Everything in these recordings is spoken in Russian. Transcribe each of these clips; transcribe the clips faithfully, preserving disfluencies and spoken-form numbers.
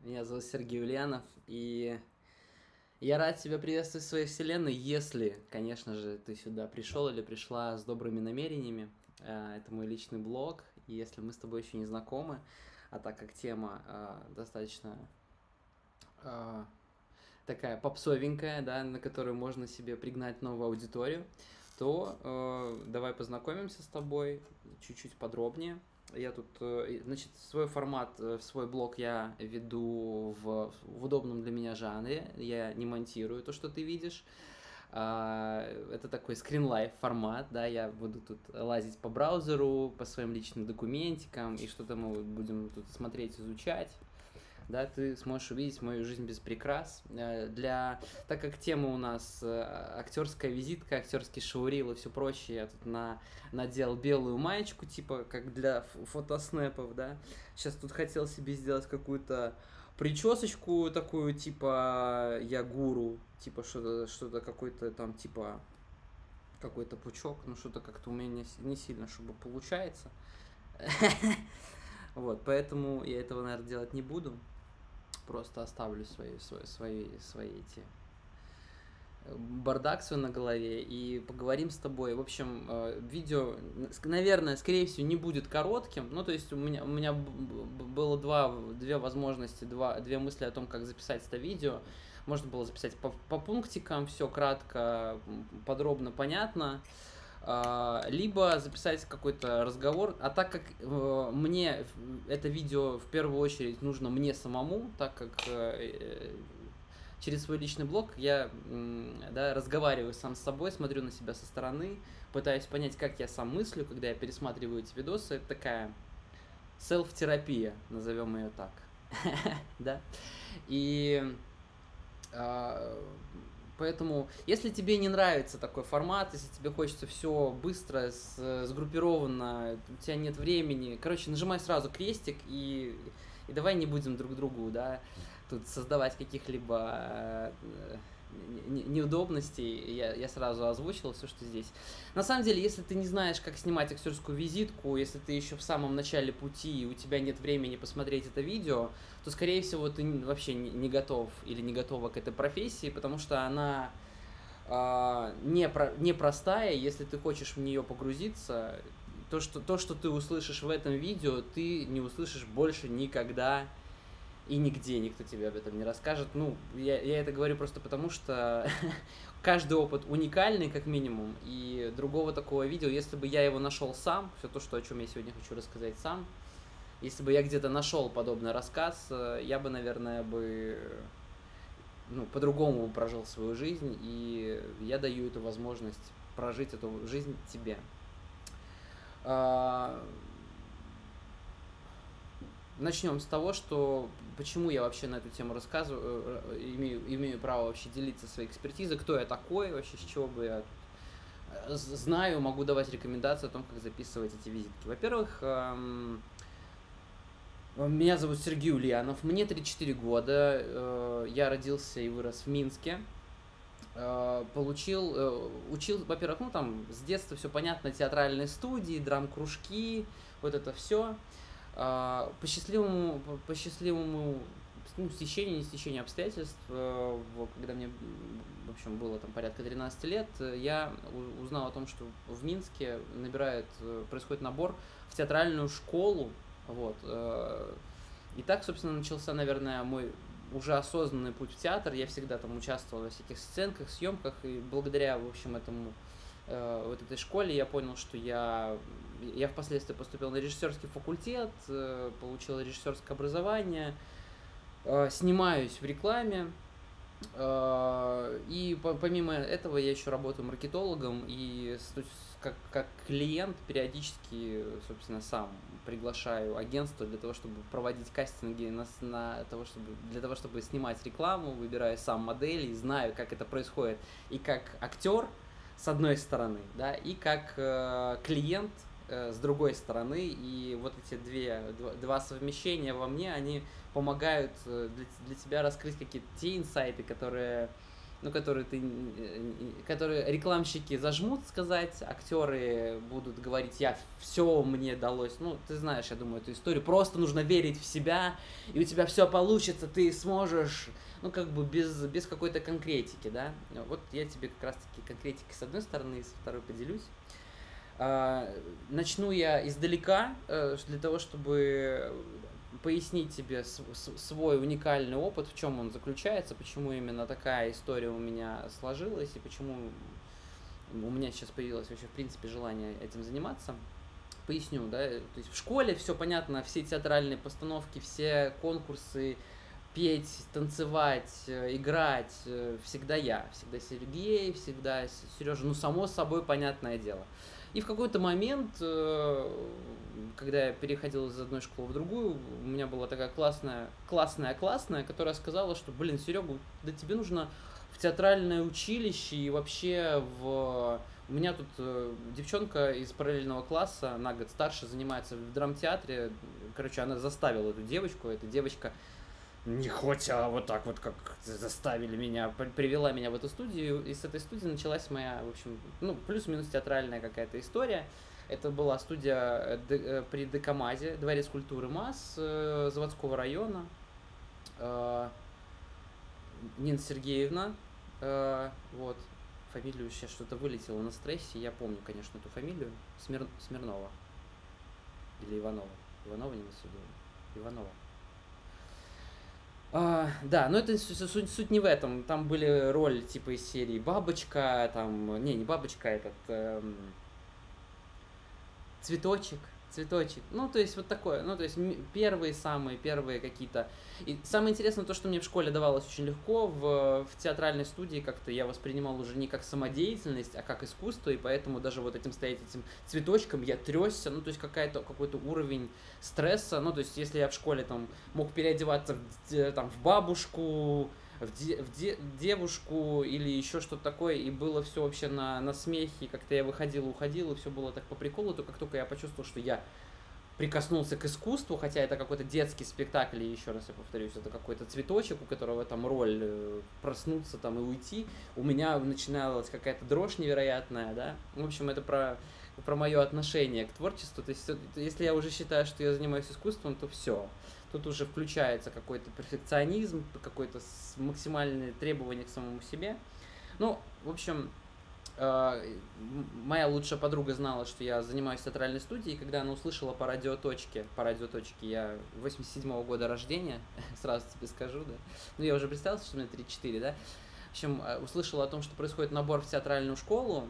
Меня зовут Сергей Ульянов, и я рад тебя приветствовать в своей вселенной, если, конечно же, ты сюда пришел или пришла с добрыми намерениями. Это мой личный блог, и если мы с тобой еще не знакомы, а так как тема достаточно такая попсовенькая, да, на которую можно себе пригнать новую аудиторию, то давай познакомимся с тобой чуть-чуть подробнее. Я тут, значит, свой формат, свой блог я веду в, в удобном для меня жанре. Я не монтирую то, что ты видишь. Это такой скринлайф формат, да, я буду тут лазить по браузеру, по своим личным документикам, и что-то мы будем тут смотреть, изучать. Да, ты сможешь увидеть мою жизнь без прикрас. Для... Так как тема у нас актерская визитка, актерский шаурил и все прочее, я тут на... надел белую маечку, типа как для фотоснэпов, да. Сейчас тут хотел себе сделать какую-то причесочку такую, типа я гуру, типа что-то, что-то какой-то там, типа какой-то пучок, ну что-то как-то у меня не, не сильно, чтобы получается. Вот, поэтому я этого, наверное, делать не буду. Просто оставлю свои, свои, свои, свои эти бардак свой на голове и поговорим с тобой. В общем, видео, наверное, скорее всего, не будет коротким. Ну, то есть у меня, у меня было два, две возможности, два, две мысли о том, как записать это видео. Можно было записать по, по пунктикам, все кратко, подробно, понятно. Либо записать какой-то разговор, а так как э, мне это видео в первую очередь нужно мне самому, так как э, через свой личный блог я э, да, разговариваю сам с собой, смотрю на себя со стороны, пытаюсь понять, как я сам мыслю, когда я пересматриваю эти видосы, это такая селф-терапия, назовем ее так, да, и... Поэтому, если тебе не нравится такой формат, если тебе хочется все быстро, сгруппированно, у тебя нет времени, короче, нажимай сразу крестик и, и давай не будем друг другу, да, тут создавать каких-либо неудобностей. Я, я сразу озвучил все, что здесь. На самом деле, если ты не знаешь, как снимать актерскую визитку, если ты еще в самом начале пути и у тебя нет времени посмотреть это видео, то, скорее всего, ты вообще не готов или не готова к этой профессии, потому что она э, не про, не простая. Если ты хочешь в нее погрузиться, то что, то, что ты услышишь в этом видео, ты не услышишь больше никогда. И нигде никто тебе об этом не расскажет. Ну, я, я это говорю просто потому, что каждый опыт уникальный, как минимум, и другого такого видео, если бы я его нашел сам, все то, что, о чем я сегодня хочу рассказать сам, если бы я где-то нашел подобный рассказ, я бы, наверное, бы, ну, по-другому прожил свою жизнь, и я даю эту возможность прожить эту жизнь тебе. Начнем с того, что почему я вообще на эту тему рассказываю, имею, имею право вообще делиться своей экспертизой, кто я такой, вообще с чего бы я знаю, могу давать рекомендации о том, как записывать эти визитки. Во-первых, эм, меня зовут Сергей Ульянов, мне тридцать четыре года, э, я родился и вырос в Минске, э, получил, э, учил, во-первых, ну там с детства все понятно, театральные студии, драм-кружки, вот это все. По счастливому, по счастливому ну, стечению, не стечению обстоятельств, когда мне, в общем, было там порядка тринадцати лет, я узнал о том, что в Минске набирает, происходит набор в театральную школу, вот, и так, собственно, начался, наверное, мой уже осознанный путь в театр. Я всегда там участвовал во всяких сценках, съемках, и благодаря, в общем, этому, вот этой школе я понял, что я... Я впоследствии поступил на режиссерский факультет, получил режиссерское образование, снимаюсь в рекламе. И помимо этого я еще работаю маркетологом и как, как клиент периодически, собственно, сам приглашаю агентство для того, чтобы проводить кастинги, на, на того, чтобы, для того, чтобы снимать рекламу, выбираю сам модели, знаю, как это происходит и как актер, с одной стороны, да, и как э, клиент, с другой стороны, и вот эти две, два совмещения во мне, они помогают для, для тебя раскрыть какие-то те инсайты, которые ну, которые ты, которые рекламщики зажмут сказать, актеры будут говорить, я все мне далось, ну, ты знаешь, я думаю, эту историю, просто нужно верить в себя, и у тебя все получится, ты сможешь, ну, как бы без, без какой-то конкретики, да, вот я тебе как раз-таки конкретики с одной стороны, с второй поделюсь. Начну я издалека, для того, чтобы пояснить тебе свой уникальный опыт, в чем он заключается, почему именно такая история у меня сложилась и почему у меня сейчас появилось вообще, в принципе, желание этим заниматься. Поясню, да, то есть в школе все понятно, все театральные постановки, все конкурсы, петь, танцевать, играть, всегда я, всегда Сергей, всегда Сережа, ну, само собой, понятное дело. И в какой-то момент, когда я переходил из одной школы в другую, у меня была такая классная, классная, классная, которая сказала, что, блин, Серега, да тебе нужно в театральное училище и вообще в... У меня тут девчонка из параллельного класса, на год старше, занимается в драмтеатре. Короче, она заставила эту девочку, эта девочка... Не хоть, а вот так вот, как заставили меня, привела меня в эту студию, и с этой студии началась моя, в общем, ну, плюс-минус театральная какая-то история. Это была студия при Декамазе, дворец культуры МАЗ, заводского района, Нина Сергеевна, вот, фамилию сейчас что-то вылетело на стрессе, я помню, конечно, эту фамилию, Смир... Смирнова, или Иванова, Иванова не насудила, Иванова. А, да, но это суть, суть не в этом. Там были роли типа из серии «Бабочка», там, не, не «Бабочка», этот эм, «Цветочек», «Цветочек». Ну, то есть вот такое, ну, то есть первые самые, первые какие-то... И самое интересное то, что мне в школе давалось очень легко, в, в театральной студии как-то я воспринимал уже не как самодеятельность, а как искусство, и поэтому даже вот этим стоять, этим цветочком я трёсся, ну, то есть какая-то, какой-то уровень стресса, ну, то есть если я в школе там мог переодеваться в, там, в бабушку, в, де, в де, девушку или еще что-то такое, и было все вообще на, на смехе, как-то я выходил, уходил, и все было так по приколу, то как только я почувствовал, что я прикоснулся к искусству, хотя это какой-то детский спектакль, и еще раз я повторюсь, это какой-то цветочек, у которого там роль проснуться там и уйти, у меня начиналась какая-то дрожь невероятная, да, в общем, это про, про мое отношение к творчеству, то есть если я уже считаю, что я занимаюсь искусством, то все, тут уже включается какой-то перфекционизм, какое-то максимальное требование к самому себе, ну, в общем... Моя лучшая подруга знала, что я занимаюсь театральной студией, и когда она услышала по радиоточке, по радиоточке, я восемьдесят седьмого года рождения, сразу тебе скажу, да, ну я уже представился, что мне тридцать четыре, да, в общем, услышала о том, что происходит набор в театральную школу,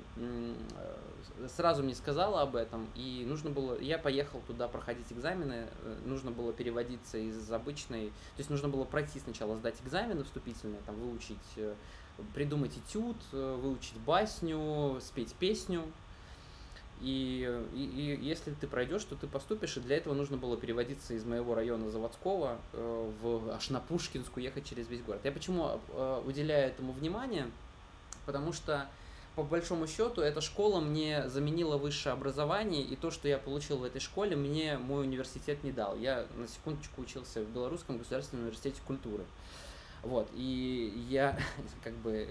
сразу мне сказала об этом, и нужно было, я поехал туда проходить экзамены, нужно было переводиться из обычной, то есть нужно было пройти сначала, сдать экзамены вступительные, там, выучить... придумать этюд, выучить басню, спеть песню. И, и, и если ты пройдешь, то ты поступишь. И для этого нужно было переводиться из моего района заводского в, аж на Пушкинскую, ехать через весь город. Я почему уделяю этому внимание? Потому что, по большому счету, эта школа мне заменила высшее образование, и то, что я получил в этой школе, мне мой университет не дал. Я, на секундочку, учился в Белорусском государственном университете культуры. Вот, и я, как бы,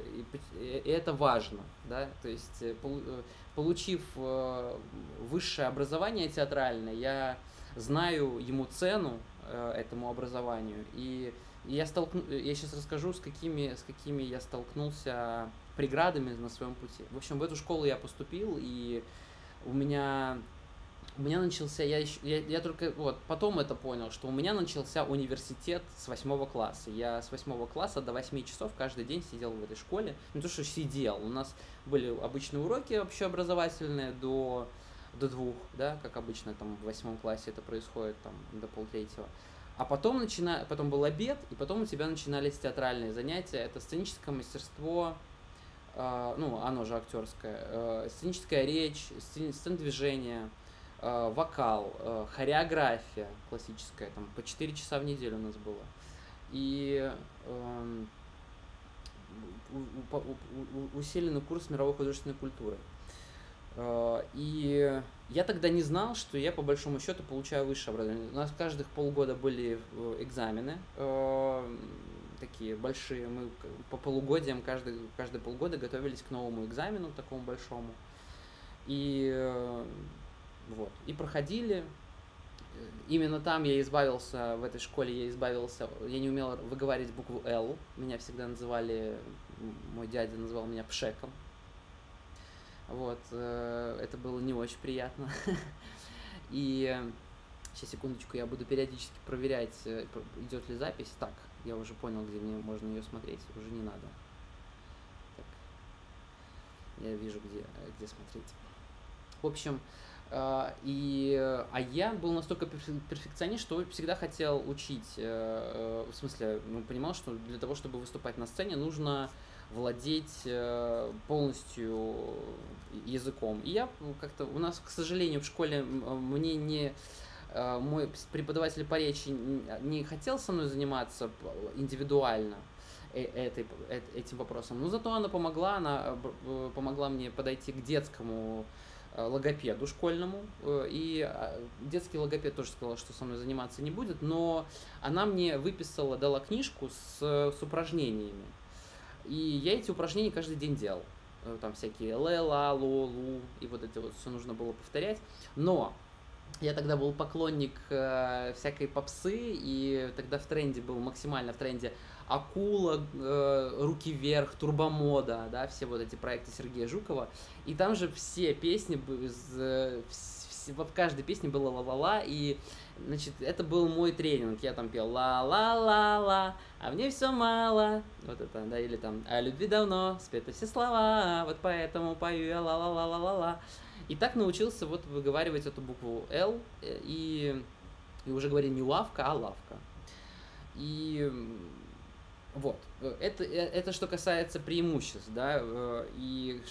и это важно, да, то есть, получив высшее образование театральное, я знаю ему цену, этому образованию, и я столкну, я сейчас расскажу, с какими, с какими я столкнулся преградами на своем пути. В общем, в эту школу я поступил, и у меня... У меня начался, я, еще, я, я только вот потом это понял, что у меня начался университет с восьмого класса. Я с восьмого класса до восьми часов каждый день сидел в этой школе. Не то, что сидел, у нас были обычные уроки общеобразовательные до, до двух, да, как обычно там в восьмом классе это происходит, там до полтретьего. А потом, начина... потом был обед, и потом у тебя начинались театральные занятия. Это сценическое мастерство... Э, ну, оно же актерское. Э, сценическая речь, сцен, сцен движения. Вокал, хореография классическая, там по четыре часа в неделю у нас было. И э, у, у, у, усиленный курс мировой художественной культуры. Э, и я тогда не знал, что я по большому счету получаю высшее образование. У нас каждых полгода были экзамены. Э, такие большие. Мы по полугодиям, каждый, каждые полгода готовились к новому экзамену, такому большому. И вот, и проходили. Именно там я избавился, в этой школе я избавился, я не умел выговаривать букву «Л». Меня всегда называли, мой дядя называл меня Пшеком. Вот, это было не очень приятно. И сейчас, секундочку, я буду периодически проверять, идет ли запись. Так, я уже понял, где мне можно ее смотреть, уже не надо. Так, я вижу, где, где смотреть. В общем... И, а я был настолько перфекционист, что всегда хотел учить, в смысле, ну, понимал, что для того, чтобы выступать на сцене, нужно владеть полностью языком. И я как-то, у нас, к сожалению, в школе мне не, мой преподаватель по речи не хотел со мной заниматься индивидуально этой, этим вопросом, но зато она помогла, она помогла мне подойти к детскому логопеду школьному, и детский логопед тоже сказал, что со мной заниматься не будет, но она мне выписала, дала книжку с, с упражнениями, и я эти упражнения каждый день делал, там всякие лэ, ла, ло, лу, и вот это вот все нужно было повторять, но я тогда был поклонник всякой попсы, и тогда в тренде был, максимально в тренде, «Акула», э, «Руки вверх», «Турбомода», да, все вот эти проекты Сергея Жукова. И там же все песни, э, все, в каждой песне было ла-ла-ла, и, значит, это был мой тренинг. Я там пел «Ла-ла-ла-ла, а мне все мало». Вот это, да, или там «О любви давно спеты все слова, вот поэтому пою я ла-ла-ла-ла-ла-ла». И так научился вот выговаривать эту букву «Л», и, и уже говорю не «лавка», а «лавка». И... Вот, это, это что касается преимуществ, да, и,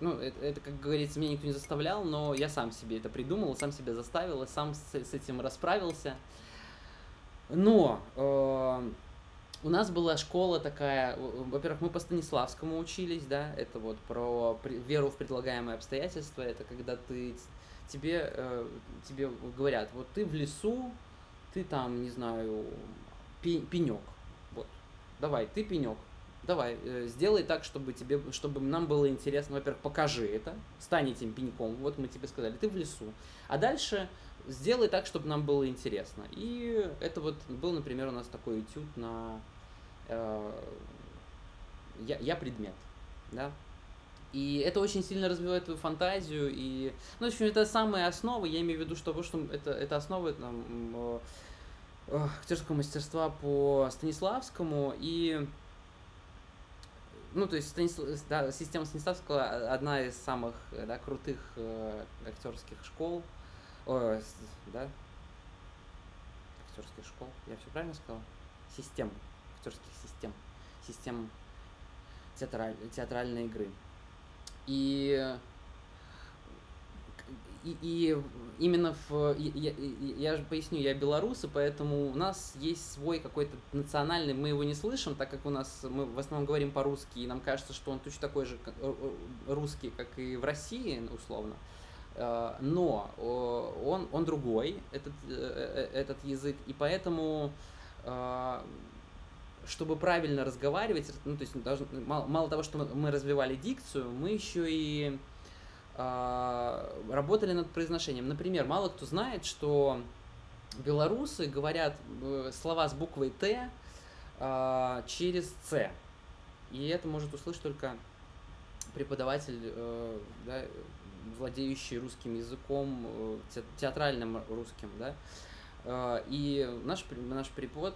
ну, это, это, как говорится, меня никто не заставлял, но я сам себе это придумал, сам себя заставил, и сам с, с этим расправился. Но э, у нас была школа такая, во-первых, мы по Станиславскому учились, да, это вот про веру в предлагаемые обстоятельства, это когда ты, тебе, э, тебе говорят, вот ты в лесу, ты там, не знаю, пенек. Давай, ты пенек, давай, э, сделай так, чтобы, тебе, чтобы нам было интересно. Во-первых, покажи это, стань этим пеньком, вот мы тебе сказали, ты в лесу. А дальше сделай так, чтобы нам было интересно. И это вот был, например, у нас такой этюд на э, я, я предмет, да. И это очень сильно развивает твою фантазию. И, ну, в общем, это самые основы, я имею в виду, что, что это, это основы... Там, актерского мастерства по Станиславскому, и, ну, то есть Станислав... да, система Станиславского одна из самых, да, крутых э, актерских школ, э, да, актерских школ, я все правильно сказал, систем, актерских систем, систем театраль... театральной игры, и... И, и именно в, я, я, я же поясню, я белорус, и поэтому у нас есть свой какой-то национальный, мы его не слышим, так как у нас, мы в основном говорим по-русски, и нам кажется, что он точно такой же как, русский, как и в России, условно, но он, он другой, этот, этот язык, и поэтому... Чтобы правильно разговаривать, ну, то есть даже, мало, мало того, что мы развивали дикцию, мы еще и... работали над произношением. Например, мало кто знает, что белорусы говорят слова с буквой «Т» через «Ц». И это может услышать только преподаватель, да, владеющий русским языком, театральным русским. Да? И наш, наш препод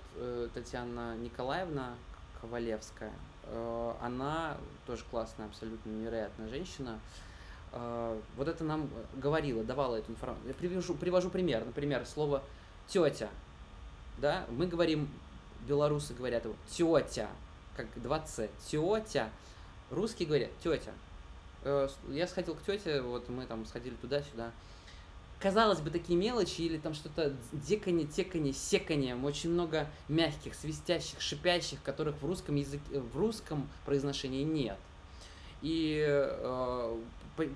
Татьяна Николаевна Ковалевская, она тоже классная, абсолютно невероятная женщина. Вот это нам говорила, давала эту информацию. Я привожу, привожу пример. Например, слово «тетя». Да? Мы говорим, белорусы говорят его «тетя», как два «ц». «Тетя». Русские говорят «тетя». Я сходил к тете, вот мы там сходили туда-сюда. Казалось бы, такие мелочи или там что-то деканье, теканье, секанье. Очень много мягких, свистящих, шипящих, которых в русском языке, в русском произношении нет. И...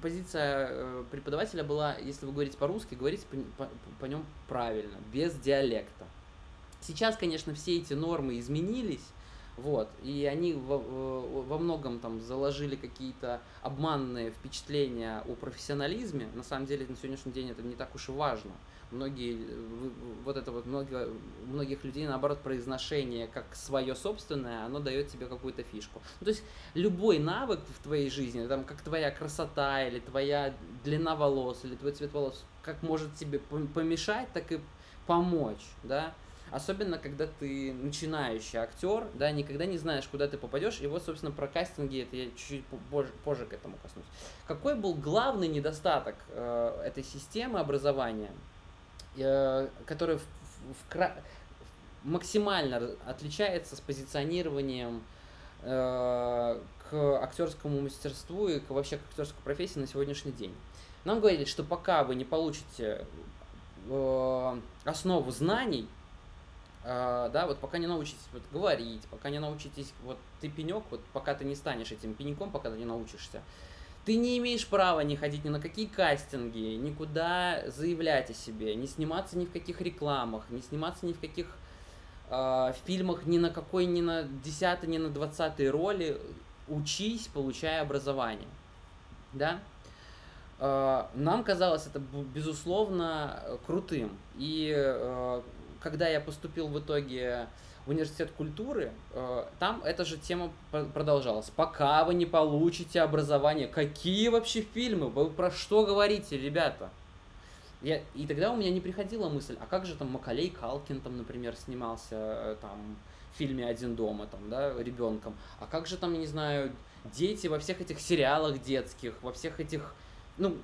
позиция преподавателя была, если вы говорите по-русски, говорите по, по, по нем правильно, без диалекта. Сейчас, конечно, все эти нормы изменились, Вот. И они во, во многом там заложили какие-то обманные впечатления о профессионализме. На самом деле на сегодняшний день это не так уж и важно. Многие, вот это вот, много, многих людей, наоборот, произношение как свое собственное, оно дает тебе какую-то фишку. Ну, то есть любой навык в твоей жизни, там, как твоя красота, или твоя длина волос, или твой цвет волос, как может тебе помешать, так и помочь, да? Особенно, когда ты начинающий актер, да, никогда не знаешь, куда ты попадешь. И вот, собственно, про кастинги, это я чуть-чуть позже, позже к этому коснусь. Какой был главный недостаток э, этой системы образования, э, который в, в, в, максимально отличается с позиционированием э, к актерскому мастерству и к, вообще к актерской профессии на сегодняшний день? Нам говорили, что пока вы не получите э, основу знаний, Uh, да, вот пока не научитесь вот, говорить, пока не научитесь, вот ты пенек, вот пока ты не станешь этим пеньком, пока ты не научишься, ты не имеешь права не ходить ни на какие кастинги, никуда заявлять о себе, не сниматься ни в каких рекламах, не сниматься ни в каких uh, фильмах, ни на какой, ни на десятой, ни на двадцатой роли. Учись, получая образование, да. Uh, нам казалось это безусловно крутым. И uh, когда я поступил в итоге в университет культуры, там эта же тема продолжалась. Пока вы не получите образование, какие вообще фильмы, вы про что говорите, ребята? Я, и тогда у меня не приходила мысль, а как же там Макалей Калкин, там, например, снимался там, в фильме «Один дома», там, да, ребенком, а как же там, не знаю, дети во всех этих сериалах детских, во всех этих... Ну,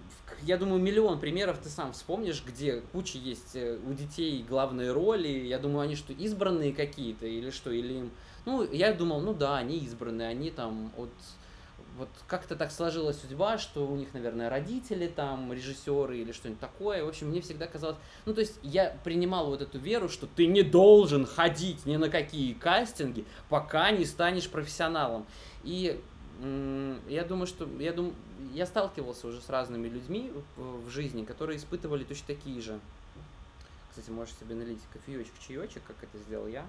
я думаю, миллион примеров ты сам вспомнишь, где куча есть у детей главные роли. Я думаю, они что, избранные какие-то или что, или им... Ну, я думал, ну да, они избранные, они там от... Вот как-то так сложилась судьба, что у них, наверное, родители там, режиссеры или что-нибудь такое. В общем, мне всегда казалось... Ну, то есть я принимал вот эту веру, что ты не должен ходить ни на какие кастинги, пока не станешь профессионалом. И... Я думаю, что я, дум... я сталкивался уже с разными людьми в жизни, которые испытывали точно такие же. Кстати, можешь себе налить кофеечек, чаечек, как это сделал я.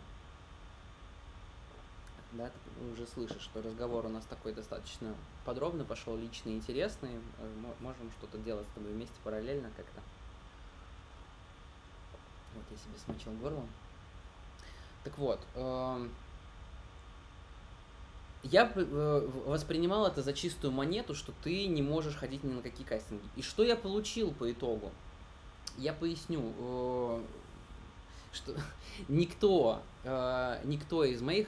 Да, ты уже слышишь, что разговор у нас такой достаточно подробно пошел, личный, интересный. Можем что-то делать с тобой вместе параллельно как-то. Вот я себе смочил горло. Так вот. Я воспринимал это за чистую монету, что ты не можешь ходить ни на какие кастинги. И что я получил по итогу? Я поясню, что никто, никто из моих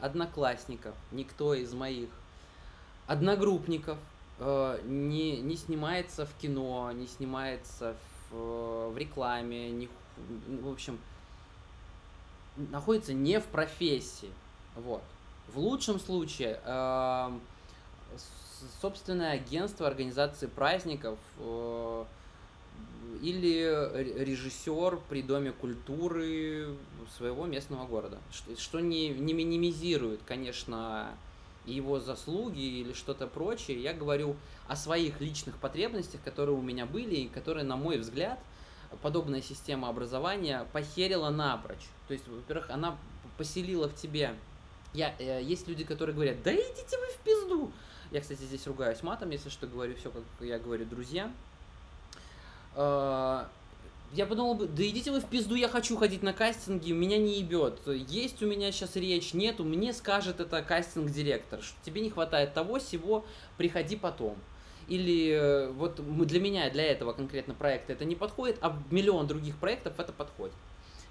одноклассников, никто из моих одногруппников не, не снимается в кино, не снимается в, в рекламе, не, в общем, находится не в профессии. Вот. В лучшем случае, э, собственное агентство организации праздников э, или режиссер при Доме культуры своего местного города, что, что не, не минимизирует, конечно, его заслуги или что-то прочее. Я говорю о своих личных потребностях, которые у меня были и которые, на мой взгляд, подобная система образования похерила напрочь. То есть, во-первых, она поселила в тебе... Я, э, есть люди, которые говорят, да идите вы в пизду. Я, кстати, здесь ругаюсь матом, если что, говорю все, как я говорю, друзья. Э, я подумал, да идите вы в пизду, я хочу ходить на кастинги, меня не ебет. Есть у меня сейчас речь, нету, мне скажет это кастинг-директор, что тебе не хватает того, сего, приходи потом. Или вот для меня, для этого конкретно проекта это не подходит, а миллион других проектов это подходит.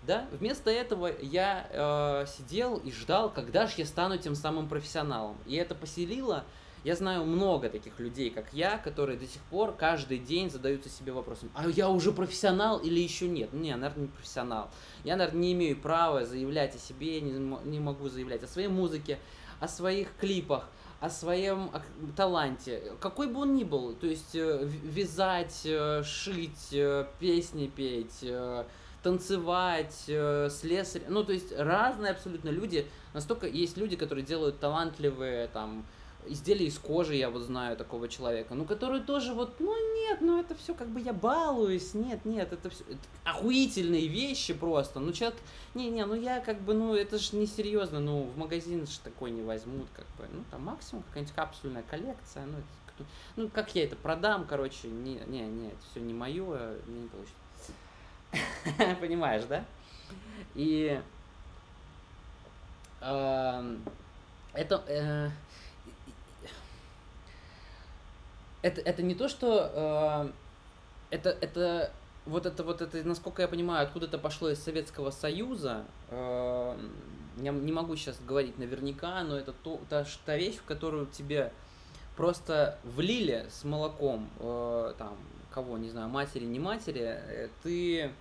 Да? Вместо этого я э, сидел и ждал, когда же я стану тем самым профессионалом. И это поселило, я знаю много таких людей, как я, которые до сих пор каждый день задаются себе вопросом, а я уже профессионал или еще нет? Ну, я, наверное, не профессионал. Я, наверное, не имею права заявлять о себе, не, не могу заявлять о своей музыке, о своих клипах, о своем таланте, какой бы он ни был. То есть э, вязать, э, шить, э, песни петь... Э, танцевать, слесарь, ну то есть разные абсолютно люди, настолько есть люди, которые делают талантливые там изделия из кожи, я вот знаю такого человека, ну, который тоже вот, ну, нет, ну, это все как бы я балуюсь, нет, нет, это все, это охуительные вещи просто, ну, человек, не, не, ну, я как бы, ну, это же несерьезно, ну, в магазин же такой не возьмут, как бы, ну, там максимум какая-нибудь капсульная коллекция, ну, это, ну, как я это продам, короче, не, не, не, это все не мое, мне не получится, понимаешь, да, и... Это, э, это, это не то, что э, это, это, вот это, вот это, насколько я понимаю, откуда-то пошло из Советского Союза, э, я не могу сейчас говорить наверняка, но это то, та, та вещь, в которую тебе просто влили с молоком, э, там, кого, не знаю, матери, не матери, ты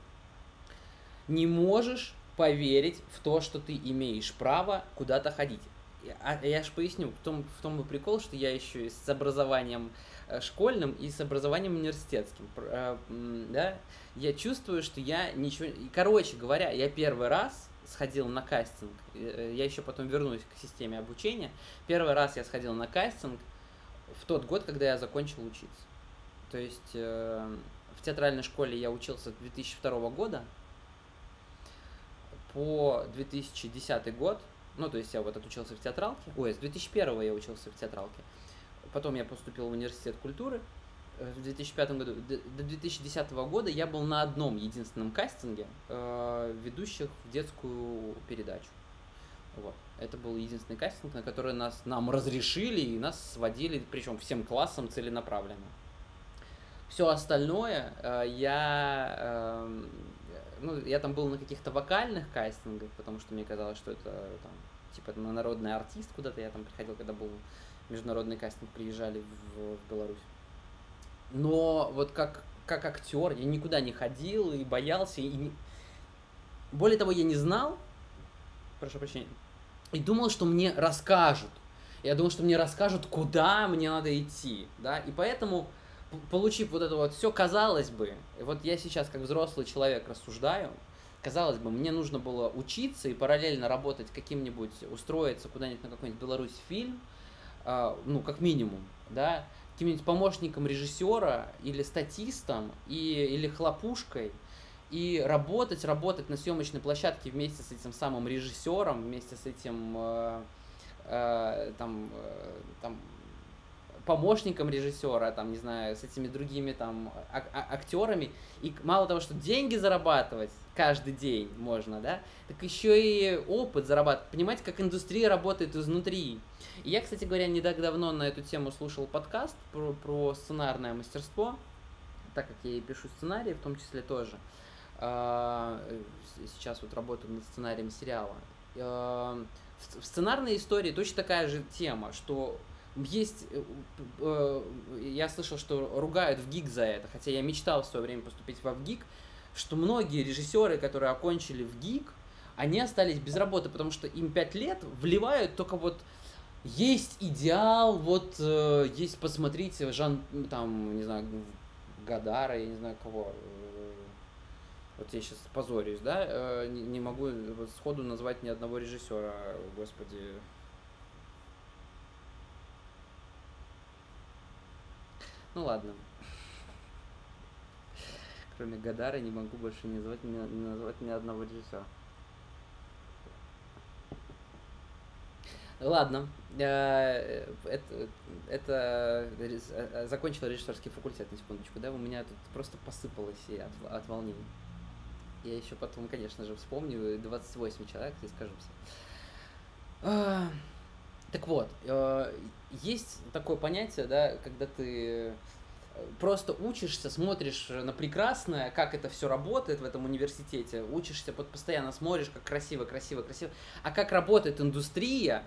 не можешь поверить в то, что ты имеешь право куда-то ходить. Я, я же поясню, в том, в том и прикол, что я еще и с образованием школьным и с образованием университетским, да, я чувствую, что я ничего... Короче говоря, я первый раз сходил на кастинг, я еще потом вернусь к системе обучения, первый раз я сходил на кастинг в тот год, когда я закончил учиться. То есть в театральной школе я учился с две тысячи второго года по две тысячи десятый год. Ну, то есть я вот отучился в театралке. Ой, с две тысячи первого я учился в театралке. Потом я поступил в университет культуры в две тысячи пятом году. До две тысячи десятого года я был на одном единственном кастинге э, ведущих в детскую передачу. Вот. Это был единственный кастинг, на который нас, нам разрешили и нас сводили, причем всем классом целенаправленно. Все остальное э, я... Э, Ну, я там был на каких-то вокальных кастингах, потому что мне казалось, что это там, типа на народный артист куда-то. Я там приходил, когда был международный кастинг, приезжали в, в Беларусь. Но вот как, как актер я никуда не ходил и боялся. И не... Более того, я не знал, прошу прощения, и думал, что мне расскажут. Я думал, что мне расскажут, куда мне надо идти, да, и поэтому... Получив вот это вот все, казалось бы, вот я сейчас как взрослый человек рассуждаю, казалось бы, мне нужно было учиться и параллельно работать каким-нибудь, устроиться куда-нибудь на какой-нибудь Беларусь фильм, э, ну, как минимум, да, каким-нибудь помощником режиссера или статистом, и, или хлопушкой, и работать, работать на съемочной площадке вместе с этим самым режиссером, вместе с этим, э, э, там, э, там, помощником режиссера, там, не знаю, с этими другими там актерами. И мало того, что деньги зарабатывать каждый день можно, да, так еще и опыт зарабатывать, понимать, как индустрия работает изнутри. И я, кстати говоря, не так давно на эту тему слушал подкаст про, про сценарное мастерство, так как я и пишу сценарии, в том числе тоже. Сейчас вот работаю над сценарием сериала. В сценарной истории точно такая же тема, что есть, э, я слышал, что ругают ВГИК за это, хотя я мечтал в свое время поступить во ВГИК, что многие режиссеры, которые окончили ВГИК, они остались без работы, потому что им пять лет вливают только вот есть идеал, вот э, есть, посмотрите, Жан, там, не знаю, Годара, я не знаю кого, э, вот я сейчас позорюсь, да, э, не, не могу вот сходу назвать ни одного режиссера, господи. Ну ладно. Кроме Годара не могу больше не назвать, не, не назвать ни одного режиссера. Ладно. Это, это закончил режиссерский факультет, на секундочку, да? У меня тут просто посыпалось и от, от волнений. Я еще потом, конечно же, вспомню. двадцать восемь человек, и скажу все. Так вот, есть такое понятие, да, когда ты просто учишься, смотришь на прекрасное, как это все работает в этом университете, учишься, постоянно смотришь, как красиво, красиво, красиво, а как работает индустрия,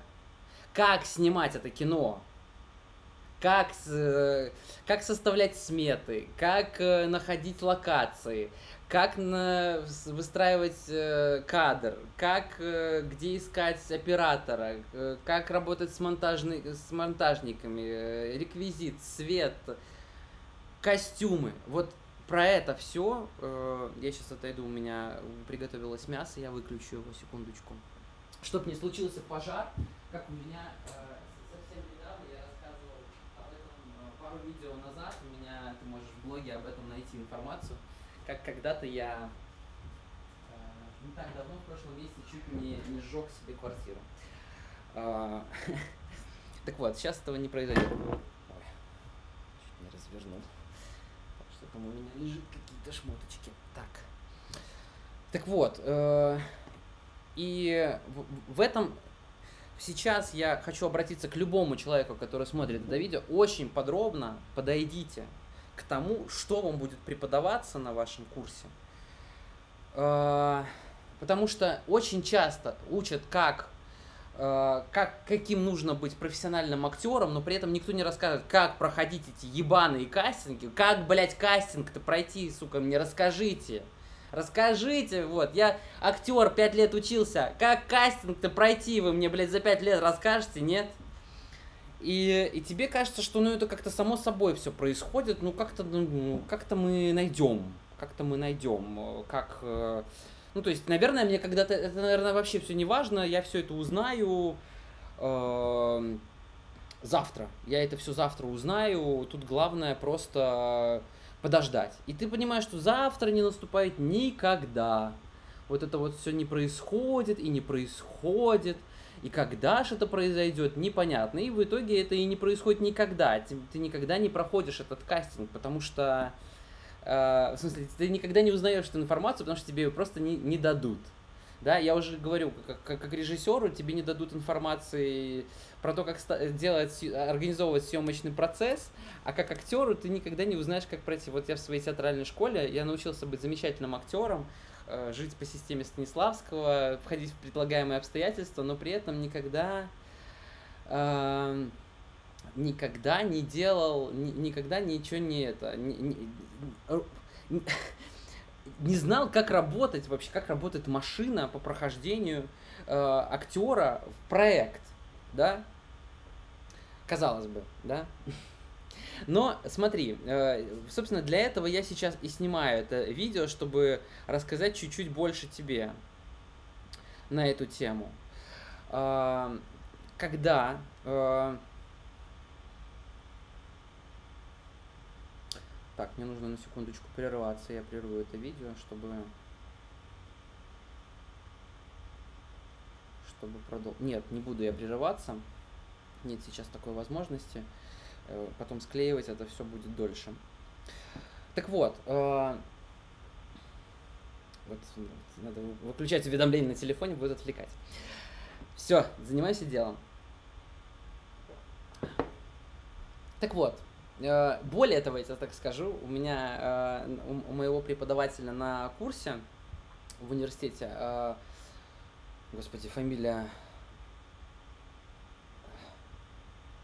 как снимать это кино, как, как составлять сметы, как находить локации, как на, выстраивать э, кадр, как, э, где искать оператора, э, как работать с, монтажни, с монтажниками, э, реквизит, свет, костюмы. Вот про это все. Э, я сейчас отойду, у меня приготовилось мясо, я выключу его, секундочку. Чтоб не случился пожар, как у меня э, совсем недавно я... пару видео назад у меня, ты можешь в блоге об этом найти информацию, как когда-то я э, не так давно, в прошлом месяце, чуть не, не сжег себе квартиру. Так вот, сейчас этого не произойдет. Чуть не развернул. Что там у меня лежит, какие-то шмоточки. Так. Так вот, э, и в, в этом сейчас я хочу обратиться к любому человеку, который смотрит это видео. Очень подробно подойдите к тому, что вам будет преподаваться на вашем курсе. Э, потому что очень часто учат, как, э, как, каким нужно быть профессиональным актером, но при этом никто не рассказывает, как проходить эти ебаные кастинги. Как, блядь, кастинг-то пройти, сука, мне расскажите. Расскажите, вот, я актер, пять лет учился, как кастинг-то пройти, вы мне, блядь, за пять лет расскажете, нет? И, и тебе кажется, что, ну, это как-то само собой все происходит, ну, как-то, ну, как-то мы найдем, как-то мы найдем, как, ну, то есть, наверное, мне когда-то, это, наверное, вообще все не важно, я все это узнаю э, завтра, я это все завтра узнаю, тут главное просто... подождать. И ты понимаешь, что завтра не наступает никогда. Вот это вот все не происходит и не происходит. И когда же это произойдет, непонятно. И в итоге это и не происходит никогда. Ты, ты никогда не проходишь этот кастинг, потому что... Э, в смысле, ты никогда не узнаешь эту информацию, потому что тебе ее просто не, не дадут. Да, я уже говорю, как, как, как режиссеру тебе не дадут информации про то, как делать, организовывать съемочный процесс, а как актеру ты никогда не узнаешь, как пройти. Вот я в своей театральной школе, я научился быть замечательным актером, э, жить по системе Станиславского, входить в предлагаемые обстоятельства, но при этом никогда, э, никогда не делал, ни, никогда ничего не это... Не, не, не, не знал, как работать вообще, как работает машина по прохождению э, актера в проект, да? Казалось бы, да? Но смотри, э, собственно, для этого я сейчас и снимаю это видео, чтобы рассказать чуть-чуть больше тебе на эту тему. Э, когда... Э, Так, мне нужно на секундочку прерваться, я прерву это видео, чтобы, чтобы продолжить. Нет, не буду я прерываться, нет сейчас такой возможности, потом склеивать это все будет дольше. Так вот, э... вот надо выключать уведомления на телефоне, будет отвлекать. Все, занимайся делом. Так вот. Более того, я так скажу, у меня, у моего преподавателя на курсе в университете, господи, фамилия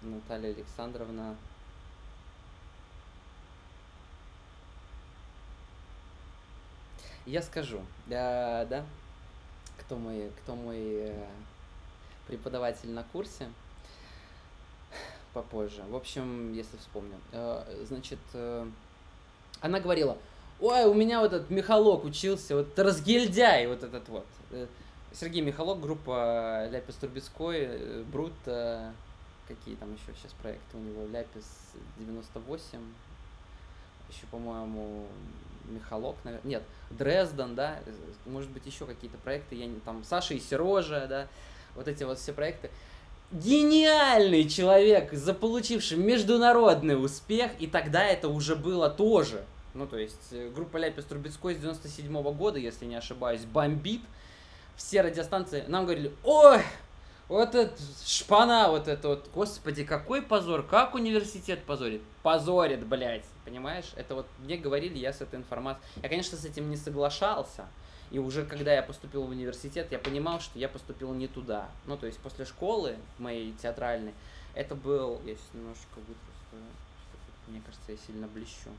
Наталья Александровна я скажу, да, да, кто мой, кто мой преподаватель на курсе попозже. В общем, если вспомню. Значит, она говорила, ой, у меня вот этот Михалок учился, вот разгильдяй вот этот вот. Сергей Михалок, группа Ляпис Трубецкой, Брут, какие там еще сейчас проекты у него, Ляпис девяносто восемь, еще, по-моему, Михалок, наверное, нет, Дрезден, да, может быть, еще какие-то проекты, я не там, Саша и Сережа, да, вот эти вот все проекты. Гениальный человек, заполучивший международный успех, и тогда это уже было тоже. Ну, то есть, группа Ляпис Трубецкой с девяносто седьмого года, если не ошибаюсь, бомбит. Все радиостанции нам говорили, ой, вот эта шпана, вот это вот, господи, какой позор, как университет позорит. Позорит, блядь, понимаешь? Это вот мне говорили, я с этой информацией... Я, конечно, с этим не соглашался. И уже когда я поступил в университет, я понимал, что я поступил не туда. Ну, то есть после школы моей театральной, это был... Я сейчас немножечко вытру, мне кажется, я сильно блещу.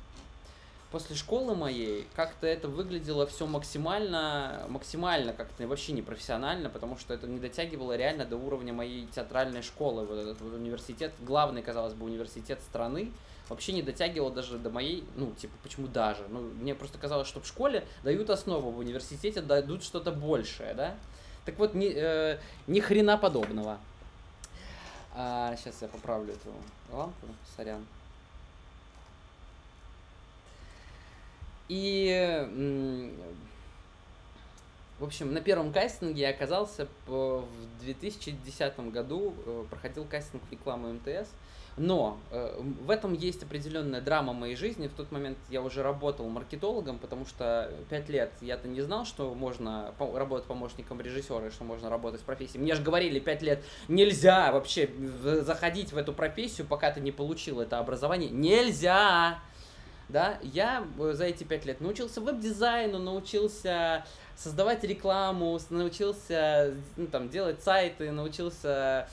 После школы моей как-то это выглядело все максимально, максимально как-то вообще непрофессионально, потому что это не дотягивало реально до уровня моей театральной школы. Вот этот вот университет, главный, казалось бы, университет страны, вообще не дотягивал даже до моей, ну, типа, почему даже? Ну, мне просто казалось, что в школе дают основу, в университете дадут что-то большее, да? Так вот, ни, э, ни хрена подобного. А, сейчас я поправлю эту лампу, сорян. И, в общем, на первом кастинге я оказался в две тысячи десятом году, проходил кастинг в рекламу эм тэ эс. Но в этом есть определенная драма моей жизни. В тот момент я уже работал маркетологом, потому что пять лет я-то не знал, что можно работать помощником режиссера, что можно работать в профессии. Мне же говорили пять лет, нельзя вообще заходить в эту профессию, пока ты не получил это образование. Нельзя! Да? Я за эти пять лет научился веб-дизайну, научился создавать рекламу, научился, ну, там, делать сайты, научился...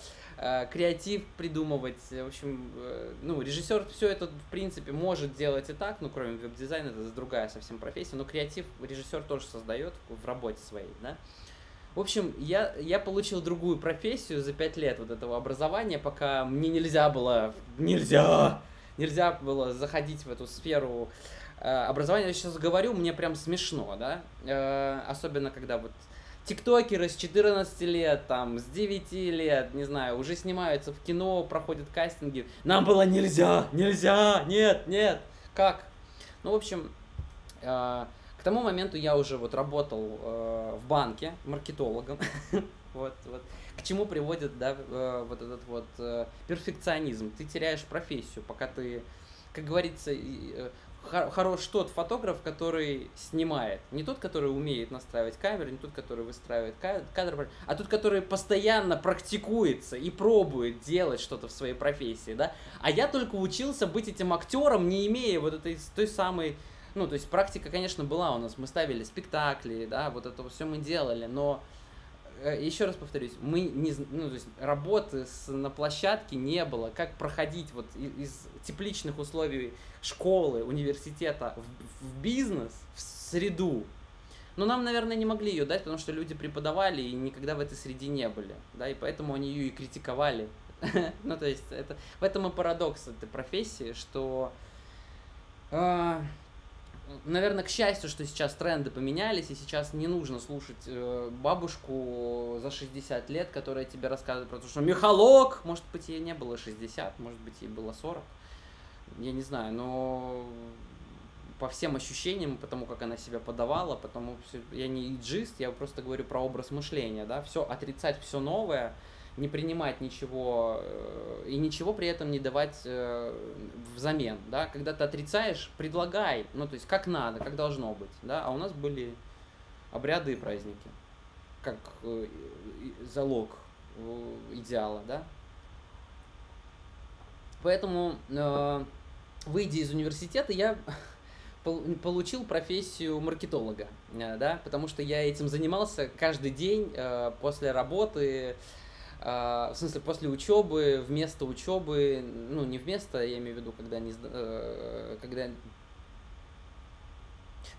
креатив придумывать, в общем, ну, режиссер все это, в принципе, может делать и так, ну, кроме веб-дизайна, это другая совсем профессия, но креатив режиссер тоже создает в работе своей, да. В общем, я, я получил другую профессию за пять лет вот этого образования, пока мне нельзя было, нельзя, нельзя было заходить в эту сферу образования. Я сейчас говорю, мне прям смешно, да, особенно когда вот... Тиктокеры с четырнадцати лет, там, с девяти лет, не знаю, уже снимаются в кино, проходят кастинги. Нам было нельзя, нельзя, нет, нет, как? Ну, в общем, э, к тому моменту я уже вот работал э, в банке маркетологом. Вот, вот. К чему приводит, да, э, вот этот вот э, перфекционизм. Ты теряешь профессию, пока ты, как говорится, э, хорош тот фотограф, который снимает. Не тот, который умеет настраивать камеру, не тот, который выстраивает кадр, а тот, который постоянно практикуется и пробует делать что-то в своей профессии, да. А я только учился быть этим актером, не имея вот этой той самой... Ну, то есть практика, конечно, была у нас. Мы ставили спектакли, да, вот это все мы делали, но... Еще раз повторюсь, мы не, ну, то есть работы с, на площадке не было. Как проходить вот из тепличных условий школы, университета в, в бизнес, в среду? Но нам, наверное, не могли ее дать, потому что люди преподавали и никогда в этой среде не были. Да, и поэтому они ее и критиковали. Ну, то есть, это в этом и парадокс этой профессии, что... Наверное, к счастью, что сейчас тренды поменялись, и сейчас не нужно слушать бабушку за шестьдесят лет, которая тебе рассказывает про то, что Михалок, может быть, ей не было шестьдесят, может быть, ей было сорок, я не знаю, но по всем ощущениям, потому как она себя подавала, потому я не иджист, я просто говорю про образ мышления, да, все отрицать, все новое, не принимать ничего и ничего при этом не давать взамен, да, когда ты отрицаешь, предлагай, ну, то есть, как надо, как должно быть, да, а у нас были обряды и праздники, как залог идеала, да, поэтому, выйдя из университета, я получил профессию маркетолога, да, потому что я этим занимался каждый день после работы, в смысле, после учебы, вместо учебы, ну, не вместо, я имею в виду, когда не... когда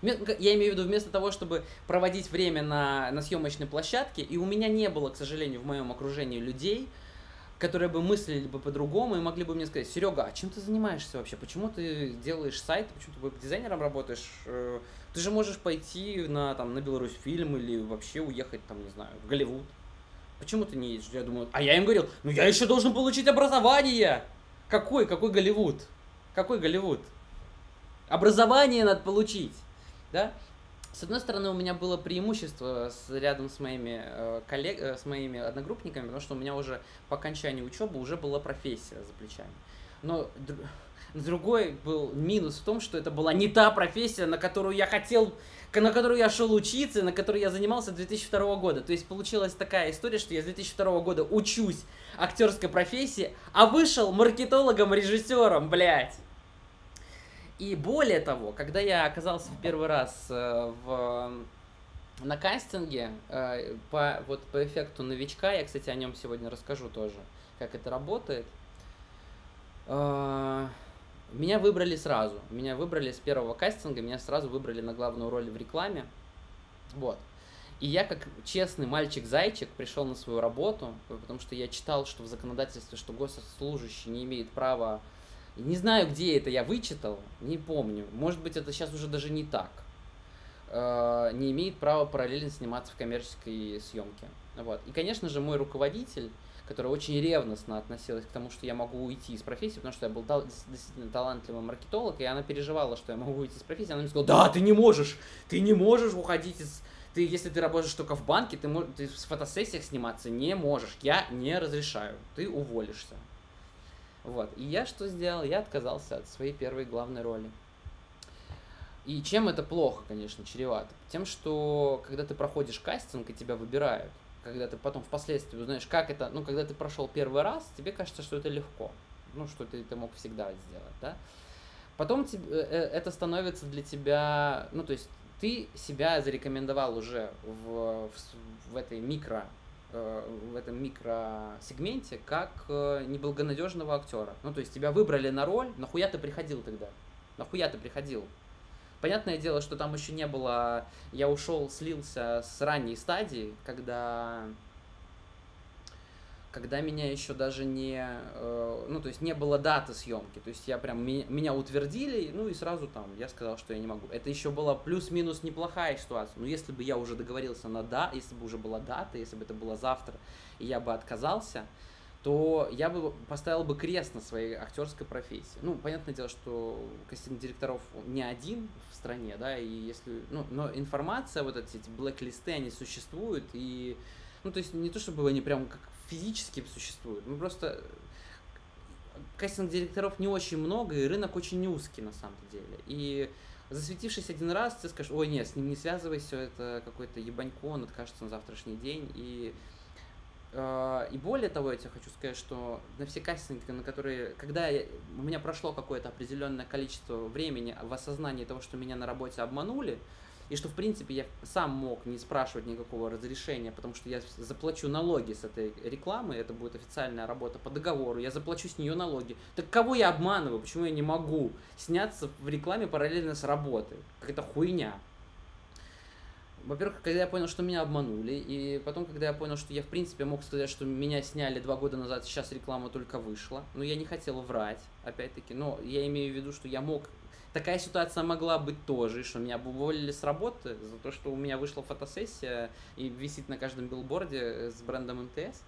Я имею в виду, вместо того, чтобы проводить время на, на съемочной площадке, и у меня не было, к сожалению, в моем окружении людей, которые бы мыслили бы по-другому и могли бы мне сказать: Серега, а чем ты занимаешься вообще? Почему ты делаешь сайт? Почему ты веб-дизайнером работаешь? Ты же можешь пойти на, там, на Беларусь фильм или вообще уехать, там, не знаю, в Голливуд. Почему ты не едешь? Я думаю, а я им говорил, ну я еще должен получить образование. Какой, какой Голливуд? Какой Голливуд? Образование надо получить, да? С одной стороны, у меня было преимущество с, рядом с моими, э, коллег, э, с моими одногруппниками, потому что у меня уже по окончании учебы уже была профессия за плечами. Но др... другой был минус в том, что это была не та профессия, на которую я хотел, на которую я шел учиться, на которой я занимался с две тысячи второго года. То есть получилась такая история, что я с две тысячи второго года учусь актерской профессии, а вышел маркетологом-режиссером, блядь. И более того, когда я оказался в первый раз в, на кастинге, по, вот, по эффекту новичка, я, кстати, о нем сегодня расскажу тоже, как это работает, меня выбрали сразу. Меня выбрали с первого кастинга, меня сразу выбрали на главную роль в рекламе. Вот. И я, как честный мальчик-зайчик, пришел на свою работу, потому что я читал, что в законодательстве, что госслужащий не имеет права... Не знаю, где это я вычитал, не помню. Может быть, это сейчас уже даже не так. Не имеет права параллельно сниматься в коммерческой съемке. Вот. И, конечно же, мой руководитель, который очень ревностно относилась к тому, что я могу уйти из профессии, потому что я был тал- действительно талантливым маркетологом, и она переживала, что я могу уйти из профессии. Она мне сказала: да, ты не можешь, ты не можешь уходить из... Ты, если ты работаешь только в банке, ты, ты в фотосессиях сниматься не можешь. Я не разрешаю. Ты уволишься. Вот. И я что сделал? Я отказался от своей первой главной роли. И чем это плохо, конечно, чревато? Тем, что когда ты проходишь кастинг и тебя выбирают, когда ты потом впоследствии узнаешь, как это, ну, когда ты прошел первый раз, тебе кажется, что это легко, ну, что ты, ты мог всегда сделать, да. Потом тебе, это становится для тебя, ну, то есть ты себя зарекомендовал уже в, в, в этой микро, в этом микросегменте как неблагонадежного актера. Ну, то есть тебя выбрали на роль, нахуя ты приходил тогда, нахуя ты приходил? Понятное дело, что там еще не было... Я ушел, слился с ранней стадии, когда... Когда меня еще даже не... Ну, то есть не было даты съемки. То есть я прям... Меня утвердили, ну и сразу там я сказал, что я не могу. Это еще была плюс-минус неплохая ситуация. Но если бы я уже договорился на да, если бы уже была дата, если бы это было завтра, и я бы отказался, то я бы поставил бы крест на своей актерской профессии. Ну, понятное дело, что кастинг-директоров не один в стране, да, и если... Ну, но информация, вот эти, эти блэк-листы, они существуют, и... Ну, то есть не то, чтобы они прям как физически существуют, ну, просто кастинг-директоров не очень много, и рынок очень узкий, на самом деле. И засветившись один раз, ты скажешь: ой, нет, с ним не связывайся, это какой-то ебанько, он откажется на завтрашний день, и... И более того, я тебе хочу сказать, что на все кастинги, на которые, когда я, у меня прошло какое-то определенное количество времени в осознании того, что меня на работе обманули, и что, в принципе, я сам мог не спрашивать никакого разрешения, потому что я заплачу налоги с этой рекламы, это будет официальная работа по договору, я заплачу с нее налоги. Так кого я обманываю? Почему я не могу сняться в рекламе параллельно с работой? Какая-то хуйня. Во-первых, когда я понял, что меня обманули, и потом, когда я понял, что я, в принципе, мог сказать, что меня сняли два года назад, сейчас реклама только вышла, но я не хотел врать, опять-таки, но я имею в виду, что я мог... Такая ситуация могла быть тоже, что меня уволили с работы за то, что у меня вышла фотосессия и висит на каждом билборде с брендом эм тэ эс.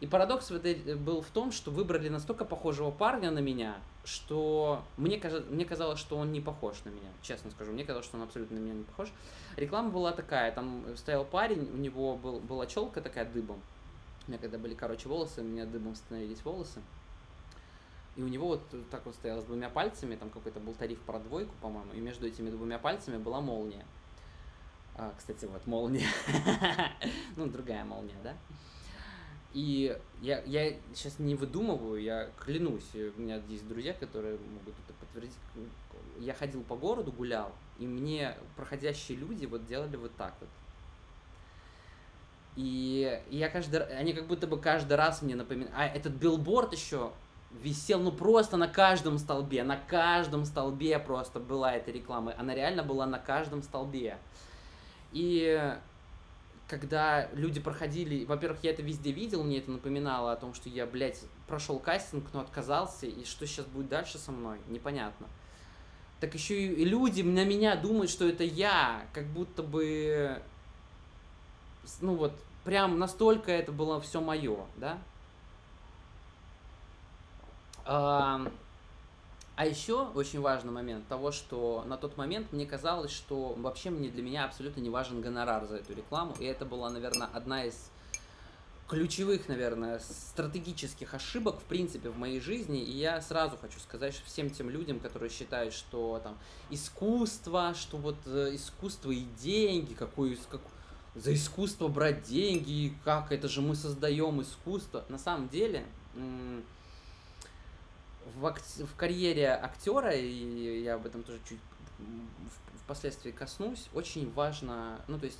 И парадокс в этой был в том, что выбрали настолько похожего парня на меня, что мне, каж... мне казалось, что он не похож на меня, честно скажу. Мне казалось, что он абсолютно на меня не похож. Реклама была такая, там стоял парень, у него был... была челка такая дыбом. У меня когда были, короче, волосы, у меня дыбом становились волосы. И у него вот так вот стоял с двумя пальцами, там какой-то был тариф про двойку, по-моему, и между этими двумя пальцами была молния. А, кстати, вот молния. Ну, другая молния, да? И я, я сейчас не выдумываю, я клянусь, у меня есть друзья, которые могут это подтвердить. Я ходил по городу, гулял, и мне проходящие люди вот делали вот так вот. И я каждый, они как будто бы каждый раз мне напоминали. А этот билборд еще висел, ну просто на каждом столбе, на каждом столбе просто была эта реклама. Она реально была на каждом столбе. И... Когда люди проходили, во-первых, я это везде видел, мне это напоминало о том, что я, блядь, прошел кастинг, но отказался, и что сейчас будет дальше со мной, непонятно. Так еще и люди на меня думают, что это я, как будто бы, ну вот, прям настолько это было все мое, да? А, а еще очень важный момент того, что на тот момент мне казалось, что вообще мне, для меня абсолютно не важен гонорар за эту рекламу. И это была, наверное, одна из ключевых, наверное, стратегических ошибок, в принципе, в моей жизни. И я сразу хочу сказать всем тем людям, которые считают, что там искусство, что вот искусство и деньги, какую, как, за искусство брать деньги, как это же мы создаем искусство. На самом деле... В карьере актера, и я об этом тоже чуть впоследствии коснусь, очень важно, ну то есть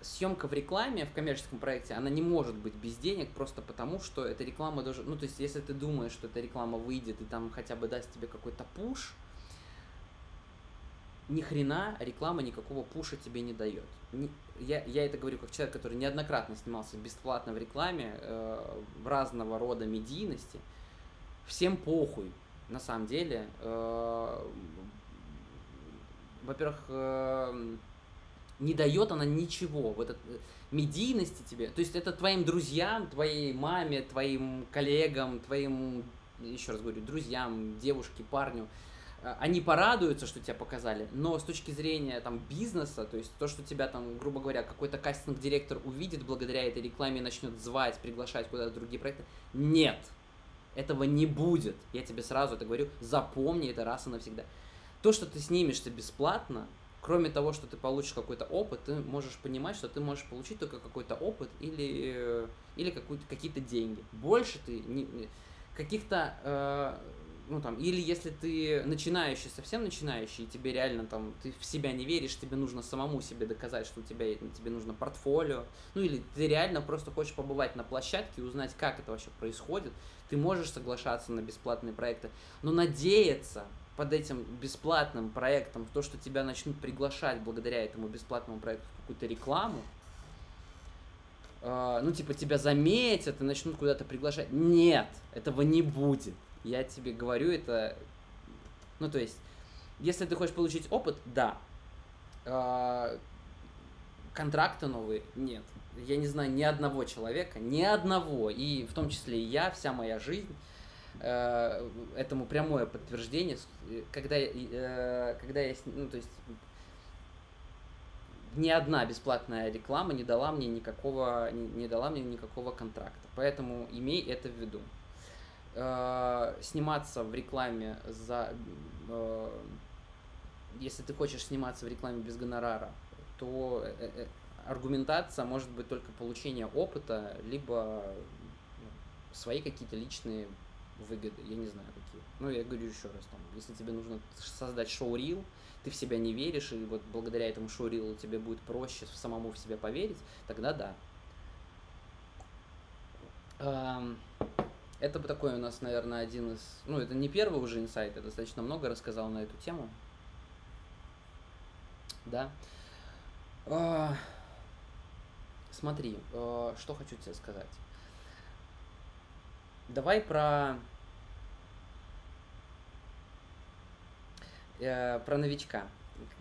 съемка в рекламе, в коммерческом проекте, она не может быть без денег просто потому, что эта реклама даже, ну то есть если ты думаешь, что эта реклама выйдет и там хотя бы даст тебе какой-то пуш, ни хрена реклама никакого пуша тебе не дает. Я, я это говорю как человек, который неоднократно снимался бесплатно в рекламе, э, разного рода медийности. Всем похуй, на самом деле. Во-первых, не дает она ничего, вот этой медийности тебе. То есть это твоим друзьям, твоей маме, твоим коллегам, твоим, еще раз говорю, друзьям, девушке, парню. Они порадуются, что тебя показали, но с точки зрения там бизнеса, то есть то, что тебя там, грубо говоря, какой-то кастинг-директор увидит благодаря этой рекламе и начнет звать, приглашать куда-то другие проекты, нет, этого не будет. Я тебе сразу это говорю, запомни это раз и навсегда. То, что ты снимешься бесплатно, кроме того, что ты получишь какой-то опыт, ты можешь понимать, что ты можешь получить только какой-то опыт или, или какие-то деньги. Больше ты не, каких-то... Э, ну, там, или если ты начинающий, совсем начинающий, и тебе реально там, ты в себя не веришь, тебе нужно самому себе доказать, что у тебя, тебе нужно портфолио, ну или ты реально просто хочешь побывать на площадке и узнать, как это вообще происходит, ты можешь соглашаться на бесплатные проекты, но надеяться под этим бесплатным проектом, то, что тебя начнут приглашать благодаря этому бесплатному проекту в какую-то рекламу, э, ну типа тебя заметят и начнут куда-то приглашать, нет, этого не будет. Я тебе говорю это, ну то есть, если ты хочешь получить опыт, да, э-э- контракты новые, нет. Я не знаю ни одного человека, ни одного, и в том числе и я, вся моя жизнь, э-э- этому прямое подтверждение, когда, э-э- когда я, ну то есть, ни одна бесплатная реклама не дала мне никакого, не, не дала мне никакого контракта, поэтому имей это в виду. Сниматься в рекламе за... Э, если ты хочешь сниматься в рекламе без гонорара, то э, э, аргументация может быть только получение опыта, либо свои какие-то личные выгоды, я не знаю какие. Ну, я говорю еще раз, там, если тебе нужно создать шоу-рил, ты в себя не веришь, и вот благодаря этому шоу-рилу тебе будет проще самому в себя поверить, тогда да. Эм... Это такой у нас, наверное, один из... Ну, это не первый уже инсайт, я достаточно много рассказал на эту тему. Да. Э-э- смотри, э- что хочу тебе сказать. Давай про... Э- про новичка.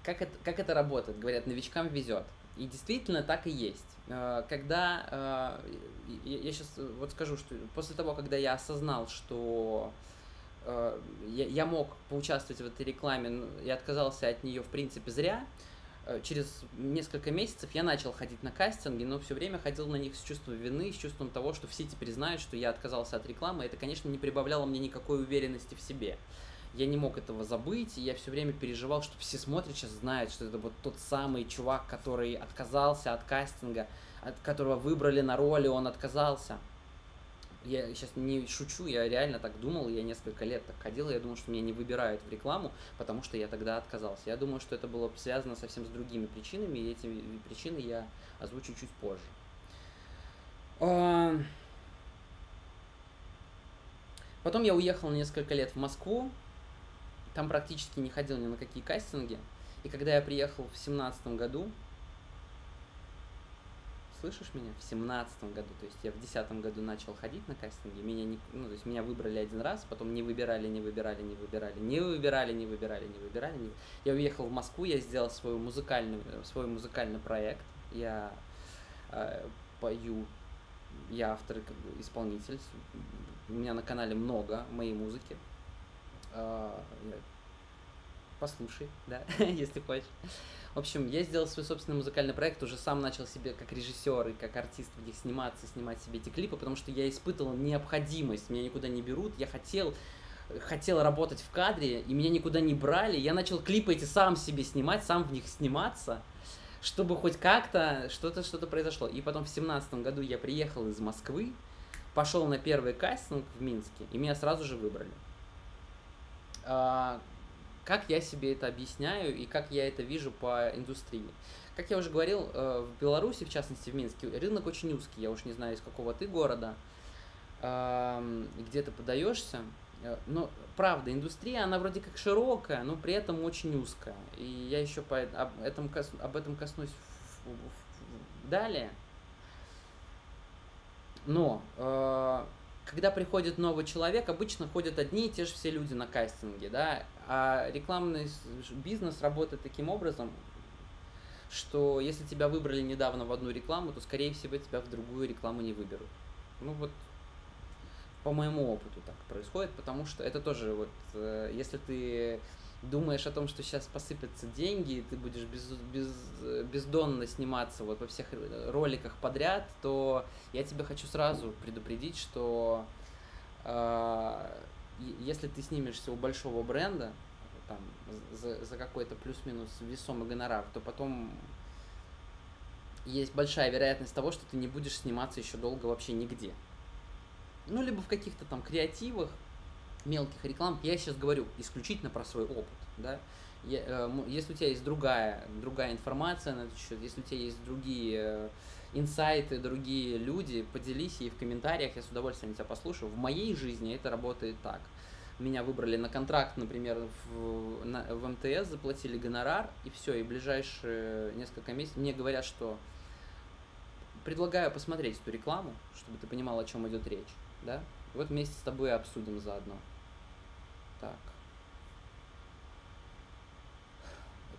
Как это, как это работает? Говорят, новичкам везет. И действительно так и есть. Когда, я сейчас вот скажу, что после того, когда я осознал, что я мог поучаствовать в этой рекламе и отказался от нее в принципе зря, через несколько месяцев я начал ходить на кастинги, но все время ходил на них с чувством вины, с чувством того, что все теперь знают, что я отказался от рекламы. Это, конечно, не прибавляло мне никакой уверенности в себе. Я не мог этого забыть, и я все время переживал, что все смотрят сейчас, знают, что это вот тот самый чувак, который отказался от кастинга, от которого выбрали на роли, он отказался. Я сейчас не шучу, я реально так думал, я несколько лет так ходил, я думал, что меня не выбирают в рекламу, потому что я тогда отказался. Я думаю, что это было связано совсем с другими причинами, и эти причины я озвучу чуть позже. Потом я уехал на несколько лет в Москву, там практически не ходил ни на какие кастинги, и когда я приехал в семнадцатом году, слышишь меня? В семнадцатом году, то есть я в десятом году начал ходить на кастинги, меня не, ну, то есть меня выбрали один раз, потом не выбирали, не выбирали, не выбирали, не выбирали, не выбирали, не выбирали. Не... Я уехал в Москву, я сделал свой музыкальный, свой музыкальный проект, я э, пою, я автор, исполнитель, у меня на канале много моей музыки. Послушай, да, если хочешь. В общем, я сделал свой собственный музыкальный проект, уже сам начал себе как режиссер и как артист в них сниматься, снимать себе эти клипы, потому что я испытывал необходимость, меня никуда не берут, я хотел, хотел работать в кадре, и меня никуда не брали, я начал клипы эти сам себе снимать, сам в них сниматься, чтобы хоть как-то что-то что-то произошло. И потом в семнадцатом году я приехал из Москвы, пошел на первый кастинг в Минске, и меня сразу же выбрали. Как я себе это объясняю и как я это вижу по индустрии? Как я уже говорил, в Беларуси, в частности в Минске, рынок очень узкий, я уж не знаю, из какого ты города, где ты подаешься. Но, правда, индустрия, она вроде как широкая, но при этом очень узкая. И я еще по, об, этом, об этом коснусь в, в, в, далее. Но, э, когда приходит новый человек, обычно ходят одни и те же все люди на кастинге, да? А рекламный бизнес работает таким образом, что если тебя выбрали недавно в одну рекламу, то, скорее всего, тебя в другую рекламу не выберут. Ну вот, по моему опыту так происходит, потому что это тоже вот, э, если ты думаешь о том, что сейчас посыпятся деньги, и ты будешь без, без, бездонно сниматься вот во всех роликах подряд, то я тебя хочу сразу предупредить, что э, если ты снимешься у большого бренда, там, за, за какой-то плюс-минус весомый гонорар, то потом есть большая вероятность того, что ты не будешь сниматься еще долго вообще нигде. Ну, либо в каких-то там креативах, мелких рекламах. Я сейчас говорю исключительно про свой опыт, да. Я, э, если у тебя есть другая, другая информация на этот счет, если у тебя есть другие инсайты, другие люди, поделись ей в комментариях, я с удовольствием тебя послушаю. В моей жизни это работает так. Меня выбрали на контракт, например, в, на, в МТС, заплатили гонорар, и все, и ближайшие несколько месяцев мне говорят, что предлагаю посмотреть эту рекламу, чтобы ты понимал, о чем идет речь, да? Вот вместе с тобой обсудим заодно. Так.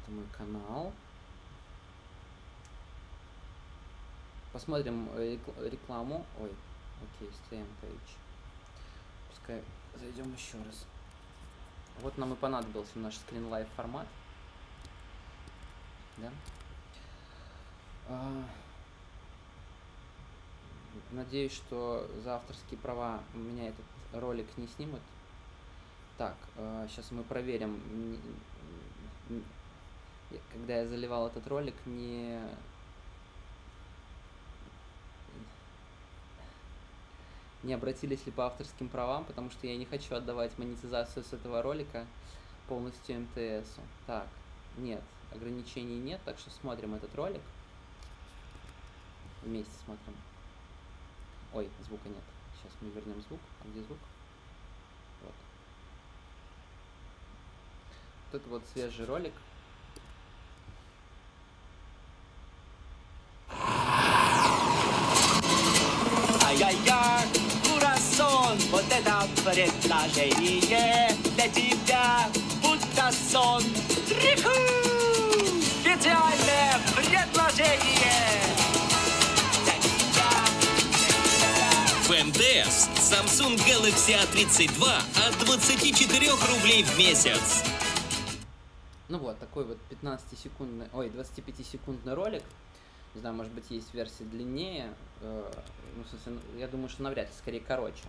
Это мой канал. Посмотрим рекламу. Ой, окей, стоим, короче. Пускай... Зайдем еще раз. Вот нам и понадобился наш скринлайв формат. Да? А... Надеюсь, что за авторские права меня этот ролик не снимут. Так, а сейчас мы проверим. Когда я заливал этот ролик, не... не обратились ли по авторским правам, потому что я не хочу отдавать монетизацию с этого ролика полностью МТСу. Так, нет, ограничений нет, так что смотрим этот ролик. Вместе смотрим. Ой, звука нет. Сейчас мы вернем звук. А где звук? Вот. Тут вот свежий ролик. Ай-яй-яй! Курасон, вот это предложение для тебя, будто сон. Триху! Идеальное предложение! В МТС Samsung Galaxy а тридцать два от двадцати четырёх рублей в месяц. Ну вот, такой вот пятнадцатисекундный, ой, двадцатипятисекундный ролик. Не знаю, может быть, есть версия длиннее. Э, ну, в смысле, я думаю, что навряд ли, скорее короче.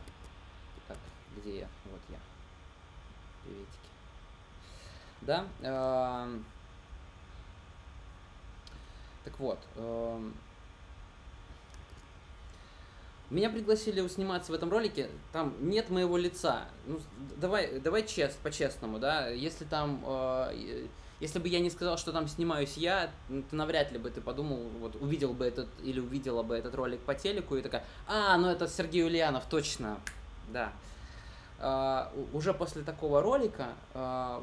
Так, где я? Вот я. Приветики. Да. Э, так вот. Э, Меня пригласили сниматься в этом ролике, там нет моего лица. Ну, давай, давай чест, по-честному, да, если там, э, если бы я не сказал, что там снимаюсь я, то навряд ли бы ты подумал, вот, увидел бы этот, или увидела бы этот ролик по телеку и такая, а, ну это Сергей Ульянов, точно, да. Э, уже после такого ролика, э,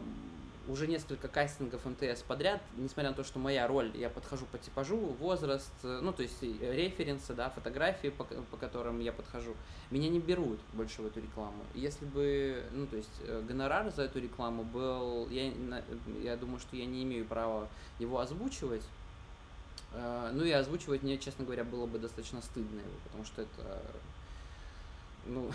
уже несколько кастингов МТС подряд, несмотря на то, что моя роль, я подхожу по типажу, возраст, ну, то есть референсы, да, фотографии, по, по которым я подхожу, меня не берут больше в эту рекламу. Если бы, ну, то есть гонорар за эту рекламу был, я, я думаю, что я не имею права его озвучивать, ну, и озвучивать мне, честно говоря, было бы достаточно стыдно его, потому что это, ну...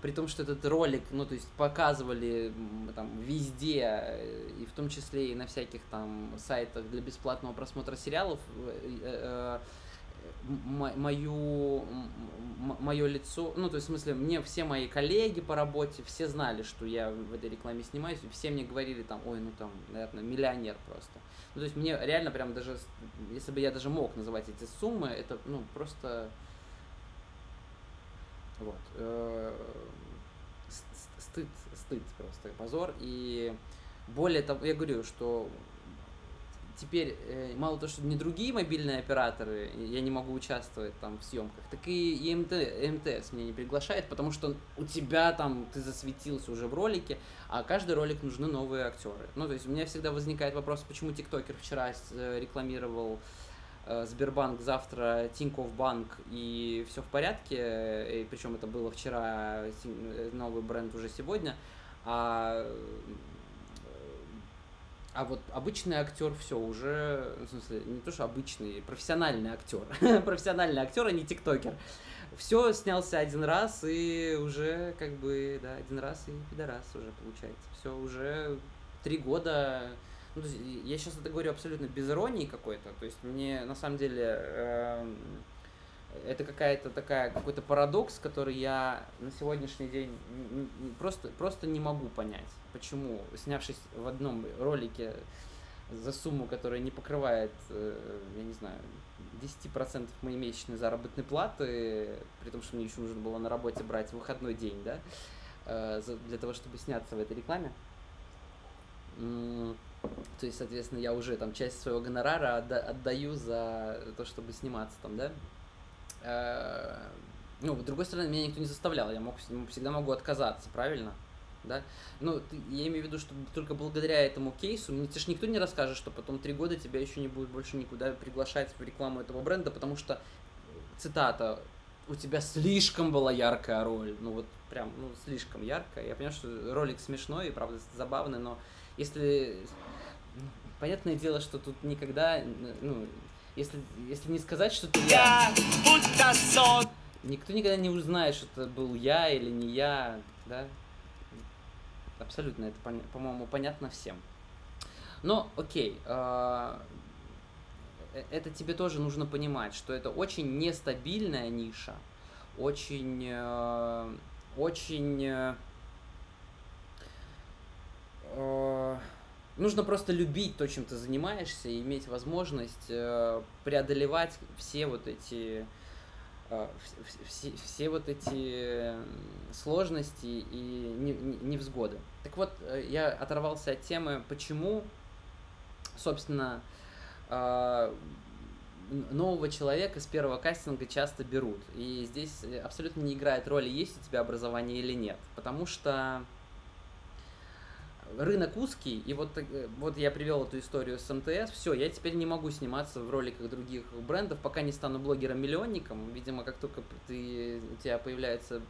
При том, что этот ролик, ну, то есть, показывали там везде, и в том числе и на всяких там сайтах для бесплатного просмотра сериалов, э, э, мою, мое лицо, ну, то есть, в смысле, мне все мои коллеги по работе, все знали, что я в этой рекламе снимаюсь, и все мне говорили там, ой, ну, там, наверное, миллионер просто. Ну, то есть, мне реально прям даже, если бы я даже мог называть эти суммы, это, ну, просто... Вот. Стыд, стыд просто, позор. И более того, я говорю, что теперь мало того, что не другие мобильные операторы, я не могу участвовать там в съемках, так и МТС меня не приглашает, потому что у тебя там, ты засветился уже в ролике, а каждый ролик нужны новые актеры. Ну, то есть у меня всегда возникает вопрос, почему тиктокер вчера рекламировал Сбербанк, завтра Тинькофф банк и все в порядке, и причем это было вчера, новый бренд уже сегодня, а, А вот обычный актер все уже, в смысле, не то что обычный, профессиональный актер, профессиональный актер, а не тиктокер. Все снялся один раз и уже как бы, да, один раз и пидорас уже получается. Все уже три года. Ну, то есть, я сейчас это говорю абсолютно без иронии какой-то. То есть мне на самом деле э, это какая-то такая какой-то парадокс, который я на сегодняшний день просто просто не могу понять, почему, снявшись в одном ролике за сумму, которая не покрывает, я не знаю, десять процентов моей месячной заработной платы, при том, что мне еще нужно было на работе брать выходной день, да, для того, чтобы сняться в этой рекламе. То есть, соответственно, я уже там часть своего гонорара отдаю за то, чтобы сниматься там, да. Ну, с другой стороны, меня никто не заставлял, я мог, всегда могу отказаться, правильно? Да? Ну, я имею в виду, что только благодаря этому кейсу, мне тебе ж никто не расскажет, что потом три года тебя еще не будет больше никуда приглашать в рекламу этого бренда, потому что, цитата, у тебя слишком была яркая роль, ну вот прям, ну слишком яркая. Я понимаю, что ролик смешной и, правда, забавный, но если, понятное дело, что тут никогда, ну, если, если не сказать, что ты... Я, будто сон. Никто никогда не узнает, что это был я или не я, да? Абсолютно, это, по-моему, понятно всем. Но, окей, это тебе тоже нужно понимать, что это очень нестабильная ниша, очень, очень... Нужно просто любить то, чем ты занимаешься, и иметь возможность преодолевать все вот эти... Все, все вот эти сложности и невзгоды. Так вот, я оторвался от темы, почему, собственно, нового человека с первого кастинга часто берут. И здесь абсолютно не играет роли, есть у тебя образование или нет. Потому что рынок узкий, и вот, вот я привел эту историю с МТС, все, я теперь не могу сниматься в роликах других брендов, пока не стану блогером-миллионником. Видимо, как только ты, у тебя появляется...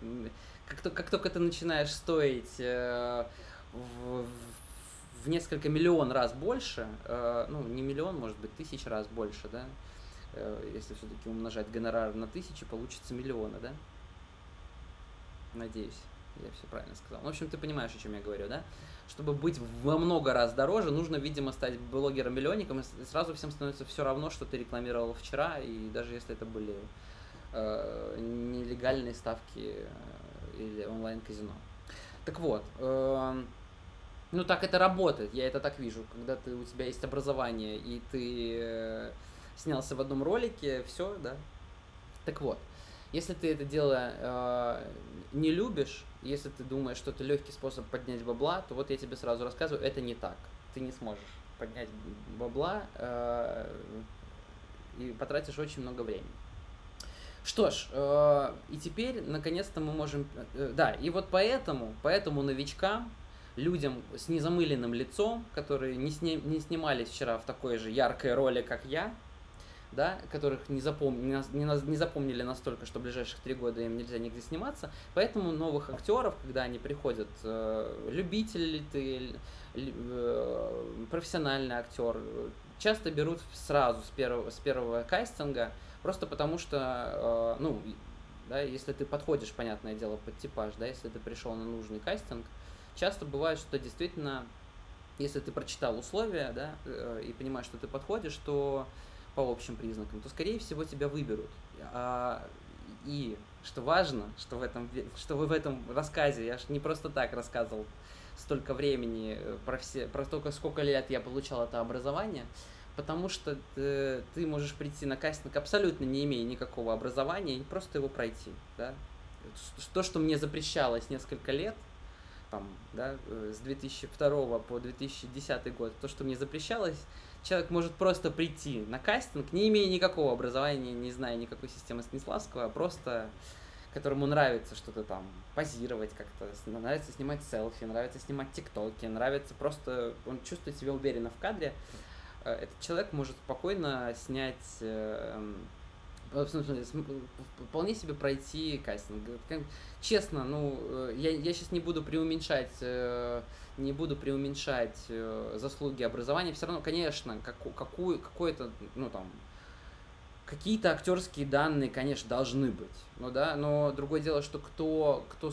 Как, как только ты начинаешь стоить э, в, в несколько миллион раз больше, э, ну, не миллион, может быть, тысяч раз больше, да, э, если все-таки умножать гонорар на тысячи, получится миллионы, да? Надеюсь, я все правильно сказал. В общем, ты понимаешь, о чем я говорю, да? Чтобы быть во много раз дороже, нужно, видимо, стать блогером-миллионником, и сразу всем становится все равно, что ты рекламировал вчера, и даже если это были э, нелегальные ставки или онлайн-казино. Так вот, э, ну так это работает, я это так вижу, когда ты, у тебя есть образование, и ты э, снялся в одном ролике, все, да. Так вот, если ты это дело э, не любишь, если ты думаешь, что это легкий способ поднять бабла, то вот я тебе сразу рассказываю, это не так. Ты не сможешь поднять бабла э, и потратишь очень много времени. Что ж, э, и теперь, наконец-то, мы можем... Э, да, и вот поэтому, поэтому новичкам, людям с незамыленным лицом, которые не, сни, не снимались вчера в такой же яркой роли, как я, да, которых не, запом... не, не запомнили настолько, что в ближайших три года им нельзя нигде сниматься, поэтому новых актеров, когда они приходят, э, любитель ли ты, э, профессиональный актер, часто берут сразу с первого, с первого кастинга, просто потому что, э, ну, да, если ты подходишь, понятное дело, под типаж, да, если ты пришел на нужный кастинг, часто бывает, что действительно, если ты прочитал условия, да, э, и понимаешь, что ты подходишь, то по общим признакам, то, скорее всего, тебя выберут. А, и, что важно, что в этом, что вы в этом рассказе, я же не просто так рассказывал столько времени, про, все, про столько, сколько лет я получал это образование, потому что ты, ты можешь прийти на кастинг, абсолютно не имея никакого образования, и просто его пройти. Да? То, что мне запрещалось несколько лет, там, да, с две тысячи второго по две тысячи десятый год, то, что мне запрещалось, человек может просто прийти на кастинг, не имея никакого образования, не зная никакой системы Станиславского, а просто которому нравится что-то там позировать как-то, нравится снимать селфи, нравится снимать тиктоки, нравится просто, он чувствует себя уверенно в кадре. Этот человек может спокойно снять вполне себе пройти кастинг. Честно, ну, я, я сейчас не буду преуменьшать, не буду преуменьшать заслуги образования. Все равно, конечно, какую, какое-то, ну, там, какие-то актерские данные, конечно, должны быть. Ну, да, но другое дело, что кто, кто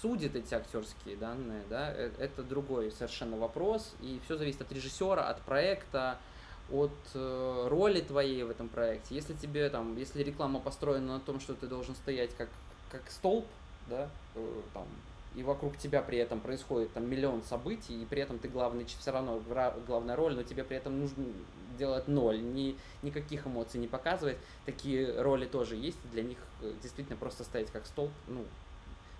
судит эти актерские данные, да, это другой совершенно вопрос. И все зависит от режиссера, от проекта, от э, роли твоей в этом проекте. Если тебе там, если реклама построена на том, что ты должен стоять как, как столб, да, э, там, и вокруг тебя при этом происходит там миллион событий, и при этом ты главный, все равно главная роль, но тебе при этом нужно делать ноль, ни, никаких эмоций не показывать. Такие роли тоже есть, для них действительно просто стоять как столб, ну,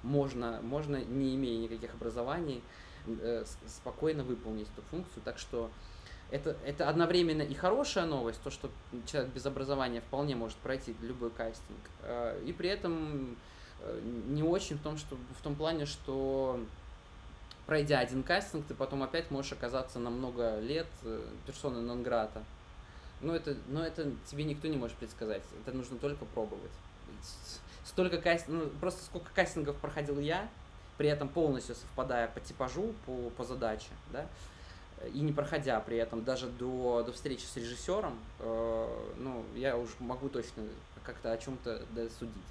можно, можно не имея никаких образований, э, спокойно выполнить эту функцию. Так что Это, это одновременно и хорошая новость, то, что человек без образования вполне может пройти любой кастинг, и при этом не очень в том, что, в том плане, что пройдя один кастинг, ты потом опять можешь оказаться на много лет персоной нон-грата. Но это, но это тебе никто не может предсказать, это нужно только пробовать. Столько кастинг, ну, просто сколько кастингов проходил я, при этом полностью совпадая по типажу, по, по задаче, да? И не проходя при этом даже до, до встречи с режиссером, э, ну, я уж могу точно как-то о чем-то досудить.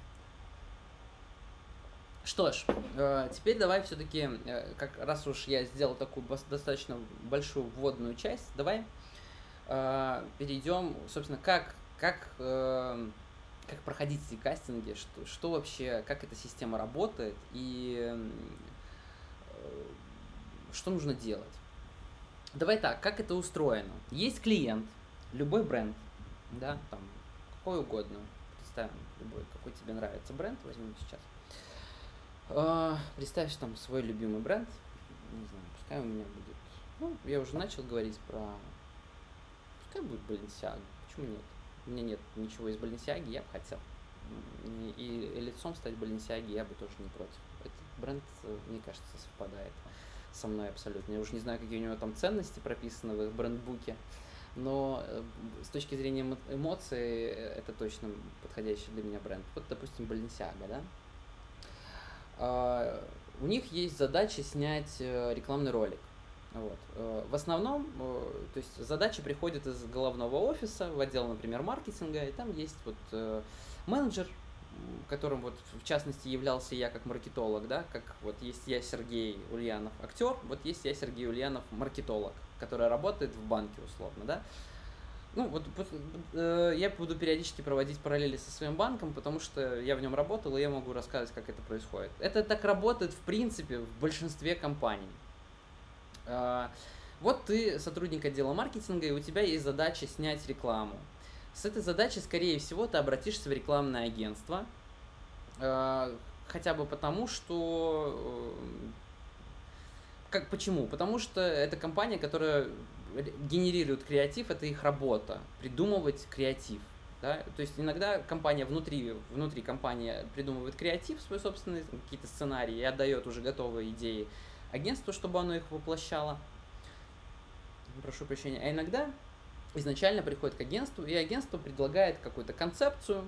Что ж, э, теперь давай все-таки, э, как раз уж я сделал такую достаточно большую вводную часть, давай э, перейдем, собственно, как, как, э, как проходить эти кастинги, что, что вообще, как эта система работает и э, что нужно делать. Давай так, как это устроено? Есть клиент, любой бренд, да, там, какой угодно, представим, любой, какой тебе нравится бренд, возьмем сейчас. Представь там свой любимый бренд, не знаю, пускай у меня будет, ну, я уже начал говорить про, пускай будет Баленсиага, почему нет? У меня нет ничего из Баленсиаги, я бы хотел, и, и лицом стать Баленсиаги я бы тоже не против. Этот бренд, мне кажется, совпадает со мной абсолютно. Я уже не знаю, какие у него там ценности прописаны в их брендбуке, но с точки зрения эмоций это точно подходящий для меня бренд. Вот, допустим, Баленсиага, да? У них есть задача снять рекламный ролик. Вот. В основном, то есть задача приходит из головного офиса в отдел, например, маркетинга, и там есть вот менеджер, которым вот в частности являлся я как маркетолог, да, как вот есть я Сергей Ульянов актер, вот есть я Сергей Ульянов маркетолог, который работает в банке условно, да. Ну вот э, я буду периодически проводить параллели со своим банком, потому что я в нем работал и я могу рассказывать, как это происходит. Это так работает в принципе в большинстве компаний. Э, вот ты сотрудник отдела маркетинга и у тебя есть задача снять рекламу. С этой задачей, скорее всего, ты обратишься в рекламное агентство, э, хотя бы потому, что… Э, как, почему? Потому что это компания, которая генерирует креатив, это их работа, придумывать креатив. Да? То есть иногда компания внутри, внутри компании придумывает креатив, свой собственный, какие-то сценарии, и отдает уже готовые идеи агентству, чтобы оно их воплощало. Прошу прощения. А иногда… изначально приходит к агентству, и агентство предлагает какую-то концепцию,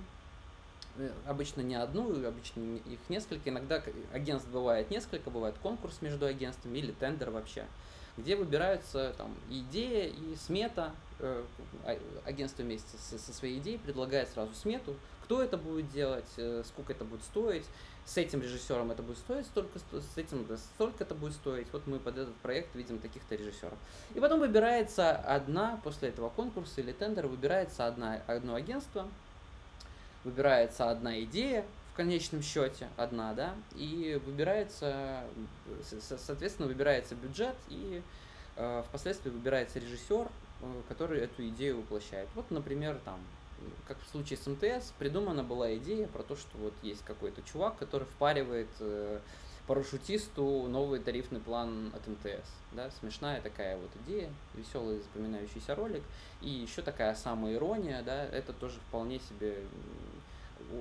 обычно не одну, обычно их несколько, иногда агентств бывает несколько, бывает конкурс между агентствами или тендер вообще, где выбираются там идея и смета, агентство вместе со своей идеей предлагает сразу смету, кто это будет делать, сколько это будет стоить, с этим режиссером это будет стоить, столько, с этим столько это будет стоить, вот мы под этот проект видим таких-то режиссеров. И потом выбирается одна, после этого конкурса или тендера, выбирается одна, одно агентство, выбирается одна идея, в конечном счете одна, да, и выбирается, соответственно, выбирается бюджет, и э, впоследствии выбирается режиссер, который эту идею воплощает. Вот, например, там, как в случае с МТС, придумана была идея про то, что вот есть какой-то чувак, который впаривает э, парашютисту новый тарифный план от МТС. Да? Смешная такая вот идея, веселый запоминающийся ролик. И еще такая самоирония, да, это тоже вполне себе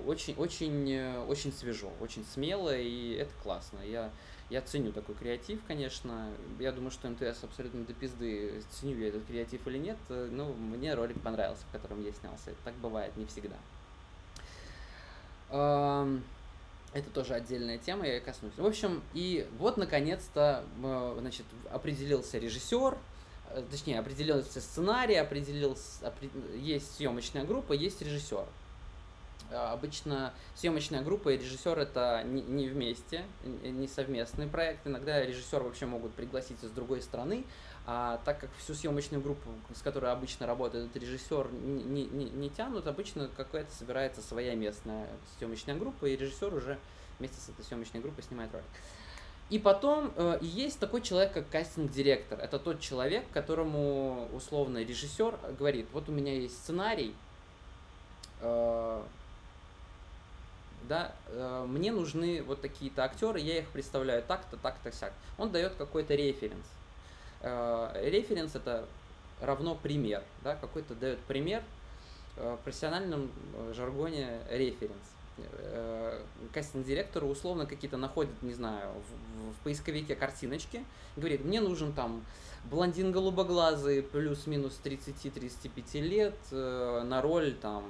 очень, очень, очень свежо, очень смело, и это классно. Я, я ценю такой креатив, конечно. Я думаю, что МТС абсолютно до пизды, ценю я этот креатив или нет, но мне ролик понравился, в котором я снялся. Так бывает не всегда. Это тоже отдельная тема, я коснусь. В общем, и вот наконец-то, значит, определился режиссер, точнее, определился сценарий, определился, опри... есть съемочная группа, есть режиссер. Обычно съемочная группа и режиссер — это не вместе, не совместный проект. Иногда режиссер вообще могут пригласить из другой страны, а так как всю съемочную группу, с которой обычно работает режиссер, не, не, не тянут, обычно какая-то собирается своя местная съемочная группа, и режиссер уже вместе с этой съемочной группой снимает ролик. И потом э, есть такой человек, как кастинг-директор. Это тот человек, которому условно режиссер говорит: вот у меня есть сценарий, э, да, э, мне нужны вот такие-то актеры, я их представляю так-то, так-то, сяк. Он дает какой-то референс. Э, референс — это равно пример, да, какой-то дает пример, э, в профессиональном жаргоне референс. Э, кастинг-директору условно какие-то находят, не знаю, в, в поисковике картиночки, говорит: мне нужен там блондин голубоглазый, плюс-минус тридцать-тридцать пять лет, э, на роль там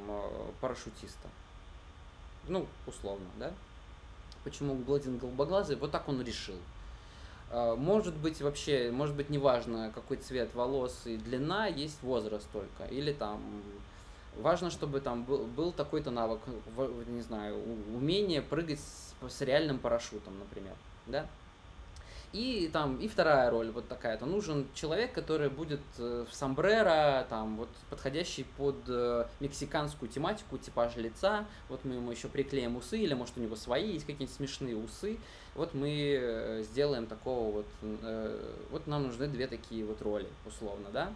парашютиста. Ну, условно, да? Почему блондин голубоглазый? Вот так он решил. Может быть, вообще, может быть, неважно, какой цвет волос и длина, есть возраст только. Или там, важно, чтобы там был, был такой-то навык, не знаю, умение прыгать с, с реальным парашютом, например, да? И там, и вторая роль вот такая-то. Нужен человек, который будет в сомбреро, там, вот, подходящий под мексиканскую тематику, типаж лица. Вот мы ему еще приклеим усы, или, может, у него свои есть какие-нибудь смешные усы. Вот мы сделаем такого вот... Э, вот нам нужны две такие вот роли, условно, да?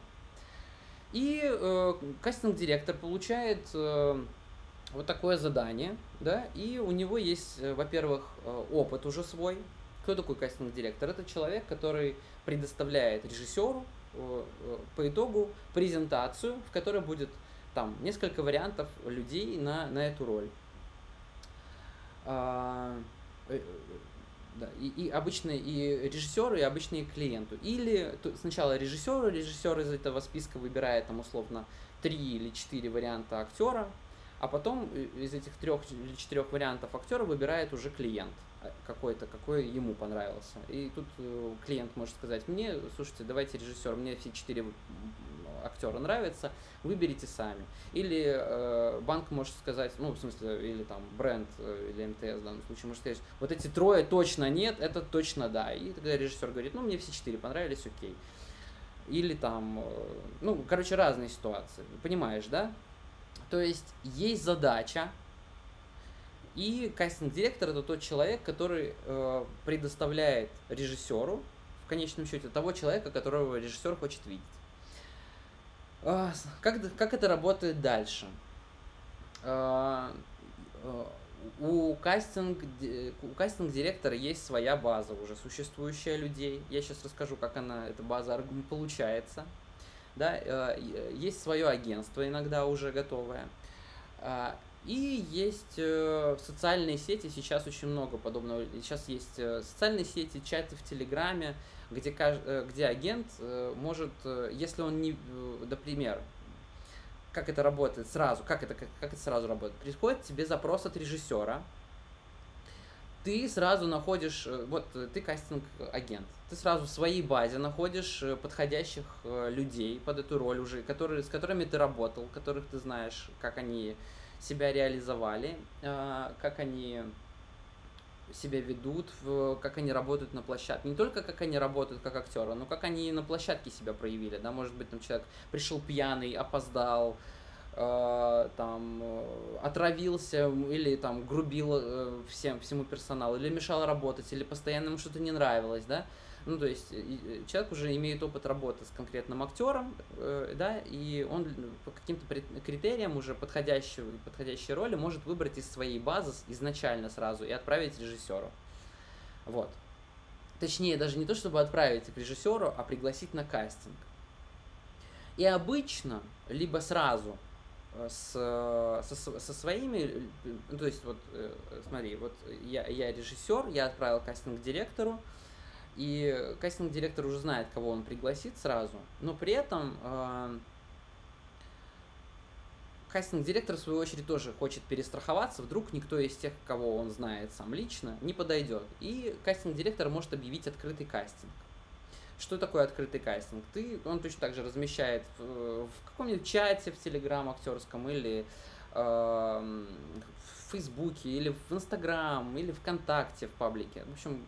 И э, кастинг-директор получает... Э, вот такое задание, да? И у него есть, во-первых, опыт уже свой. Кто такой кастинг-директор? Это человек, который предоставляет режиссеру по итогу презентацию, в которой будет там несколько вариантов людей на, на эту роль. И, и обычные и режиссеры, и обычные клиенты. Или сначала режиссеру, режиссер из этого списка выбирает там условно три или четыре варианта актера, а потом из этих трех или четырех вариантов актера выбирает уже клиент какой-то, какой ему понравился. И тут клиент может сказать мне: слушайте, давайте, режиссер, мне все четыре актера нравятся, выберите сами. Или э, банк может сказать, ну, в смысле, или там бренд, или МТС в данном случае, может сказать: вот эти трое точно нет, это точно да. И тогда режиссер говорит: ну, мне все четыре понравились, окей. Или там, э, ну, короче, разные ситуации, понимаешь, да? То есть есть задача. И кастинг-директор — это тот человек, который э, предоставляет режиссеру, в конечном счете, того человека, которого режиссер хочет видеть. Э, как, как это работает дальше? Э, э, у, кастинг, у кастинг-директора есть своя база уже, существующая людей. Я сейчас расскажу, как она, эта база получается. Да? Э, есть свое агентство, иногда уже готовое. И есть э, социальные сети, сейчас очень много подобного. Сейчас есть э, социальные сети, чаты в Телеграме, где, э, где агент э, может, э, если он не, э, например, как это работает сразу, как это, как, как это сразу работает, приходит тебе запрос от режиссера, ты сразу находишь, э, вот ты кастинг-агент, ты сразу в своей базе находишь подходящих э, людей под эту роль уже, которые, с которыми ты работал, которых ты знаешь, как они себя реализовали, как они себя ведут, как они работают на площадке. Не только как они работают как актеры, но как они на площадке себя проявили. Да? Может быть, там человек пришел пьяный, опоздал, там, отравился или там, грубил всем, всему персоналу, или мешал работать, или постоянно ему что-то не нравилось. Да? Ну, то есть человек уже имеет опыт работы с конкретным актером, э, да, и он по каким-то критериям уже подходящей, подходящей роли может выбрать из своей базы изначально сразу и отправить режиссеру. Вот. Точнее, даже не то, чтобы отправить к режиссеру, а пригласить на кастинг. И обычно, либо сразу с, со, со своими, то есть вот, смотри, вот я, я режиссер, я отправил кастинг к директору, и кастинг-директор уже знает, кого он пригласит сразу, но при этом э, Кастинг-директор, в свою очередь, тоже хочет перестраховаться, вдруг никто из тех, кого он знает сам лично, не подойдет. И кастинг-директор может объявить открытый кастинг. Что такое открытый кастинг? Ты, он точно так же размещает в, в каком-нибудь чате, в Telegram актерском, или э, в Фейсбуке, или в Instagram, или ВКонтакте, в паблике. В общем,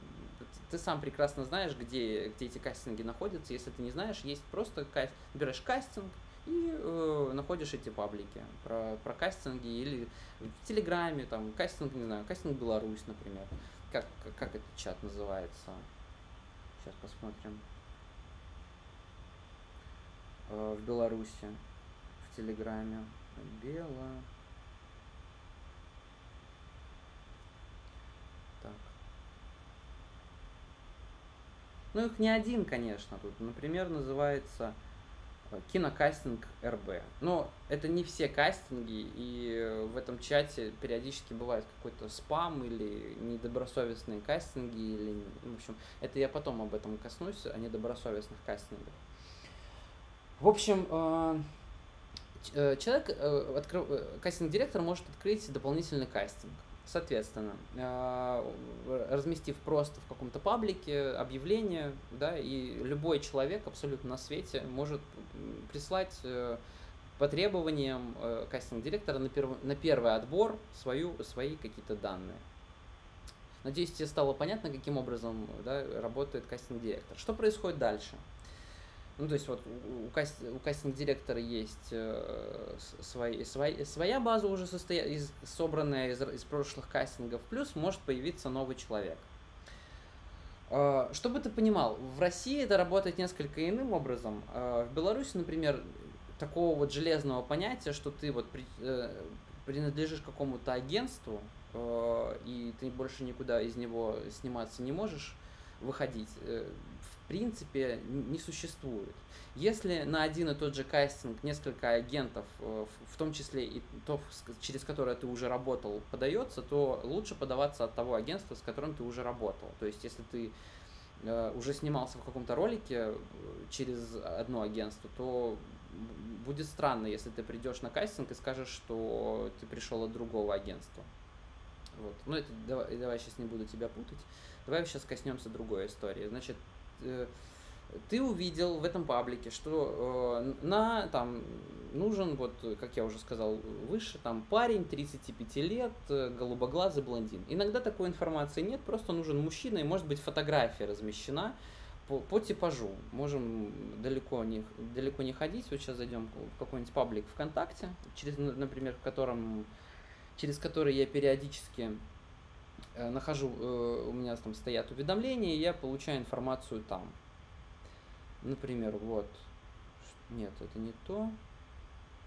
ты сам прекрасно знаешь, где, где эти кастинги находятся. Если ты не знаешь, есть просто кастинг. Набираешь кастинг и э, находишь эти паблики про, про кастинги, или в Телеграме, там, кастинг, не знаю, кастинг Беларусь, например. Как, как этот чат называется? Сейчас посмотрим. В Беларуси, в Телеграме. Бела. Так. Ну, их не один, конечно, тут. Например, называется кинокастинг эр бэ. Но это не все кастинги, и в этом чате периодически бывает какой-то спам или недобросовестные кастинги, или, в общем, это я потом об этом коснусь, о недобросовестных кастингах. В общем, человек, кастинг-директор может открыть дополнительный кастинг. Соответственно, разместив просто в каком-то паблике объявление, да, и любой человек абсолютно на свете может прислать по требованиям кастинг-директора на, перв, на первый отбор свою, свои какие-то данные. Надеюсь, тебе стало понятно, каким образом, да, работает кастинг-директор. Что происходит дальше? Ну, то есть, вот у, каст... у кастинг-директора есть э, свои, свои, своя база уже состоя... из... собранная из... из прошлых кастингов, плюс может появиться новый человек. Э, чтобы ты понимал, в России это работает несколько иным образом. Э, в Беларуси, например, такого вот железного понятия, что ты вот при... э, принадлежишь какому-то агентству, э, и ты больше никуда из него сниматься не можешь, выходить, э, в принципе, не существует. Если на один и тот же кастинг несколько агентов, в том числе и то, через которое ты уже работал, подается, то лучше подаваться от того агентства, с которым ты уже работал. То есть, если ты уже снимался в каком-то ролике через одно агентство, то будет странно, если ты придешь на кастинг и скажешь, что ты пришел от другого агентства. Вот. Но это давай, давай сейчас не буду тебя путать. Давай сейчас коснемся другой истории. Значит, ты увидел в этом паблике, что э, на там нужен, вот как я уже сказал выше, там парень тридцати пяти лет, голубоглазый блондин. Иногда такой информации нет, просто нужен мужчина, и может быть фотография размещена по, по типажу. Можем далеко не, далеко не ходить, вот сейчас зайдем в какой-нибудь паблик ВКонтакте, через, например, в котором, через который я периодически нахожу, у меня там стоят уведомления, и я получаю информацию там. Например, вот. Нет, это не то.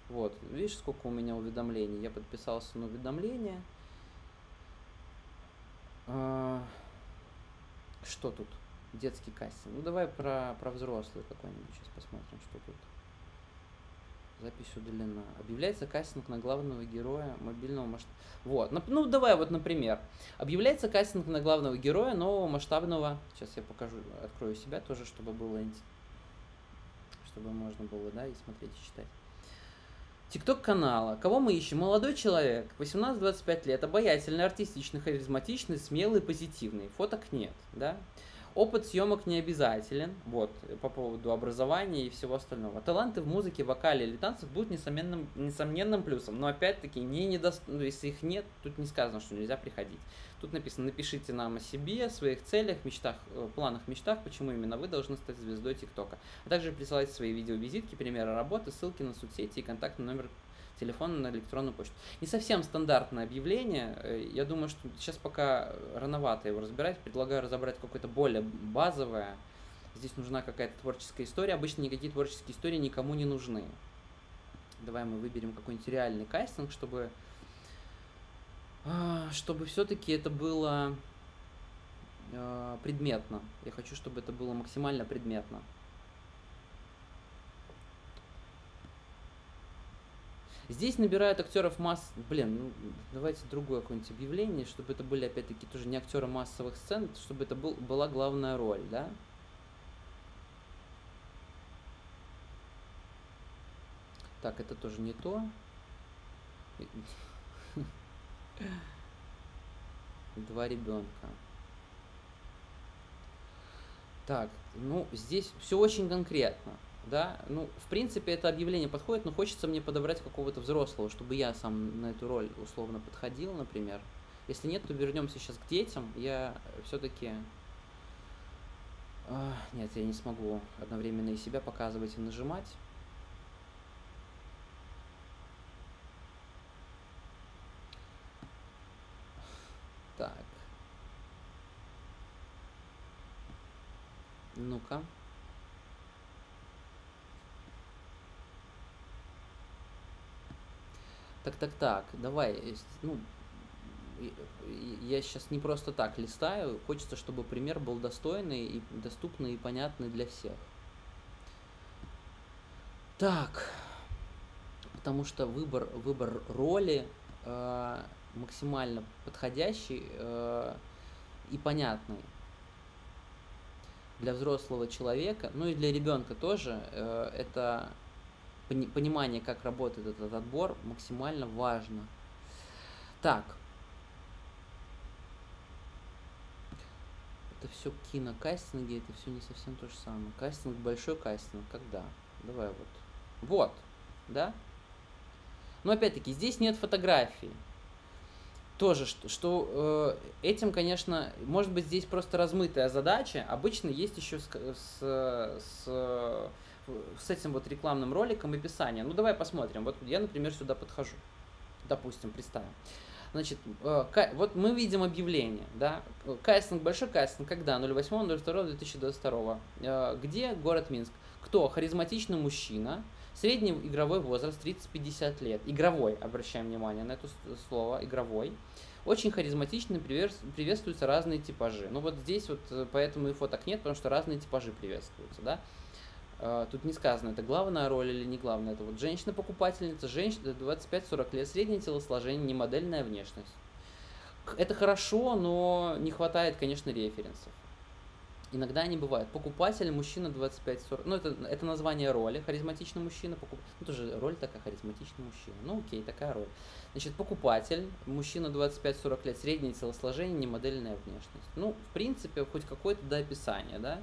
Вот, видишь, сколько у меня уведомлений. Я подписался на уведомления. Что тут? Детский кастинг. Ну, давай про, про взрослый какой-нибудь сейчас посмотрим, что тут. Запись удалена. Объявляется кастинг на главного героя мобильного масштаба. Вот. Ну, давай вот, например. Объявляется кастинг на главного героя нового масштабного... Сейчас я покажу, открою себя тоже, чтобы было... Чтобы можно было, да, и смотреть, и читать. Тик-Ток канала. Кого мы ищем? Молодой человек, восемнадцать-двадцать пять лет, обаятельный, артистичный, харизматичный, смелый, позитивный. Фоток нет, да? Опыт съемок не обязателен, вот, по поводу образования и всего остального. Таланты в музыке, вокале или танцах будут несомненным, несомненным плюсом, но опять-таки, не недост... ну, если их нет, тут не сказано, что нельзя приходить. Тут написано: напишите нам о себе, своих целях, мечтах, планах, мечтах, почему именно вы должны стать звездой ТикТока. А также присылайте свои видеовизитки, примеры работы, ссылки на соцсети и контактный номер телефона на электронную почту. Не совсем стандартное объявление. Я думаю, что сейчас пока рановато его разбирать. Предлагаю разобрать какое-то более базовое. Здесь нужна какая-то творческая история. Обычно никакие творческие истории никому не нужны. Давай мы выберем какой-нибудь реальный кастинг, чтобы, чтобы все-таки это было предметно. Я хочу, чтобы это было максимально предметно. Здесь набирают актеров масс... Блин, ну давайте другое какое-нибудь объявление, чтобы это были, опять-таки, тоже не актеры массовых сцен, чтобы это был, была главная роль, да? Так, это тоже не то. Два ребенка. Так, ну, здесь все очень конкретно, да, ну, в принципе, это объявление подходит, но хочется мне подобрать какого-то взрослого, чтобы я сам на эту роль условно подходил, например. Если нет, то вернемся сейчас к детям, я все-таки... Нет, я не смогу одновременно и себя показывать, и нажимать. Так. Ну-ка. Так-так-так, давай, ну, я сейчас не просто так листаю, хочется, чтобы пример был достойный, и доступный и понятный для всех. Так, потому что выбор, выбор роли э, максимально подходящий э, и понятный. Для взрослого человека, ну и для ребенка тоже, э, это пони понимание, как работает этот отбор, максимально важно. Так. Это все кинокастинги, это все не совсем то же самое. Кастинг, большой кастинг, когда? Давай вот. Вот, да? Но опять-таки, здесь нет фотографии. Тоже, что, что э, этим, конечно, может быть, здесь просто размытая задача. Обычно есть еще с, с, с, с этим вот рекламным роликом описание. Ну, давай посмотрим. Вот я, например, сюда подхожу. Допустим, представим. Значит, э, ка вот мы видим объявление, да? Кастинг, большой кастинг, когда? ноль восьмое ноль второе две тысячи двадцать второго. Э, где? Город Минск. Кто? Харизматичный мужчина. Средний игровой возраст тридцать-пятьдесят лет. Игровой, обращаем внимание на это слово, игровой. Очень харизматичный, приветствуются разные типажи. Ну вот здесь вот поэтому и фоток нет, потому что разные типажи приветствуются, да. Тут не сказано, это главная роль или не главная. Это вот женщина-покупательница, женщина двадцать пять-сорок лет, среднее телосложение, не модельная внешность. Это хорошо, но не хватает, конечно, референсов. Иногда они бывают. Покупатель, мужчина двадцать пять-сорок. Ну, это, это название роли. Харизматичный мужчина. Покуп... Ну, тоже роль такая, харизматичный мужчина. Ну, окей, такая роль. Значит, покупатель, мужчина двадцать пять-сорок лет, среднее телосложение, немодельная внешность. Ну, в принципе, хоть какое-то до описания, да.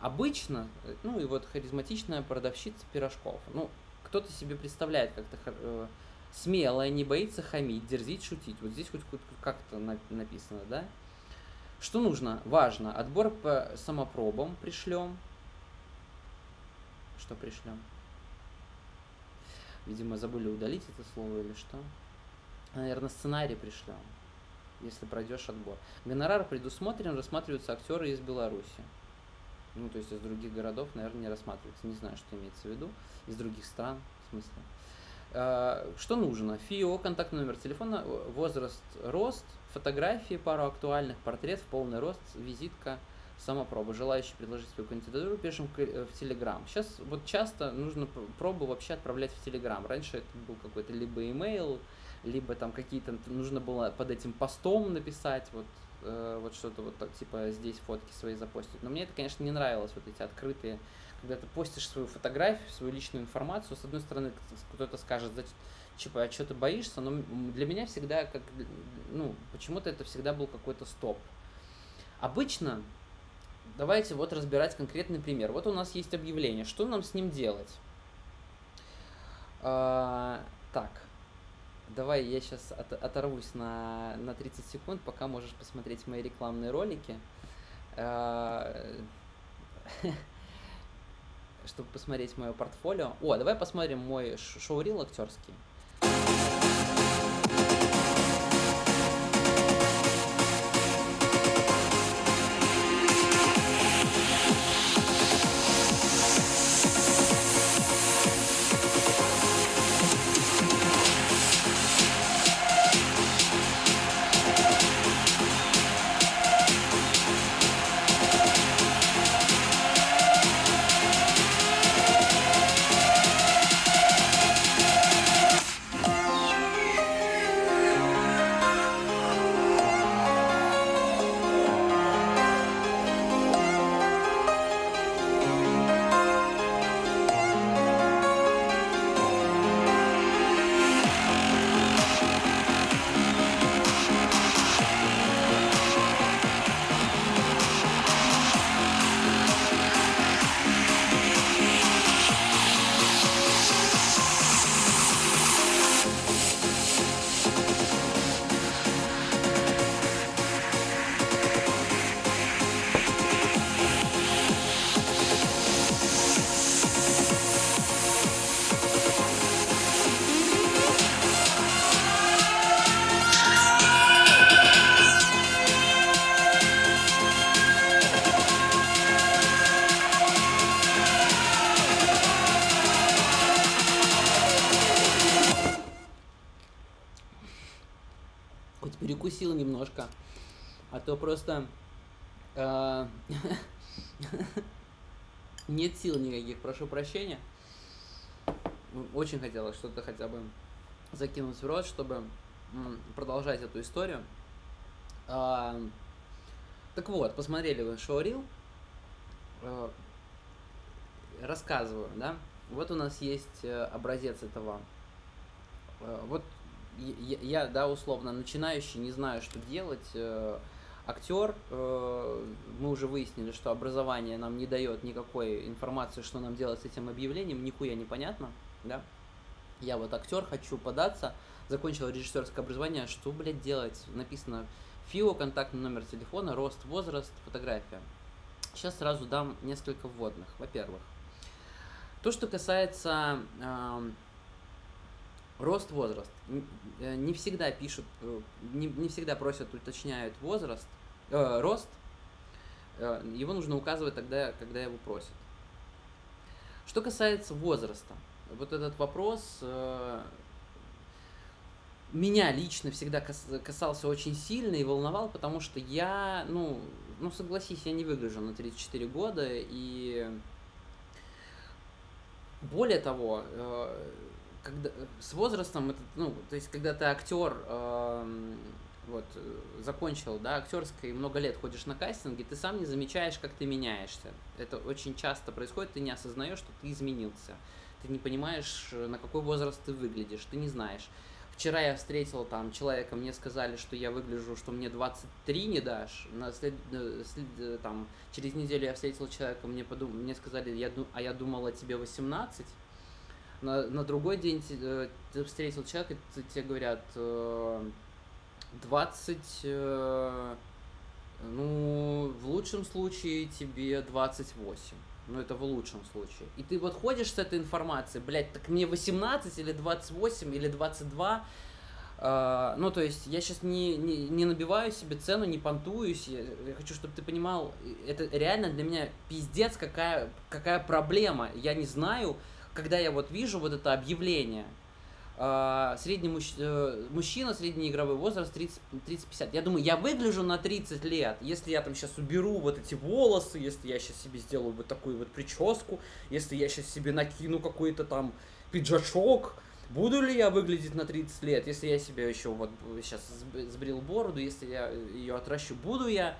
Обычно, ну, и вот харизматичная продавщица пирожков. Ну, кто-то себе представляет как-то хор... смелая, не боится хамить, дерзить, шутить. Вот здесь хоть как-то написано, да. Что нужно? Важно. Отбор по самопробам пришлем. Что пришлем? Видимо, забыли удалить это слово или что. Наверное, сценарий пришлем, если пройдешь отбор. Гонорар предусмотрен, рассматриваются актеры из Беларуси. Ну, то есть из других городов, наверное, не рассматриваются. Не знаю, что имеется в виду. Из других стран, в смысле. Что нужно? ФИО, контактный номер телефона, возраст, рост. Фотографии, пару актуальных, портрет в полный рост, визитка, самопроба. Желающие предложить свою кандидатуру, пишем в Telegram. Сейчас вот часто нужно пробу вообще отправлять в Telegram. Раньше это был какой-то либо имейл, либо там какие-то, нужно было под этим постом написать, вот, э, вот что-то вот так, типа здесь фотки свои запостить. Но мне это, конечно, не нравилось, вот эти открытые, когда ты постишь свою фотографию, свою личную информацию, с одной стороны, кто-то скажет, Чипа, а что ты боишься? Но для меня всегда, как, ну, почему-то это всегда был какой-то стоп. Обычно, давайте вот разбирать конкретный пример. Вот у нас есть объявление. Что нам с ним делать? А, так, давай я сейчас от, оторвусь на, на тридцать секунд, пока можешь посмотреть мои рекламные ролики. А, чтобы посмотреть мое портфолио. О, давай посмотрим мой шоурил актерский. подзабыл немножко, а то просто нет сил никаких, прошу прощения. Очень хотелось что-то хотя бы закинуть в рот, чтобы продолжать эту историю. Так вот, посмотрели вы шоу-рил, рассказываю, да? Вот у нас есть образец этого. Вот я, да, условно начинающий, не знаю, что делать. Актер, мы уже выяснили, что образование нам не дает никакой информации, что нам делать с этим объявлением, нихуя непонятно, да? Я вот актер, хочу податься, закончил режиссерское образование, что, блядь, делать? Написано ФИО, контактный номер телефона, рост, возраст, фотография. Сейчас сразу дам несколько вводных. Во-первых, то, что касается э, рост, возраст. Не всегда пишут, не, не всегда просят, уточняют возраст, э, рост. Его нужно указывать тогда, когда его просят. Что касается возраста. Вот этот вопрос э, меня лично всегда касался очень сильно и волновал, потому что я, ну, ну согласись, я не выгляжу на тридцать четыре года, и более того, э, когда, с возрастом, это, ну, то есть, когда ты актер, э, вот, закончил, да, актерское, и много лет ходишь на кастинги, ты сам не замечаешь, как ты меняешься. Это очень часто происходит, ты не осознаешь, что ты изменился. Ты не понимаешь, на какой возраст ты выглядишь, ты не знаешь. Вчера я встретил там человека, мне сказали, что я выгляжу, что мне двадцать три не дашь. На след... там, через неделю я встретил человека, мне, подум... мне сказали, я... а я думала, тебе восемнадцать. На... на другой день ты встретил человека, тебе говорят двадцать, ну, в лучшем случае тебе двадцать восемь. Ну, это в лучшем случае. И ты вот ходишь с этой информацией, блядь, так мне восемнадцать или двадцать восемь или двадцать два. Э, ну, то есть, я сейчас не, не, не набиваю себе цену, не понтуюсь. Я, я хочу, чтобы ты понимал, это реально для меня пиздец, какая, какая проблема. Я не знаю, когда я вот вижу вот это объявление. Э, средний муж, э, мужчина, средний игровой возраст тридцать пятьдесят. Я думаю, я выгляжу на тридцать лет, если я там сейчас уберу вот эти волосы, если я сейчас себе сделаю вот такую вот прическу, если я сейчас себе накину какой-то там пиджачок, буду ли я выглядеть на тридцать лет, если я себе еще вот сейчас сбрил бороду, если я ее отращу, буду я?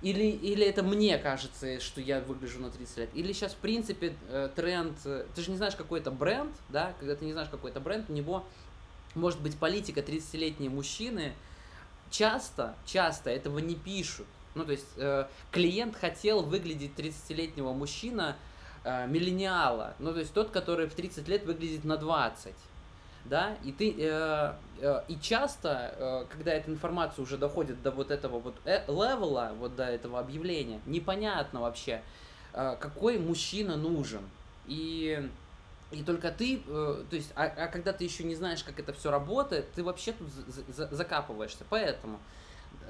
Или, или это мне кажется, что я выгляжу на тридцать лет? Или сейчас, в принципе, тренд... Ты же не знаешь, какой это бренд, да? Когда ты не знаешь, какой это бренд, у него может быть политика, тридцатилетние мужчины часто, часто этого не пишут. Ну, то есть, э, клиент хотел выглядеть тридцатилетнего мужчина, э, миллениала. Ну, то есть, тот, который в тридцать лет выглядит на двадцать. Да, и ты э, э, и часто, э, когда эта информация уже доходит до вот этого вот э, левела, вот до этого объявления, непонятно вообще, э, какой мужчина нужен. И, и только ты, э, то есть, а, а когда ты еще не знаешь, как это все работает, ты вообще тут за, за, закапываешься. Поэтому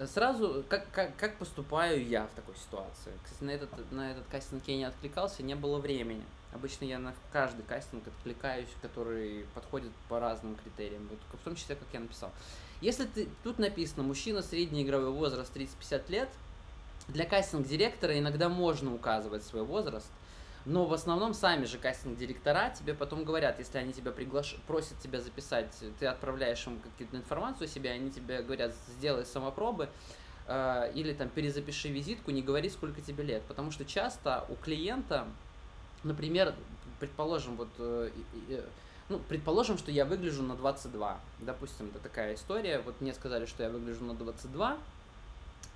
сразу, как, как, как поступаю я в такой ситуации? Кстати, на этот, на этот кастинг я не откликался, не было времени. Обычно я на каждый кастинг откликаюсь, который подходит по разным критериям, в том числе, как я написал. Если ты, тут написано «Мужчина, средний игровой возраст тридцать-пятьдесят лет», для кастинг-директора иногда можно указывать свой возраст, но в основном сами же кастинг-директора тебе потом говорят, если они тебя приглаш... просят тебя записать, ты отправляешь им какую-то информацию о себе, они тебе говорят «Сделай самопробы», э, или там «Перезапиши визитку, не говори, сколько тебе лет», потому что часто у клиента... Например, предположим, вот, ну, предположим, что я выгляжу на двадцать два. Допустим, это такая история. Вот мне сказали, что я выгляжу на двадцать два,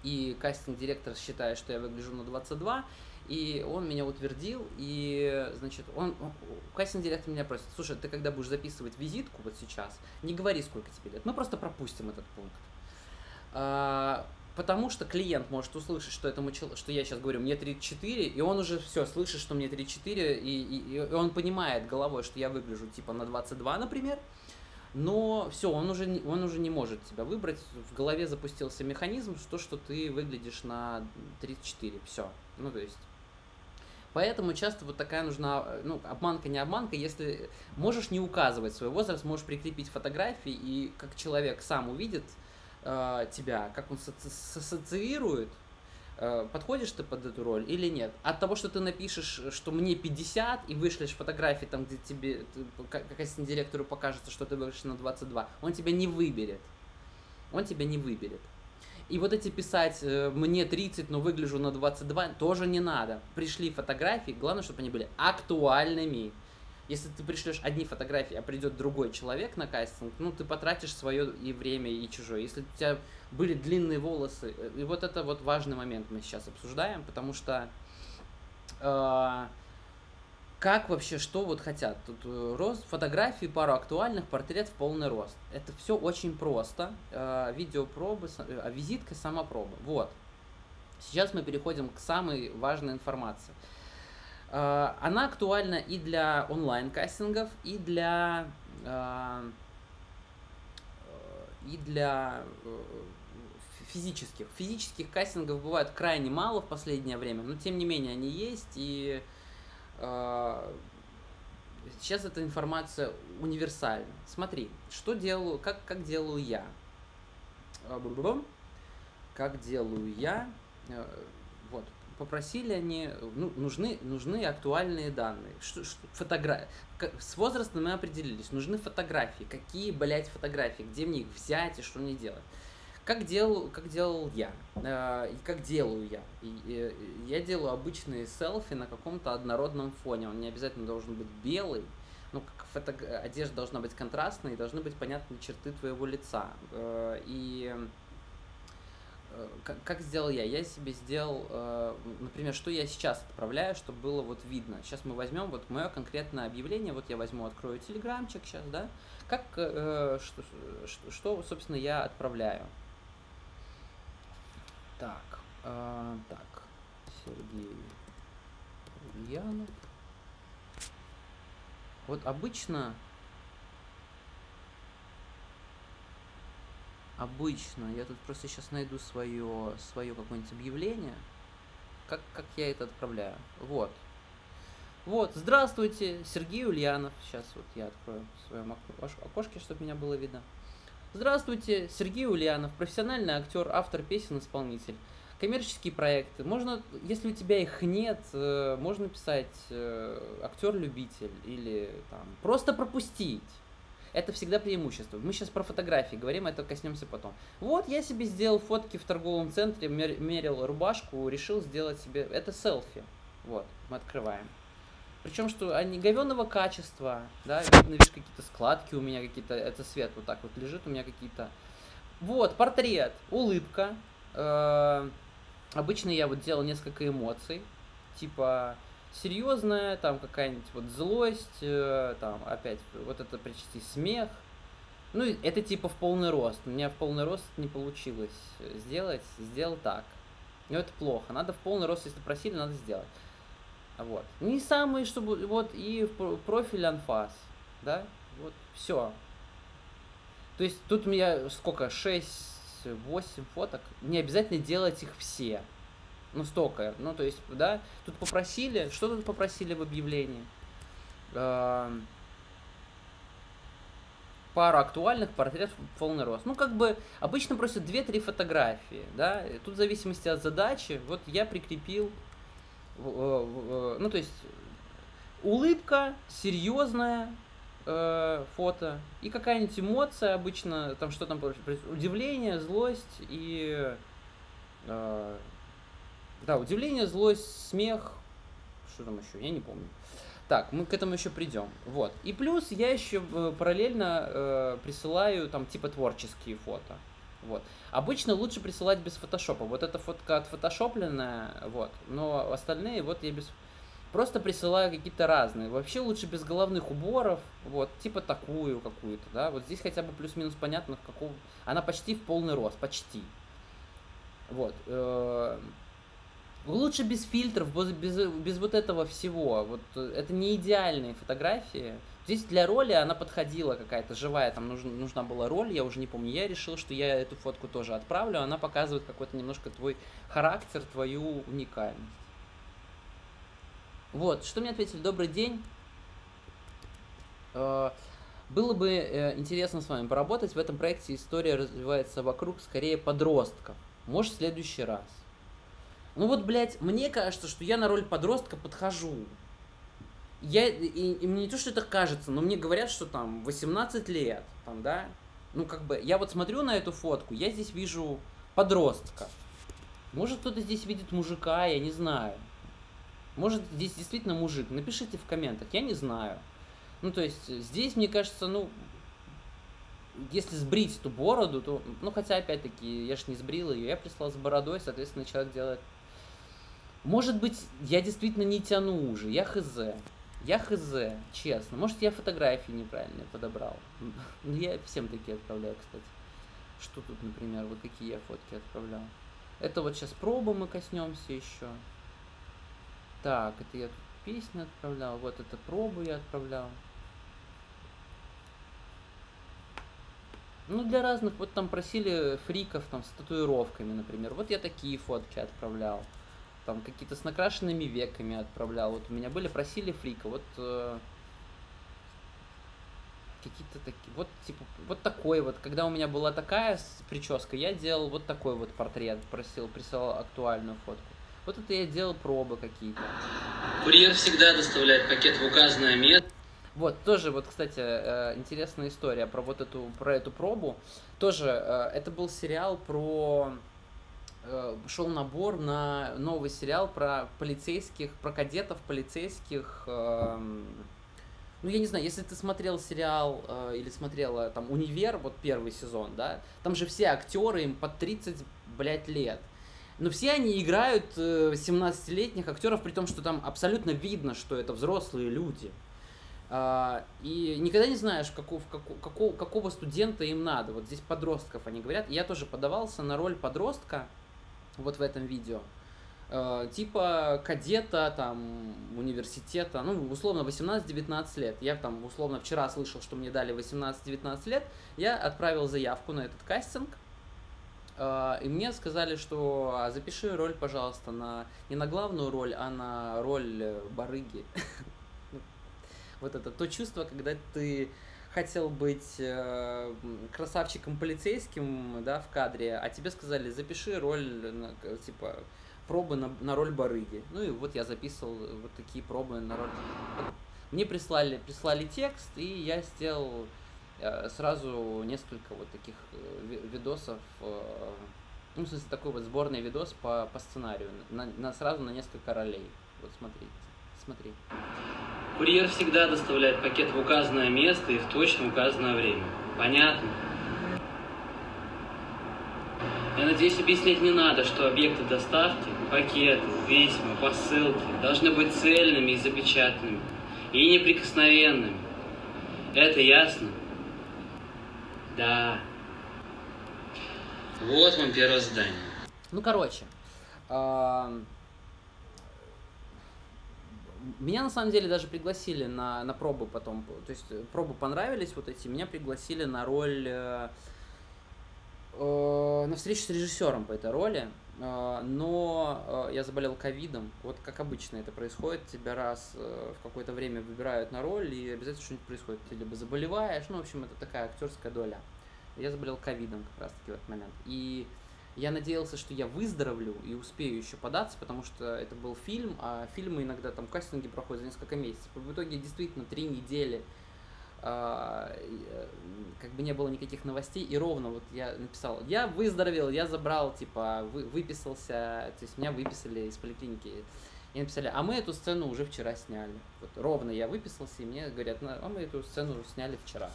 и кастинг-директор считает, что я выгляжу на двадцать два, и он меня утвердил, и, значит, он, кастинг-директор меня просит, слушай, ты когда будешь записывать визитку вот сейчас, не говори, сколько тебе лет, мы просто пропустим этот пункт. Потому что клиент может услышать, что, этому, что я сейчас говорю, мне тридцать четыре, и он уже все слышит, что мне тридцать четыре, и, и, и он понимает головой, что я выгляжу типа на двадцать два, например, но все, он уже, он уже не может тебя выбрать, в голове запустился механизм, что, что ты выглядишь на тридцать четыре, все, ну то есть... Поэтому часто вот такая нужна, ну, обманка, не обманка, если можешь не указывать свой возраст, можешь прикрепить фотографии, и как человек сам увидит, э, тебя, как он ассоциирует, э, подходишь ты под эту роль или нет. От того, что ты напишешь, что мне пятьдесят, и вышлешь фотографии там, где тебе, как если директору покажется, что ты выглядишь на двадцать два, он тебя не выберет. Он тебя не выберет. И вот эти писать «мне тридцать, но выгляжу на двадцать два» тоже не надо. Пришли фотографии, главное, чтобы они были актуальными. Если ты пришлешь одни фотографии, а придет другой человек на кастинг, ну, ты потратишь свое и время, и чужое. Если у тебя были длинные волосы, и вот это вот важный момент мы сейчас обсуждаем, потому что э, как вообще, что вот хотят? Тут рост, фотографии, пару актуальных, портрет в полный рост. Это все очень просто. Э, видеопробы, э, визитка, сама проба. Вот. Сейчас мы переходим к самой важной информации. Она актуальна и для онлайн-кастингов, и для, и для физических. Физических кастингов бывает крайне мало в последнее время, но тем не менее они есть. И сейчас эта информация универсальна. Смотри, что делаю, как, как делаю я. Как делаю я. Вот. Попросили они, ну, нужны, нужны актуальные данные. Что, что, фотографии. С возрастом мы определились. Нужны фотографии. Какие, блядь, фотографии? Где мне их взять и что мне делать? Как делал, как делал я? Э, и как делаю я? И, э, я делаю обычные селфи на каком-то однородном фоне. Он не обязательно должен быть белый. Но как фото... одежда должна быть контрастной, и должны быть понятны черты твоего лица. Э, и... Как, как сделал я? Я себе сделал, э, например, что я сейчас отправляю, чтобы было вот видно. Сейчас мы возьмем вот мое конкретное объявление. Вот я возьму, открою телеграмчик сейчас, да? Как, э, что, что, что, собственно, я отправляю? Так, э, так, Сергей Ульянов. Вот обычно... Обычно, я тут просто сейчас найду свое, свое какое-нибудь объявление, как, как я это отправляю. Вот. Вот, здравствуйте, Сергей Ульянов. Сейчас вот я открою в своем окошке, чтобы меня было видно. Здравствуйте, Сергей Ульянов, профессиональный актер, автор песен, исполнитель. Коммерческие проекты. Можно, если у тебя их нет, можно писать актер-любитель или там просто пропустить. Это всегда преимущество. Мы сейчас про фотографии говорим, это коснемся потом. Вот я себе сделал фотки в торговом центре, мерил рубашку, решил сделать себе... Это селфи. Вот, мы открываем. Причем, что они говёного качества, да, видно, видишь, какие-то складки у меня какие-то, это свет вот так вот лежит, у меня какие-то... Вот, портрет, улыбка. Э-э- обычно я вот делал несколько эмоций, типа... серьезная, там какая-нибудь вот злость, э, там опять вот это почти смех. Ну, это типа в полный рост. У меня в полный рост не получилось сделать, сделал так. Но это плохо. Надо в полный рост, если просили, надо сделать. Вот. Не самый, чтобы... Вот и профиль анфас, да? Вот, все. То есть тут у меня сколько? шесть-восемь фоток. Не обязательно делать их все. Ну, столько. Ну, то есть, да, тут попросили, что тут попросили в объявлении? Э-э- пару актуальных портретов в полный рост. Ну, как бы, обычно просто две-три фотографии, да, тут в зависимости от задачи, вот я прикрепил, ну, то есть, улыбка, серьезная э- фото и какая-нибудь эмоция обычно, там, что там, удивление, злость и... Э- Да, удивление, злость, смех, что там еще, я не помню. Так, мы к этому еще придем. Вот. И плюс я еще параллельно э, присылаю там типа творческие фото. Вот. Обычно лучше присылать без фотошопа. Вот эта фотка отфотошопленная, вот. Но остальные вот я без... Просто присылаю какие-то разные. Вообще лучше без головных уборов, вот, типа такую какую-то, да. Вот здесь хотя бы плюс-минус понятно, какого... Она почти в полный рост, почти. Вот. Лучше без фильтров, без, без, без вот этого всего. Вот, это не идеальные фотографии. Здесь для роли она подходила какая-то живая, там нужна, нужна была роль, я уже не помню. Я решил, что я эту фотку тоже отправлю. Она показывает какой-то немножко твой характер, твою уникальность. Вот, что мне ответили? Добрый день. Было бы э, интересно с вами поработать. В этом проекте история развивается вокруг скорее подростков. Может, в следующий раз. Ну вот, блядь, мне кажется, что я на роль подростка подхожу. Я, и, и мне не то, что это кажется, но мне говорят, что там восемнадцать лет, там, да? Ну, как бы, я вот смотрю на эту фотку, я здесь вижу подростка. Может, кто-то здесь видит мужика, я не знаю. Может, здесь действительно мужик. Напишите в комментах, я не знаю. Ну, то есть, здесь, мне кажется, ну, если сбрить эту бороду, то, ну, хотя, опять-таки, я ж не сбрил ее, я прислал с бородой, соответственно, человек делает... Может быть, я действительно не тяну уже, я хз, я хз, честно. Может, я фотографии неправильно подобрал. Ну, я всем такие отправляю, кстати. Что тут, например, вот какие я фотки отправлял. Это вот сейчас пробу мы коснемся еще. Так, это я тут песню отправлял, вот это пробу я отправлял. Ну, для разных, вот там просили фриков там с татуировками, например. Вот я такие фотки отправлял. Там какие-то с накрашенными веками отправлял. Вот у меня были, просили фрика. Вот э, какие-то такие. Вот, типа, вот такой вот. Когда у меня была такая прическа, я делал вот такой вот портрет. Просил, присылал актуальную фотку. Вот это я делал пробы какие-то. Курьер всегда доставляет пакет в указанное место. Вот, тоже, вот, кстати, интересная история про вот эту, про эту пробу. Тоже, это был сериал про... Шел набор на новый сериал про полицейских, про кадетов полицейских. Ну, я не знаю, если ты смотрел сериал или смотрела там «Универ», вот первый сезон, да, там же все актеры, им по тридцать, блядь, лет. Но все они играют семнадцатилетних актеров, при том, что там абсолютно видно, что это взрослые люди. И никогда не знаешь, какого, какого, какого студента им надо. Вот здесь подростков они говорят. Я тоже подавался на роль подростка вот в этом видео. Типа кадета, там, университета, ну, условно, восемнадцать-девятнадцать лет. Я там, условно, вчера слышал, что мне дали восемнадцать-девятнадцать лет. Я отправил заявку на этот кастинг. И мне сказали, что запиши роль, пожалуйста, на не на главную роль, а на роль барыги. Вот это то чувство, когда ты хотел быть э, красавчиком полицейским, да, в кадре, а тебе сказали, запиши роль, на, типа, пробы на, на роль барыги. Ну и вот я записывал вот такие пробы на роль. Мне прислали, прислали текст, и я сделал э, сразу несколько вот таких видосов, э, ну, в смысле, такой вот сборный видос по, по сценарию, на, на, сразу на несколько ролей. Вот смотрите. Смотри. Курьер всегда доставляет пакет в указанное место и в точно указанное время. Понятно? Я надеюсь, объяснять не надо, что объекты доставки, пакеты, письма, посылки должны быть цельными и запечатанными, и неприкосновенными. Это ясно? Да. Вот вам первое задание. Ну, короче. Э Меня, на самом деле, даже пригласили на, на пробы потом. То есть, пробы понравились вот эти. Меня пригласили на роль... Э, э, на встречу с режиссером по этой роли. Э, но э, я заболел ковидом. Вот как обычно это происходит. Тебя раз э, в какое-то время выбирают на роль, и обязательно что-нибудь происходит. Ты либо заболеваешь. Ну, в общем, это такая актерская доля. Я заболел ковидом как раз-таки в этот момент. И... Я надеялся, что я выздоровлю и успею еще податься, потому что это был фильм, а фильмы иногда там кастинги проходят за несколько месяцев. В итоге действительно три недели э, как бы не было никаких новостей, и ровно вот я написал, я выздоровел, я забрал, типа, вы, выписался, то есть меня выписали из поликлиники. И написали, а мы эту сцену уже вчера сняли. Вот ровно я выписался, и мне говорят, а мы эту сцену уже сняли вчера.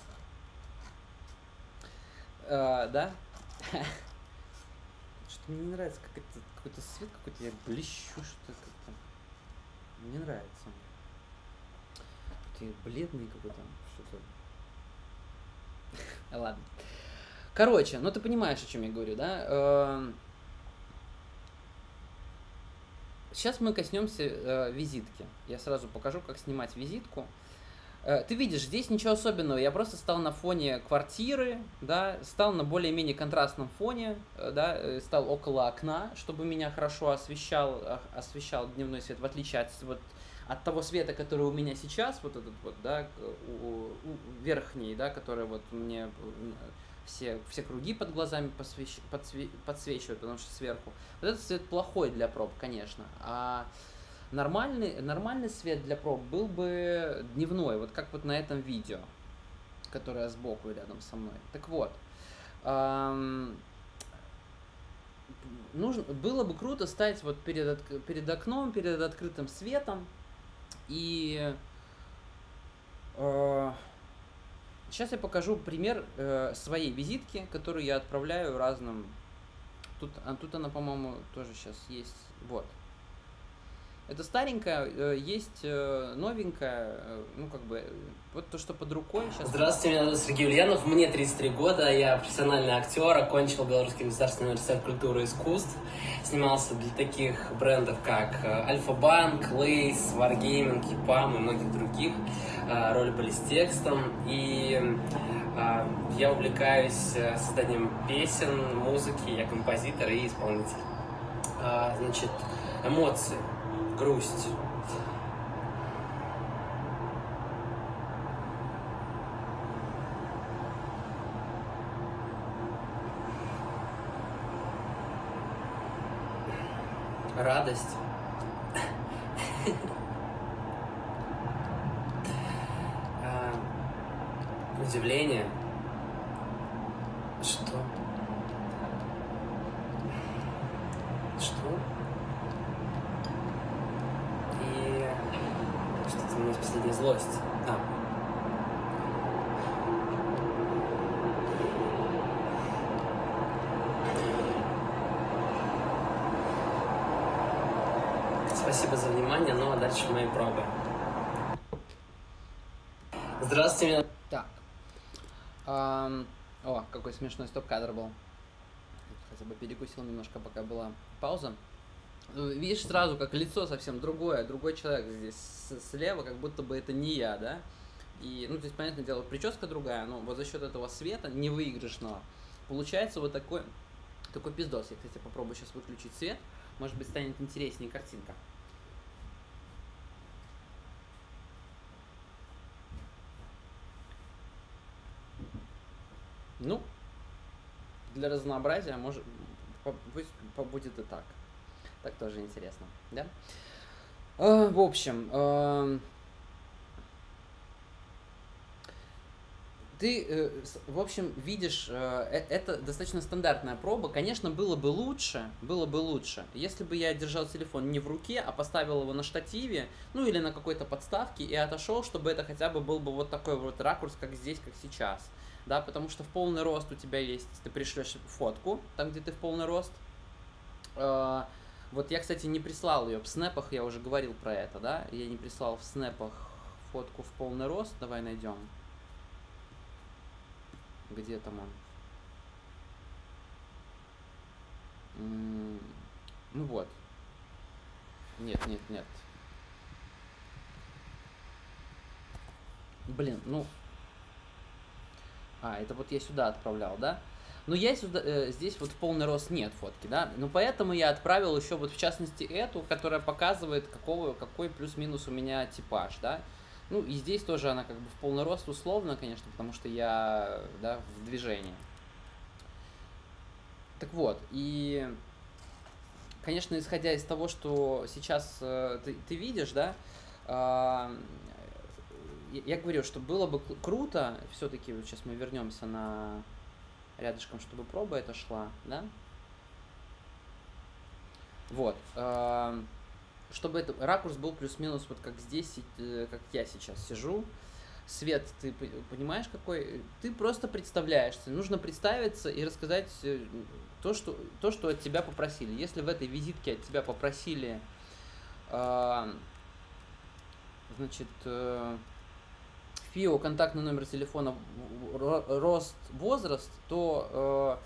Э, да? Мне не нравится, как это, какой-то свет какой-то, я блещу, что-то как-то. Мне нравится. Какой-то бледный какой-то, что-то. Ладно. Короче, ну ты понимаешь, о чем я говорю, да? Сейчас мы коснемся визитки. Я сразу покажу, как снимать визитку. Ты видишь, здесь ничего особенного, я просто стал на фоне квартиры, да, стал на более-менее контрастном фоне, да, стал около окна, чтобы меня хорошо освещал, освещал дневной свет, в отличие от вот от того света, который у меня сейчас, вот этот вот, да, у, у, верхний, да, который вот мне все, все круги под глазами посвящ, подсве, подсвечивают, потому что сверху. Вот этот свет плохой для проб, конечно, а нормальный, нормальный свет для проб был бы дневной, вот как вот на этом видео, которое сбоку рядом со мной. Так вот, эм, нужно, было бы круто стать вот перед, перед окном, перед открытым светом. И э, сейчас я покажу пример э, своей визитки, которую я отправляю разным... Тут, а, тут она, по-моему, тоже сейчас есть. Вот. Это старенькая, есть новенькая, ну как бы, вот то, что под рукой сейчас. Здравствуйте, меня зовут Сергей Ульянов, мне тридцать три года, я профессиональный актер, окончил Белорусский государственный университет культуры и искусств, снимался для таких брендов, как Альфа-Банк, Лейс, Варгейминг, Кипам и многих других, роли были с текстом, и я увлекаюсь созданием песен, музыки, я композитор и исполнитель. Значит, эмоции. Грусть. Радость. Удивление. Что? Что? У меня последняя злость. А. Спасибо за внимание, ну а дальше мои пробы. Здравствуйте. Так. Эм, о, какой смешной стоп-кадр был. Хотя бы перекусил немножко, пока была пауза. Видишь сразу, как лицо совсем другое, другой человек здесь слева, как будто бы это не я, да? И, ну, здесь, понятное дело, прическа другая, но вот за счет этого света невыигрышного получается вот такой, такой пиздос. Я, кстати, попробую сейчас выключить свет, может быть, станет интереснее картинка. Ну, для разнообразия, может, пусть побудет и так. Так тоже интересно, да? Э, в общем, э, ты, э, в общем, видишь, э, это достаточно стандартная проба. Конечно, было бы лучше, было бы лучше, если бы я держал телефон не в руке, а поставил его на штативе, ну или на какой-то подставке и отошел, чтобы это хотя бы был бы вот такой вот ракурс, как здесь, как сейчас, да? Потому что в полный рост у тебя есть, ты пришлешь фотку, там, где ты в полный рост. Э, Вот я, кстати, не прислал ее в снэпах, я уже говорил про это, да? Я не прислал в снэпах фотку в полный рост. Давай найдем. Где там он? Ну вот. Нет, нет, нет. Блин, ну... А, это вот я сюда отправлял, да? Но я сюда, э, здесь вот в полный рост нет фотки, да? Ну, поэтому я отправил еще вот в частности эту, которая показывает, какого, какой плюс-минус у меня типаж, да? Ну, и здесь тоже она как бы в полный рост условно, конечно, потому что я, да, в движении. Так вот, и, конечно, исходя из того, что сейчас э, ты, ты видишь, да, э, я говорю, что было бы круто, все-таки вот сейчас мы вернемся на... рядышком, чтобы проба эта шла, да? Вот. Чтобы этот ракурс был плюс-минус вот как здесь, как я сейчас сижу. Свет, ты понимаешь, какой? Ты просто представляешься. Нужно представиться и рассказать то, что, то, что от тебя попросили. Если в этой визитке от тебя попросили, значит... ФИО, контактный номер телефона, рост, возраст, то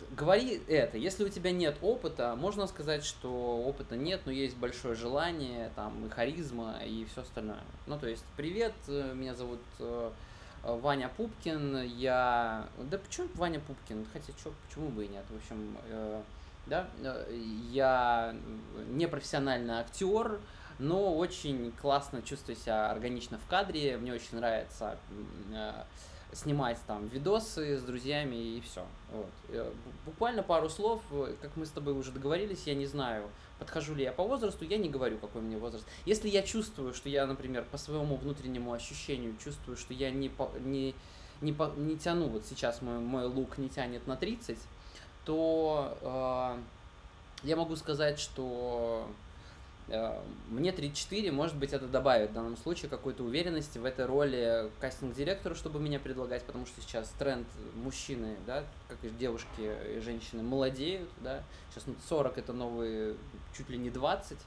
э, говори это. Если у тебя нет опыта, можно сказать, что опыта нет, но есть большое желание, там, и харизма, и все остальное. Ну, то есть, привет, меня зовут э, Ваня Пупкин, я... Да почему Ваня Пупкин? Хотя, чё, почему бы и нет? В общем, э, да, я непрофессиональный актер, но очень классно чувствую себя органично в кадре, мне очень нравится снимать там видосы с друзьями и все. Вот. Буквально пару слов, как мы с тобой уже договорились, я не знаю, подхожу ли я по возрасту, я не говорю, какой мне возраст. Если я чувствую, что я, например, по своему внутреннему ощущению чувствую, что я не, по, не, не, по, не тяну, вот сейчас мой, мой лук не тянет на тридцать, то э, я могу сказать, что э, мне тридцать четыре, может быть, это добавит в данном случае какой-то уверенности в этой роли кастинг-директору, чтобы меня предлагать, потому что сейчас тренд мужчины, да, как и девушки и женщины, молодеют, да, сейчас сорок это новые чуть ли не двадцать,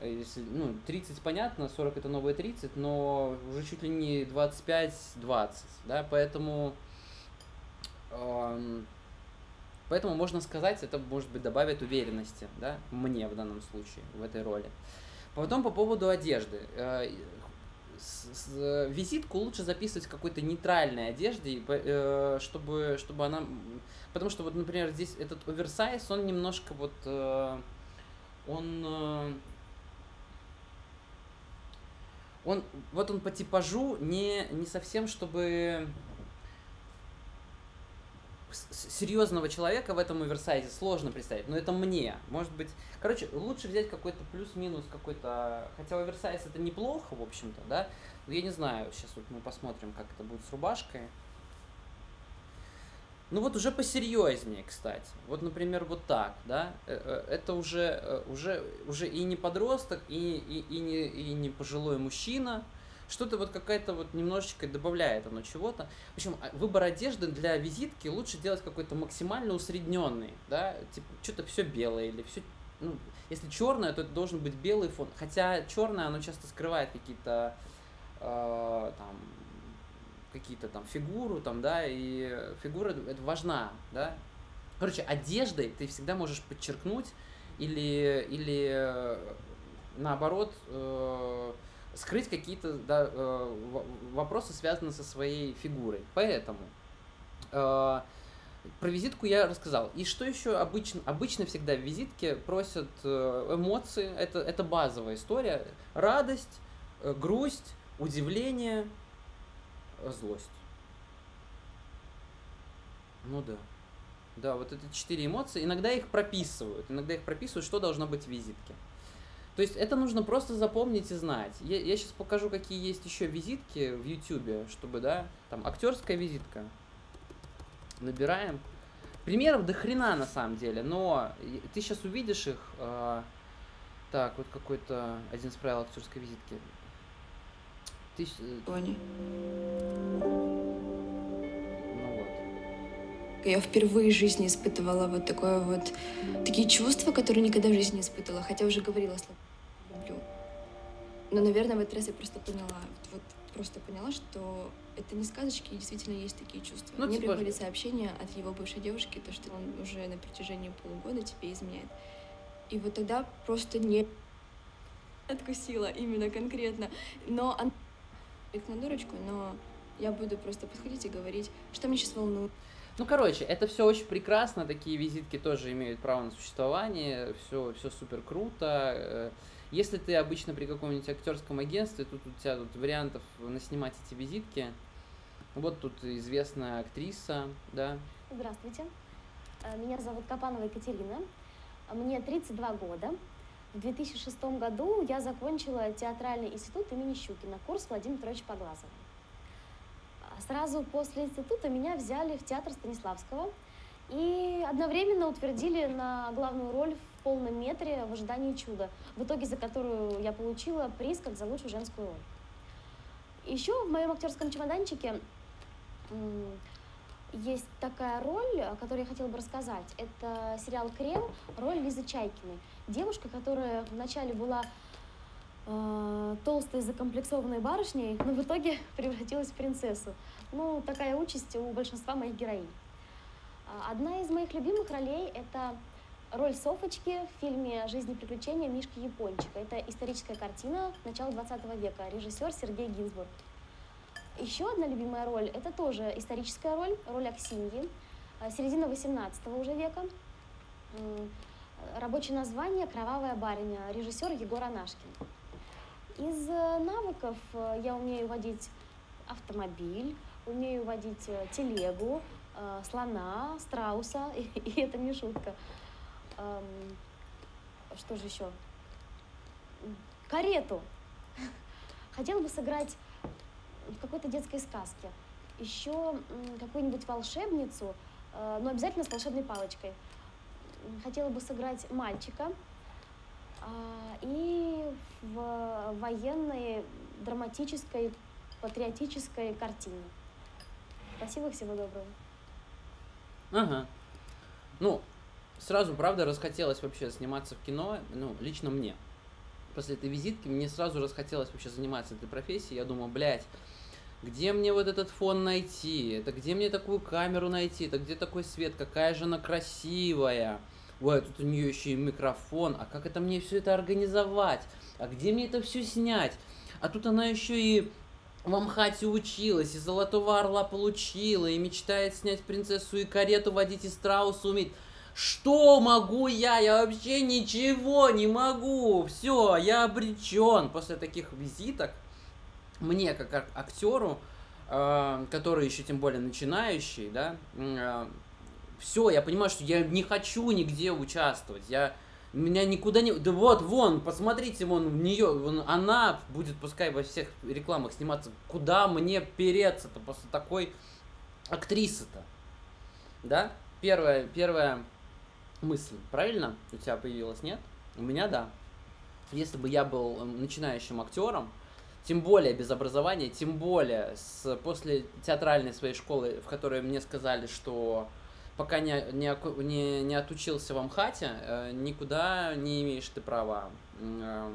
если, ну, тридцать понятно, сорок это новые тридцать, но уже чуть ли не двадцать пять двадцать, да, поэтому... Э, Поэтому, можно сказать, это, может быть, добавит уверенности, да, мне в данном случае, в этой роли. Потом по поводу одежды. Визитку лучше записывать в какой-то нейтральной одежде, чтобы, чтобы она... Потому что, вот, например, здесь этот оверсайз, он немножко вот... Он... он вот он по типажу не, не совсем, чтобы... серьезного человека в этом оверсайзе сложно представить, но это мне, может быть, короче, лучше взять какой-то плюс-минус какой-то, хотя оверсайз это неплохо, в общем-то, да, но я не знаю, сейчас вот мы посмотрим, как это будет с рубашкой. Ну вот уже посерьезнее, кстати, вот, например, вот так, да, это уже, уже, уже и не подросток, и, и, и, не, и не пожилой мужчина. Что-то вот какая-то вот немножечко добавляет оно чего-то. В общем, выбор одежды для визитки лучше делать какой-то максимально усредненный, да, типа что-то все белое или все, ну, если черное, то это должен быть белый фон, хотя черное, оно часто скрывает какие-то, э, там, какие-то там фигуру, там, да, и фигура это важна, да. Короче, одеждой ты всегда можешь подчеркнуть или, или наоборот, э, скрыть какие-то, да, вопросы, связанные со своей фигурой. Поэтому э, про визитку я рассказал. И что еще обычно? Обычно всегда в визитке просят эмоции. Это, это базовая история. Радость, грусть, удивление, злость. Ну да. Да, вот это четыре эмоции. Иногда их прописывают. Иногда их прописывают, что должно быть в визитке. То есть это нужно просто запомнить и знать. Я, я сейчас покажу, какие есть еще визитки в YouTube, чтобы, да, там актерская визитка. Набираем. Примеров до хрена на самом деле, но ты сейчас увидишь их. Э, так, вот какой-то один из правил актерской визитки. Ты, э, Тони. Я впервые в жизни испытывала вот такое вот, такие чувства, которые никогда в жизни не испытывала, хотя уже говорила слово «люблю». Но, наверное, в этот раз я просто поняла, вот просто поняла, что это не сказочки, и действительно есть такие чувства. Ну, мне приходит же сообщение от его бывшей девушки, то, что он уже на протяжении полугода тебе изменяет. И вот тогда просто не откусила именно конкретно. Но она на дурочку, но я буду просто подходить и говорить, что мне сейчас волнует. Ну, короче, это все очень прекрасно, такие визитки тоже имеют право на существование, все, все супер круто. Если ты обычно при каком-нибудь актерском агентстве, тут у тебя тут вариантов наснимать эти визитки. Вот тут известная актриса, да. Здравствуйте, меня зовут Капанова Екатерина, мне тридцать два года. В две тысячи шестом году я закончила Театральный институт имени Щукина, курс Владимира Троевича Поглазова. Сразу после института меня взяли в театр Станиславского и одновременно утвердили на главную роль в полном метре в ожидании чуда, в итоге за которую я получила приз как за лучшую женскую роль. Еще в моем актерском чемоданчике есть такая роль, о которой я хотела бы рассказать. Это сериал «Крем», роль Лизы Чайкиной. Девушка, которая вначале была... толстой, закомплексованной барышней, но в итоге превратилась в принцессу. Ну, такая участь у большинства моих героинь. Одна из моих любимых ролей – это роль Софочки в фильме «Жизнь и приключения Мишки Япончика». Это историческая картина начала двадцатого века, режиссер Сергей Гинзбург. Еще одна любимая роль – это тоже историческая роль, роль Аксиньи, середина восемнадцатого уже века. Рабочее название «Кровавая барыня», режиссер Егор Анашкин. Из навыков я умею водить автомобиль, умею водить телегу, слона, страуса, и это не шутка. Что же еще? Карету. Хотела бы сыграть в какой-то детской сказке. Еще какую-нибудь волшебницу, но обязательно с волшебной палочкой. Хотела бы сыграть мальчика. И в военной, драматической, патриотической картине. Спасибо, всего доброго. Ага. Ну, сразу, правда, расхотелось вообще сниматься в кино, ну, лично мне. После этой визитки мне сразу расхотелось вообще заниматься этой профессией. Я думал, блядь, где мне вот этот фон найти? Это где мне такую камеру найти? Это где такой свет? Какая же она красивая! Ой, тут у нее еще и микрофон. А как это мне все это организовать? А где мне это все снять? А тут она еще и в Амхате училась, и Золотого Орла получила, и мечтает снять принцессу, и карету водить, и страуса уметь. Что могу я? Я вообще ничего не могу. Все, я обречен. После таких визиток мне, как актеру, э, который еще тем более начинающий, да, э, все, я понимаю, что я не хочу нигде участвовать. Я меня никуда не... Да вот, вон, посмотрите, вон в нее, вон, она будет, пускай во всех рекламах сниматься. Куда мне переться-то после такой актрисы-то? Да? Первая, первая мысль, правильно? У тебя появилась, нет? У меня, да. Если бы я был начинающим актером, тем более без образования, тем более с, после театральной своей школы, в которой мне сказали, что... Пока не, не, не, не отучился в Амхате, э, никуда не имеешь ты права, э,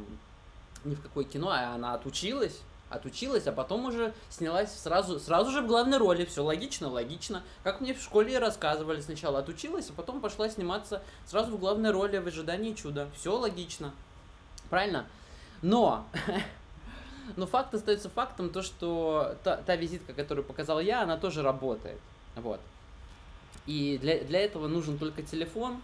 ни в какое кино, а она отучилась, отучилась, а потом уже снялась сразу, сразу же в главной роли, все логично, логично, как мне в школе рассказывали, сначала отучилась, а потом пошла сниматься сразу в главной роли в ожидании чуда, все логично, правильно? Но... Но факт остается фактом, то, что та, та визитка, которую показал я, она тоже работает, вот. И для, для этого нужен только телефон,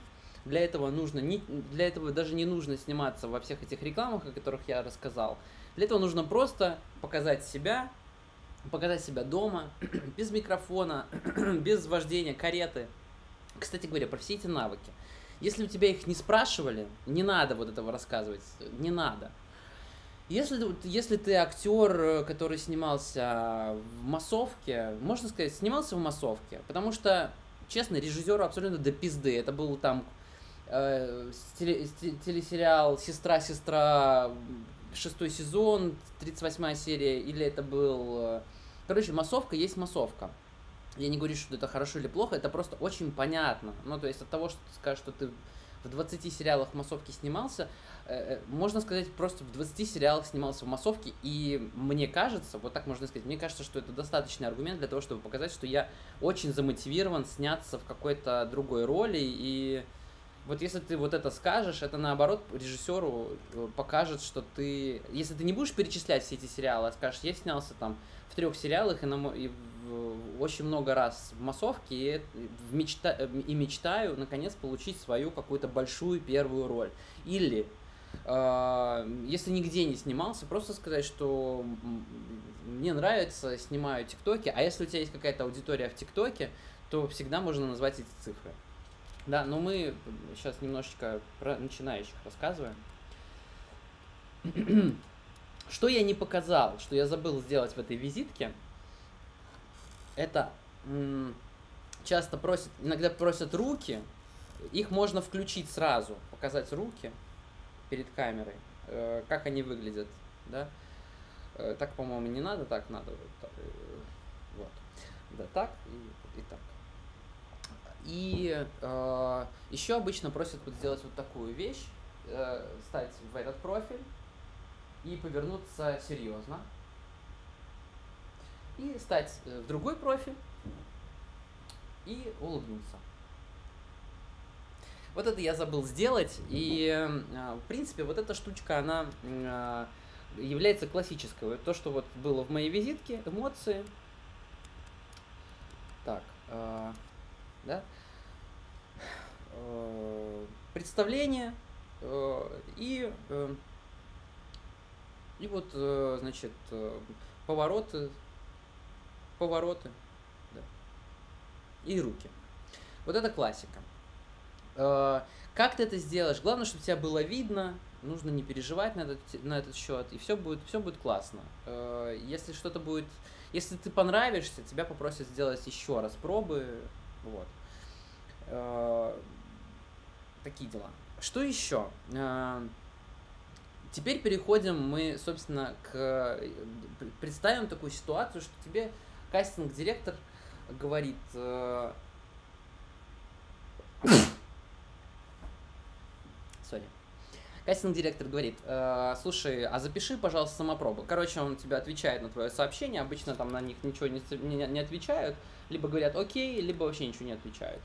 для этого, нужно не, для этого даже не нужно сниматься во всех этих рекламах, о которых я рассказал. Для этого нужно просто показать себя, показать себя дома, без микрофона, без вождения кареты. Кстати говоря, про все эти навыки. Если у тебя их не спрашивали, не надо вот этого рассказывать, не надо. Если, если ты актер, который снимался в массовке, можно сказать, снимался в массовке, потому что... Честно, режиссеру абсолютно до пизды. Это был там э, теле, телесериал «Сестра-сестра», шестой сезон, тридцать восьмая серия, или это был... Короче, массовка есть массовка. Я не говорю, что это хорошо или плохо, это просто очень понятно. Ну, то есть от того, что ты скажешь, что ты в двадцати сериалах массовки снимался, э, можно сказать, просто в двадцати сериалах снимался в массовке, и мне кажется, вот так можно сказать, мне кажется, что это достаточный аргумент для того, чтобы показать, что я очень замотивирован сняться в какой-то другой роли, и вот если ты вот это скажешь, это наоборот режиссеру покажет, что ты... Если ты не будешь перечислять все эти сериалы, а скажешь, я снялся там в трех сериалах и, на... и в... очень много раз в массовке, и... В мечта... и мечтаю, наконец, получить свою какую-то большую первую роль. Или, э... если нигде не снимался, просто сказать, что мне нравится, снимаю тиктоки, а если у тебя есть какая-то аудитория в тиктоке, то всегда можно назвать эти цифры. Да, но мы сейчас немножечко про начинающих рассказываем. Что я не показал, что я забыл сделать в этой визитке, это часто просят, иногда просят руки, их можно включить сразу, показать руки перед камерой, э, как они выглядят, да. Э, так, по-моему, не надо, так надо, вот, вот. Да, так и, и так. И э, еще обычно просят вот сделать вот такую вещь, э, встать в этот профиль и повернуться серьезно. И встать в другой профиль и улыбнуться. Вот это я забыл сделать, и э, в принципе вот эта штучка, она э, является классической. Вот то, что вот было в моей визитке, эмоции. Так. Э, Да? Представление и И вот, значит, повороты, повороты, да, и руки. Вот это классика. Как ты это сделаешь? Главное, чтобы тебя было видно, нужно не переживать на этот, на этот счет, и все будет, все будет классно. Если что-то будет, если ты понравишься, тебя попросят сделать еще раз пробы, вот. Такие дела. Что еще? Теперь переходим мы, собственно, к... Представим такую ситуацию, что тебе кастинг-директор говорит... Сори. Кастинг-директор говорит, слушай, а запиши, пожалуйста, самопробу. Короче, он тебе отвечает на твое сообщение, обычно там на них ничего не, не, не отвечают, либо говорят окей, либо вообще ничего не отвечают.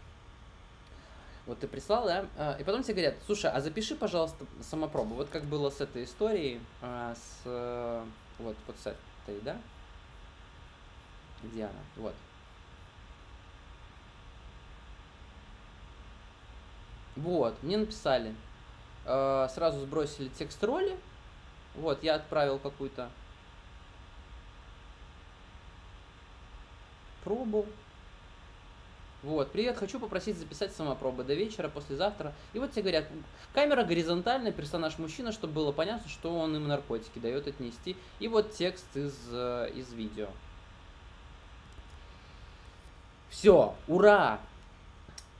Вот ты прислал, да? И потом тебе говорят, слушай, а запиши, пожалуйста, самопробу. Вот как было с этой историей, с... Вот, вот с этой, да? Где она? Вот. Вот, мне написали. Сразу сбросили текст роли. Вот, я отправил какую-то пробу. Вот, привет, хочу попросить записать самопробы до вечера, послезавтра. И вот тебе говорят, камера горизонтальная, персонаж мужчина, чтобы было понятно, что он им наркотики дает отнести. И вот текст из, из видео. Все, ура!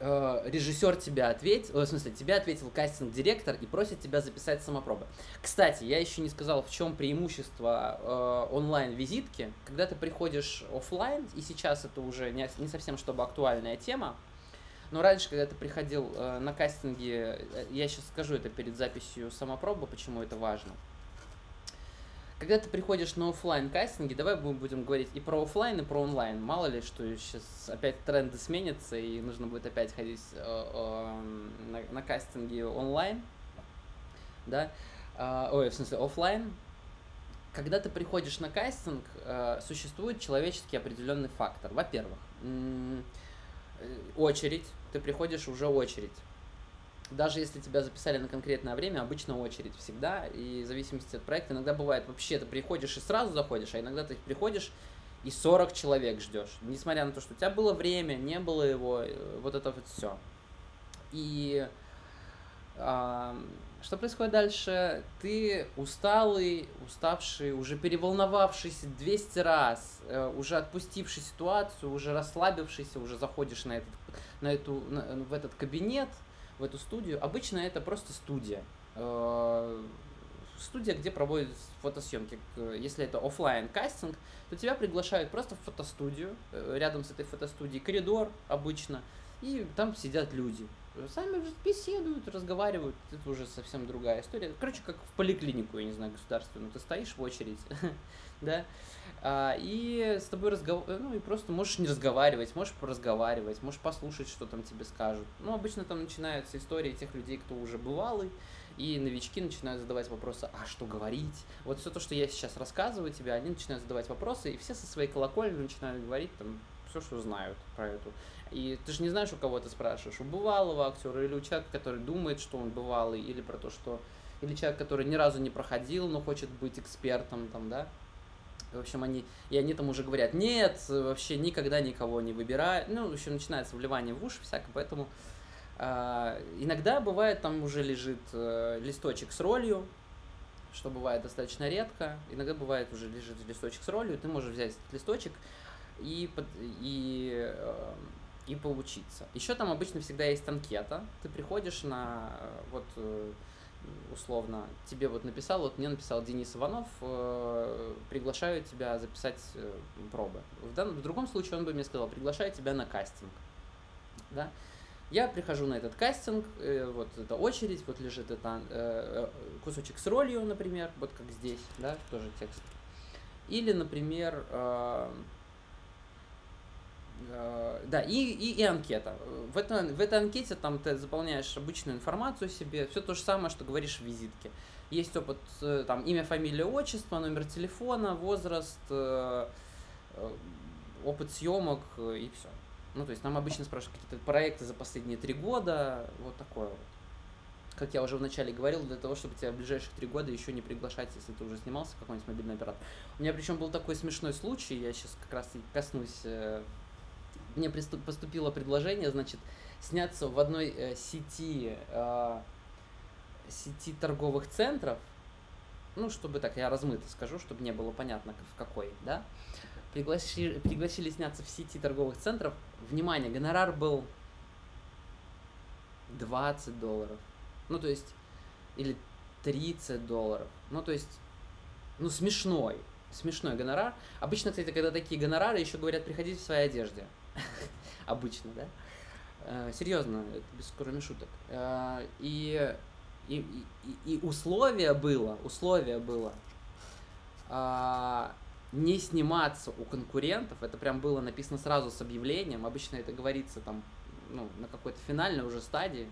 Режиссер тебя ответил, в смысле, тебя ответил кастинг-директор и просит тебя записать самопробы. Кстати, я еще не сказал, в чем преимущество э, онлайн-визитки. Когда ты приходишь офлайн, и сейчас это уже не, не совсем чтобы актуальная тема, но раньше, когда ты приходил э, на кастинге, я сейчас скажу это перед записью самопробы, почему это важно. Когда ты приходишь на офлайн кастинги, давай мы будем говорить и про офлайн, и про онлайн. Мало ли, что сейчас опять тренды сменятся, и нужно будет опять ходить э, э, на, на кастинги онлайн. Да? Э, ой, в смысле, офлайн. Когда ты приходишь на кастинг, э, существует человеческий определенный фактор. Во-первых, э, очередь. Ты приходишь уже очередь. Даже если тебя записали на конкретное время, обычно очередь всегда, и в зависимости от проекта. Иногда бывает, вообще ты приходишь и сразу заходишь, а иногда ты приходишь и сорок человек ждешь. Несмотря на то, что у тебя было время, не было его, вот это вот все. И а, что происходит дальше? Ты усталый, уставший, уже переволновавшийся двести раз, уже отпустивший ситуацию, уже расслабившийся, уже заходишь на этот, на эту, на, в этот кабинет, в эту студию. Обычно это просто студия. Студия, где проводят фотосъемки. Если это офлайн кастинг, то тебя приглашают просто в фотостудию. Рядом с этой фотостудией коридор обычно. И там сидят люди. Сами беседуют, разговаривают. Это уже совсем другая история. Короче, как в поликлинику, я не знаю, государственную. Ты стоишь в очередь, да? И с тобой разговаривают. Ну, и просто можешь не разговаривать, можешь поразговаривать, можешь послушать, что там тебе скажут. Ну, обычно там начинаются истории тех людей, кто уже бывалый. И новички начинают задавать вопросы, а что говорить? Вот все то, что я сейчас рассказываю тебе, они начинают задавать вопросы, и все со своей колокольни начинают говорить там все, что знают про эту. И ты же не знаешь, у кого ты спрашиваешь, у бывалого актера или у человека, который думает, что он бывалый, или про то, что... Или человек, который ни разу не проходил, но хочет быть экспертом, там, да? В общем, они... И они там уже говорят, нет, вообще никогда никого не выбираю. Ну, в общем, начинается вливание в уши всякое, поэтому... Э, иногда бывает, там уже лежит э, листочек с ролью, что бывает достаточно редко. Иногда бывает, уже лежит листочек с ролью, ты можешь взять этот листочек и... и э, и поучиться. Еще там обычно всегда есть анкета. Ты приходишь на, вот, условно, тебе вот написал, вот мне написал Денис Иванов, э, приглашаю тебя записать пробы. В, данном, в другом случае он бы мне сказал, приглашаю тебя на кастинг. Да? Я прихожу на этот кастинг, э, вот эта очередь, вот лежит это, э, кусочек с ролью, например, вот как здесь, да, тоже текст. Или, например, э, Да, и, и, и анкета. В, это, в этой анкете там ты заполняешь обычную информацию о себе, все то же самое, что говоришь в визитке. Есть опыт, там, имя, фамилия, отчество, номер телефона, возраст, опыт съемок и все. Ну, то есть нам обычно спрашивают какие-то проекты за последние три года, вот такое вот. как я уже вначале говорил, для того, чтобы тебя в ближайших три года еще не приглашать, если ты уже снимался в какой-нибудь мобильный оператор. У меня причем был такой смешной случай, я сейчас как раз и коснусь. Мне поступило предложение, значит, сняться в одной э, сети, э, сети торговых центров, ну, чтобы так, я размыто скажу, чтобы не было понятно, в какой, да. Пригласили, пригласили сняться в сети торговых центров. Внимание, гонорар был двадцать долларов, ну, то есть, или тридцать долларов, ну, то есть, ну, смешной, смешной гонорар. Обычно, кстати, когда такие гонорары, еще говорят, приходите в своей одежде. Обычно, да? Серьезно, это без кроме шуток. И, и, и, и условие было, условие было а, не сниматься у конкурентов. Это прям было написано сразу с объявлением. Обычно это говорится там, ну, на какой-то финальной уже стадии.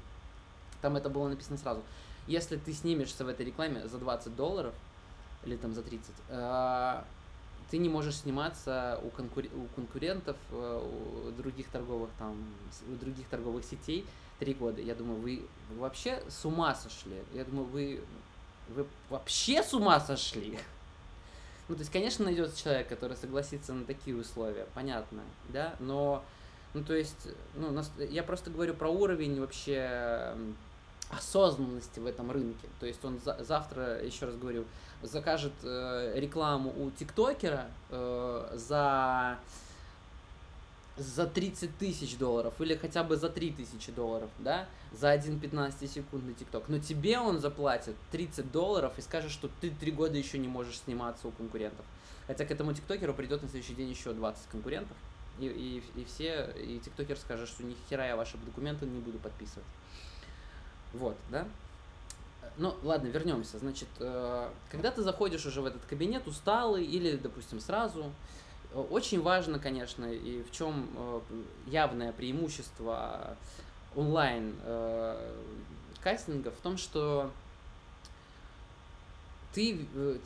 Там это было написано сразу. Если ты снимешься в этой рекламе за двадцать долларов или там за тридцать, а, ты не можешь сниматься у, конкур... у конкурентов, у других торговых там, у других торговых сетей три года. Я думаю, вы вообще с ума сошли. Я думаю, вы, вы вообще с ума сошли. Ну, то есть, конечно, найдется человек, который согласится на такие условия, понятно, да? Но, ну, то есть, ну, нас... я просто говорю про уровень вообще осознанности в этом рынке. То есть он за завтра, еще раз говорю, закажет э, рекламу у тиктокера э, за, за тридцать тысяч долларов или хотя бы за три тысячи долларов, да, за один пятнадцатисекундный тикток. Но тебе он заплатит тридцать долларов и скажет, что ты три года еще не можешь сниматься у конкурентов. Хотя к этому тиктокеру придет на следующий день еще двадцать конкурентов, и, и, и все, и тиктокер скажет, что ни хера я ваши документы не буду подписывать. Вот, да? Ну, ладно, вернемся. Значит, э, когда ты заходишь уже в этот кабинет, усталый или, допустим, сразу, э, очень важно, конечно, и в чем э, явное преимущество онлайн-кастинга, э, в том, что ты, э,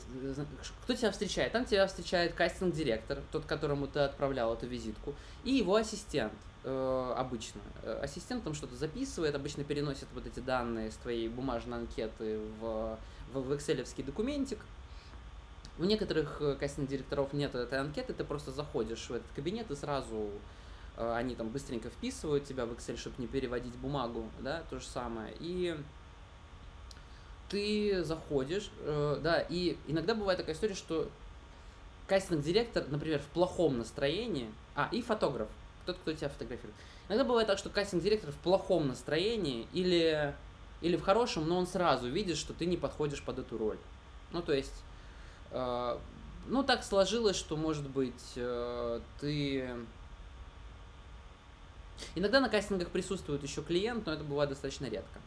кто тебя встречает? Там тебя встречает кастинг-директор, тот, которому ты отправлял эту визитку, и его ассистент. Обычно ассистент там что-то записывает, обычно переносит вот эти данные с твоей бумажной анкеты в, в, в экселевский документик. У некоторых кастинг-директоров нет этой анкеты, ты просто заходишь в этот кабинет и сразу э, они там быстренько вписывают тебя в Excel, чтобы не переводить бумагу, да, то же самое. И ты заходишь, э, да, и иногда бывает такая история, что кастинг-директор, например, в плохом настроении, а, и фотограф, тот, кто тебя фотографирует. Иногда бывает так, что кастинг-директор в плохом настроении или, или в хорошем, но он сразу видит, что ты не подходишь под эту роль. Ну, то есть, э, ну, так сложилось, что, может быть, э, ты... Иногда на кастингах присутствует еще клиент, но это бывает достаточно редко.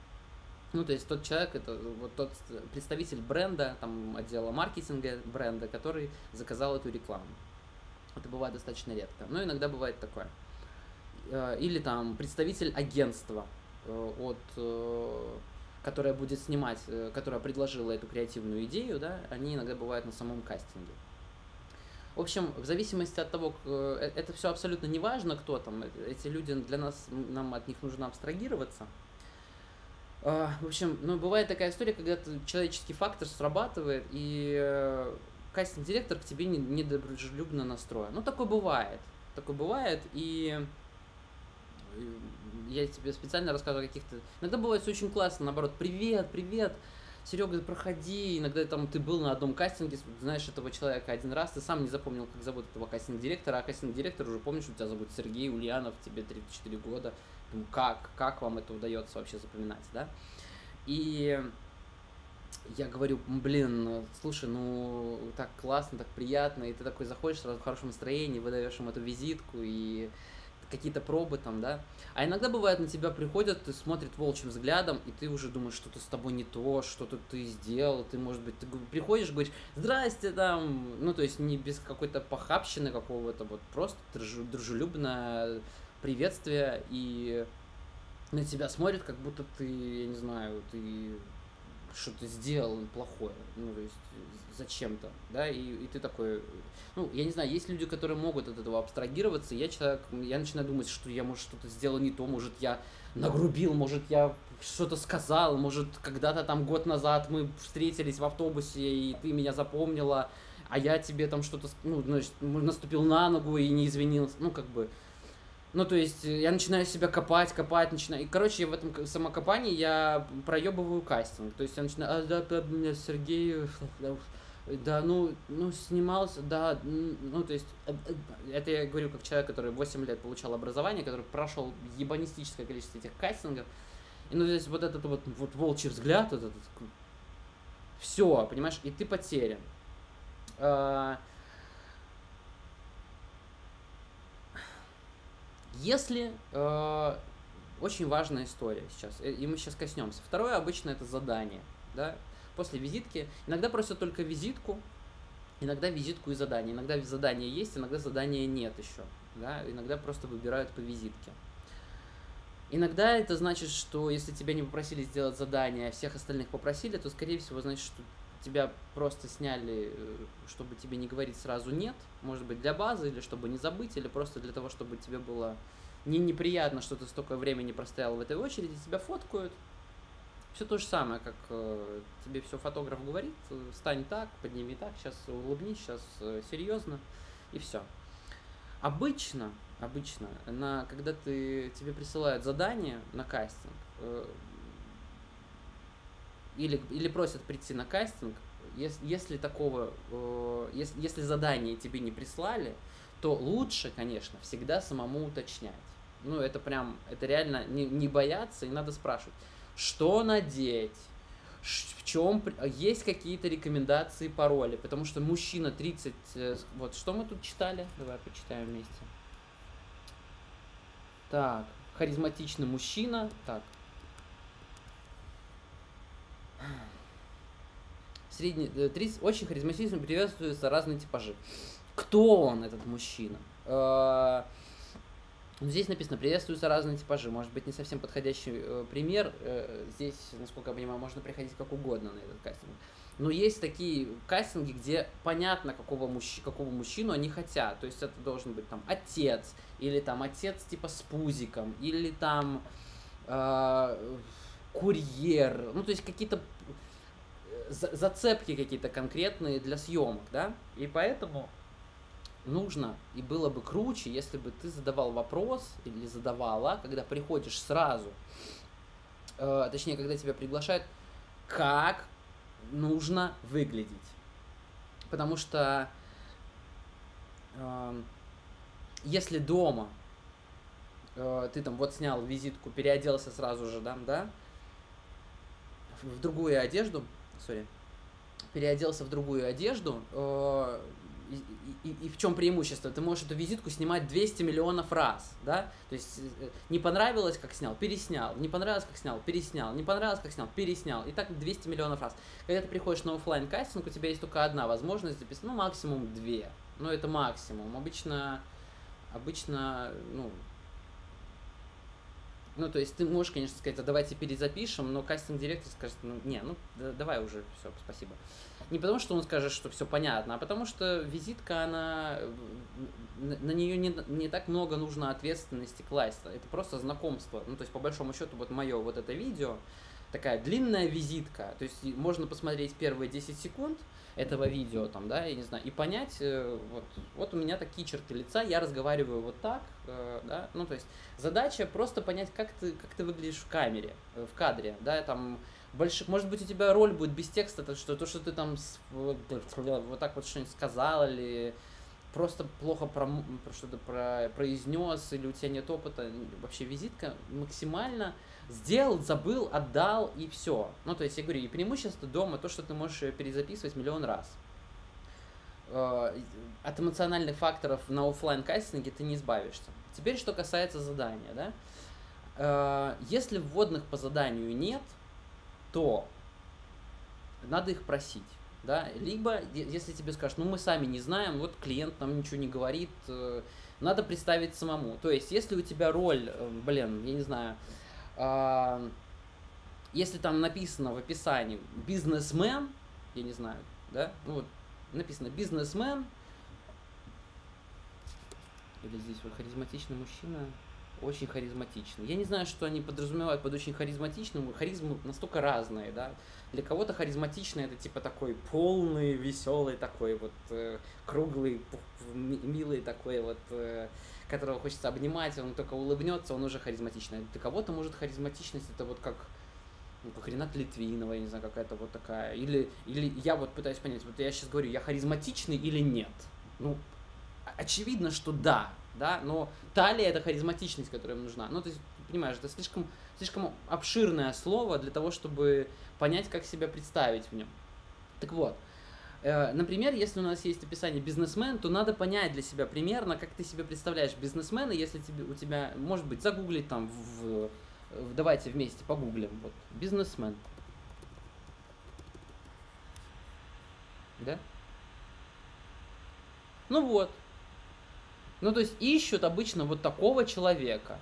Ну, то есть, тот человек, это вот тот представитель бренда, там, отдела маркетинга бренда, который заказал эту рекламу. Это бывает достаточно редко, но иногда бывает такое. Или там представитель агентства, от, которое будет снимать, которое предложило эту креативную идею, да, они иногда бывают на самом кастинге. В общем, в зависимости от того, это все абсолютно не важно, кто там, эти люди для нас, нам от них нужно абстрагироваться. В общем, ну, бывает такая история, когда человеческий фактор срабатывает, и кастинг-директор к тебе недоброжелюбно настроен. Ну, такое бывает. Такое бывает, и я тебе специально рассказываю о каких-то... Иногда бывает все очень классно, наоборот, привет, привет, Серега, проходи. Иногда там ты был на одном кастинге, знаешь этого человека один раз, ты сам не запомнил, как зовут этого кастинг-директора, а кастинг-директор уже помнишь, у тебя зовут Сергей Ульянов, тебе тридцать четыре года. Ну, как? Как вам это удается вообще запоминать, да? И... Я говорю, блин, слушай, ну так классно, так приятно, и ты такой заходишь сразу в хорошем настроении, выдаешь им эту визитку и какие-то пробы там, да. А иногда бывает, на тебя приходят, ты смотрят волчьим взглядом, и ты уже думаешь, что-то с тобой не то, что-то ты сделал, ты, может быть, ты приходишь, говоришь, здрасте, там, ну то есть не без какой-то похабщины какого-то, вот просто дружелюбное приветствие, и на тебя смотрят, как будто ты, я не знаю, ты... что-то сделал плохое, ну, то есть зачем-то, да, и, и ты такой, ну, я не знаю, есть люди, которые могут от этого абстрагироваться, я человек, я начинаю думать, что я, может, что-то сделал не то, может, я нагрубил, может, я что-то сказал, может, когда-то там год назад мы встретились в автобусе, и ты меня запомнила, а я тебе там что-то, ну, значит, наступил на ногу и не извинился, ну, как бы... Ну, то есть, я начинаю себя копать, копать, начинаю... И, короче, в этом самокопании я проебываю кастинг. То есть, я начинаю... А, да, да, Сергей... Да, ну, ну, снимался, да... Ну, то есть, это я говорю как человек, который восемь лет получал образование, который прошел ебанистическое количество этих кастингов. И, ну, здесь вот этот вот, вот волчий взгляд, вот этот... Все, понимаешь? И ты потерян. Если... Э, очень важная история сейчас, и мы сейчас коснемся. Второе обычно это задание. Да? После визитки. Иногда просят только визитку, иногда визитку и задание. Иногда задание есть, иногда задания нет еще. Да? Иногда просто выбирают по визитке. Иногда это значит, что если тебя не попросили сделать задание, а всех остальных попросили, то, скорее всего, значит, что тебя просто сняли, чтобы тебе не говорить сразу «нет», может быть, для базы, или чтобы не забыть, или просто для того, чтобы тебе было не неприятно, что ты столько времени простоял в этой очереди, тебя фоткают. Все то же самое, как э, тебе все фотограф говорит, встань так, подними так, сейчас улыбнись, сейчас э, серьезно, и все. Обычно, обычно на, когда ты, тебе присылают задание на кастинг, э, Или, или просят прийти на кастинг, если, если такого, э, если, если задание тебе не прислали, то лучше, конечно, всегда самому уточнять. Ну, это прям, это реально не, не бояться, и надо спрашивать, что надеть, в чем, есть какие-то рекомендации, пароли, потому что мужчина тридцать, э, вот, что мы тут читали? Давай почитаем вместе. Так, харизматичный мужчина, так. Средний, тридцать, очень харизматично приветствуются разные типажи. Кто он, этот мужчина? Э-э- здесь написано, приветствуются разные типажи. Может быть, не совсем подходящий э, пример. Э-э- здесь, насколько я понимаю, можно приходить как угодно на этот кастинг. Но есть такие кастинги, где понятно, какого, мужч- какого мужчину они хотят. То есть это должен быть там отец, или там отец типа с пузиком, или там э- курьер. Ну, то есть какие-то... зацепки какие-то конкретные для съемок, да, и поэтому нужно, и было бы круче, если бы ты задавал вопрос или задавала, когда приходишь сразу, э, точнее, когда тебя приглашают, как нужно выглядеть, потому что э, если дома э, ты там вот снял визитку, переоделся сразу же, да, да, в другую одежду, Sorry. переоделся в другую одежду, э, и, и, и в чем преимущество? Ты можешь эту визитку снимать двести миллионов раз, да? То есть, э, не понравилось, как снял, переснял, не понравилось, как снял, переснял, не понравилось, как снял, переснял, и так двести миллионов раз. Когда ты приходишь на офлайн кастинг, у тебя есть только одна возможность записать, ну, максимум две, но это максимум. Обычно, обычно, ну... Ну, то есть ты можешь, конечно, сказать, а давайте перезапишем, но кастинг-директор скажет, ну, не, ну, да, давай уже, все, спасибо. Не потому, что он скажет, что все понятно, а потому что визитка, она, на нее не, не так много нужно ответственности класть, это просто знакомство. Ну, то есть, по большому счету, вот мое вот это видео, такая длинная визитка, то есть можно посмотреть первые десять секунд этого видео, там, да, я не знаю, и понять, вот, вот у меня такие черты лица, я разговариваю вот так, э, да, ну, то есть задача просто понять, как ты, как ты выглядишь в камере, в кадре, да, там, больш... может быть, у тебя роль будет без текста, то, что, то, что ты там с... вот так вот что-нибудь сказал, или просто плохо про... что-то про... произнес, или у тебя нет опыта, вообще визитка максимально... Сделал, забыл, отдал и все. Ну, то есть, я говорю, и преимущество дома, то, что ты можешь перезаписывать миллион раз. От эмоциональных факторов на офлайн кастинге ты не избавишься. Теперь, что касается задания, да? Если вводных по заданию нет, то надо их просить, да? Либо, если тебе скажут, ну, мы сами не знаем, вот клиент нам ничего не говорит, надо представить самому. То есть, если у тебя роль, блин, я не знаю... Если там написано в описании «бизнесмен», я не знаю, да, ну вот написано «бизнесмен», или здесь вот «харизматичный мужчина», «очень харизматичный». Я не знаю, что они подразумевают под «очень харизматичным». Харизмы настолько разные, да. Для кого-то харизматичный – это типа такой полный, веселый такой вот, э, круглый, милый такой вот, э, которого хочется обнимать, он только улыбнется, он уже харизматичный. Для кого-то, может, харизматичность – это вот как… Хрена Литвинова, я не знаю, какая-то вот такая. Или, или я вот пытаюсь понять, вот я сейчас говорю, я харизматичный или нет? Ну, очевидно, что да, да, но талия — это харизматичность, которая им нужна. Ну, то есть, понимаешь, это слишком, слишком обширное слово для того, чтобы понять, как себя представить в нем. Так вот, э, например, если у нас есть описание «бизнесмен», то надо понять для себя примерно, как ты себе представляешь бизнесмена, если тебе, у тебя, может быть, загуглить там в… Давайте вместе погуглим. Вот. Бизнесмен. Да? Ну вот. Ну то есть ищут обычно вот такого человека.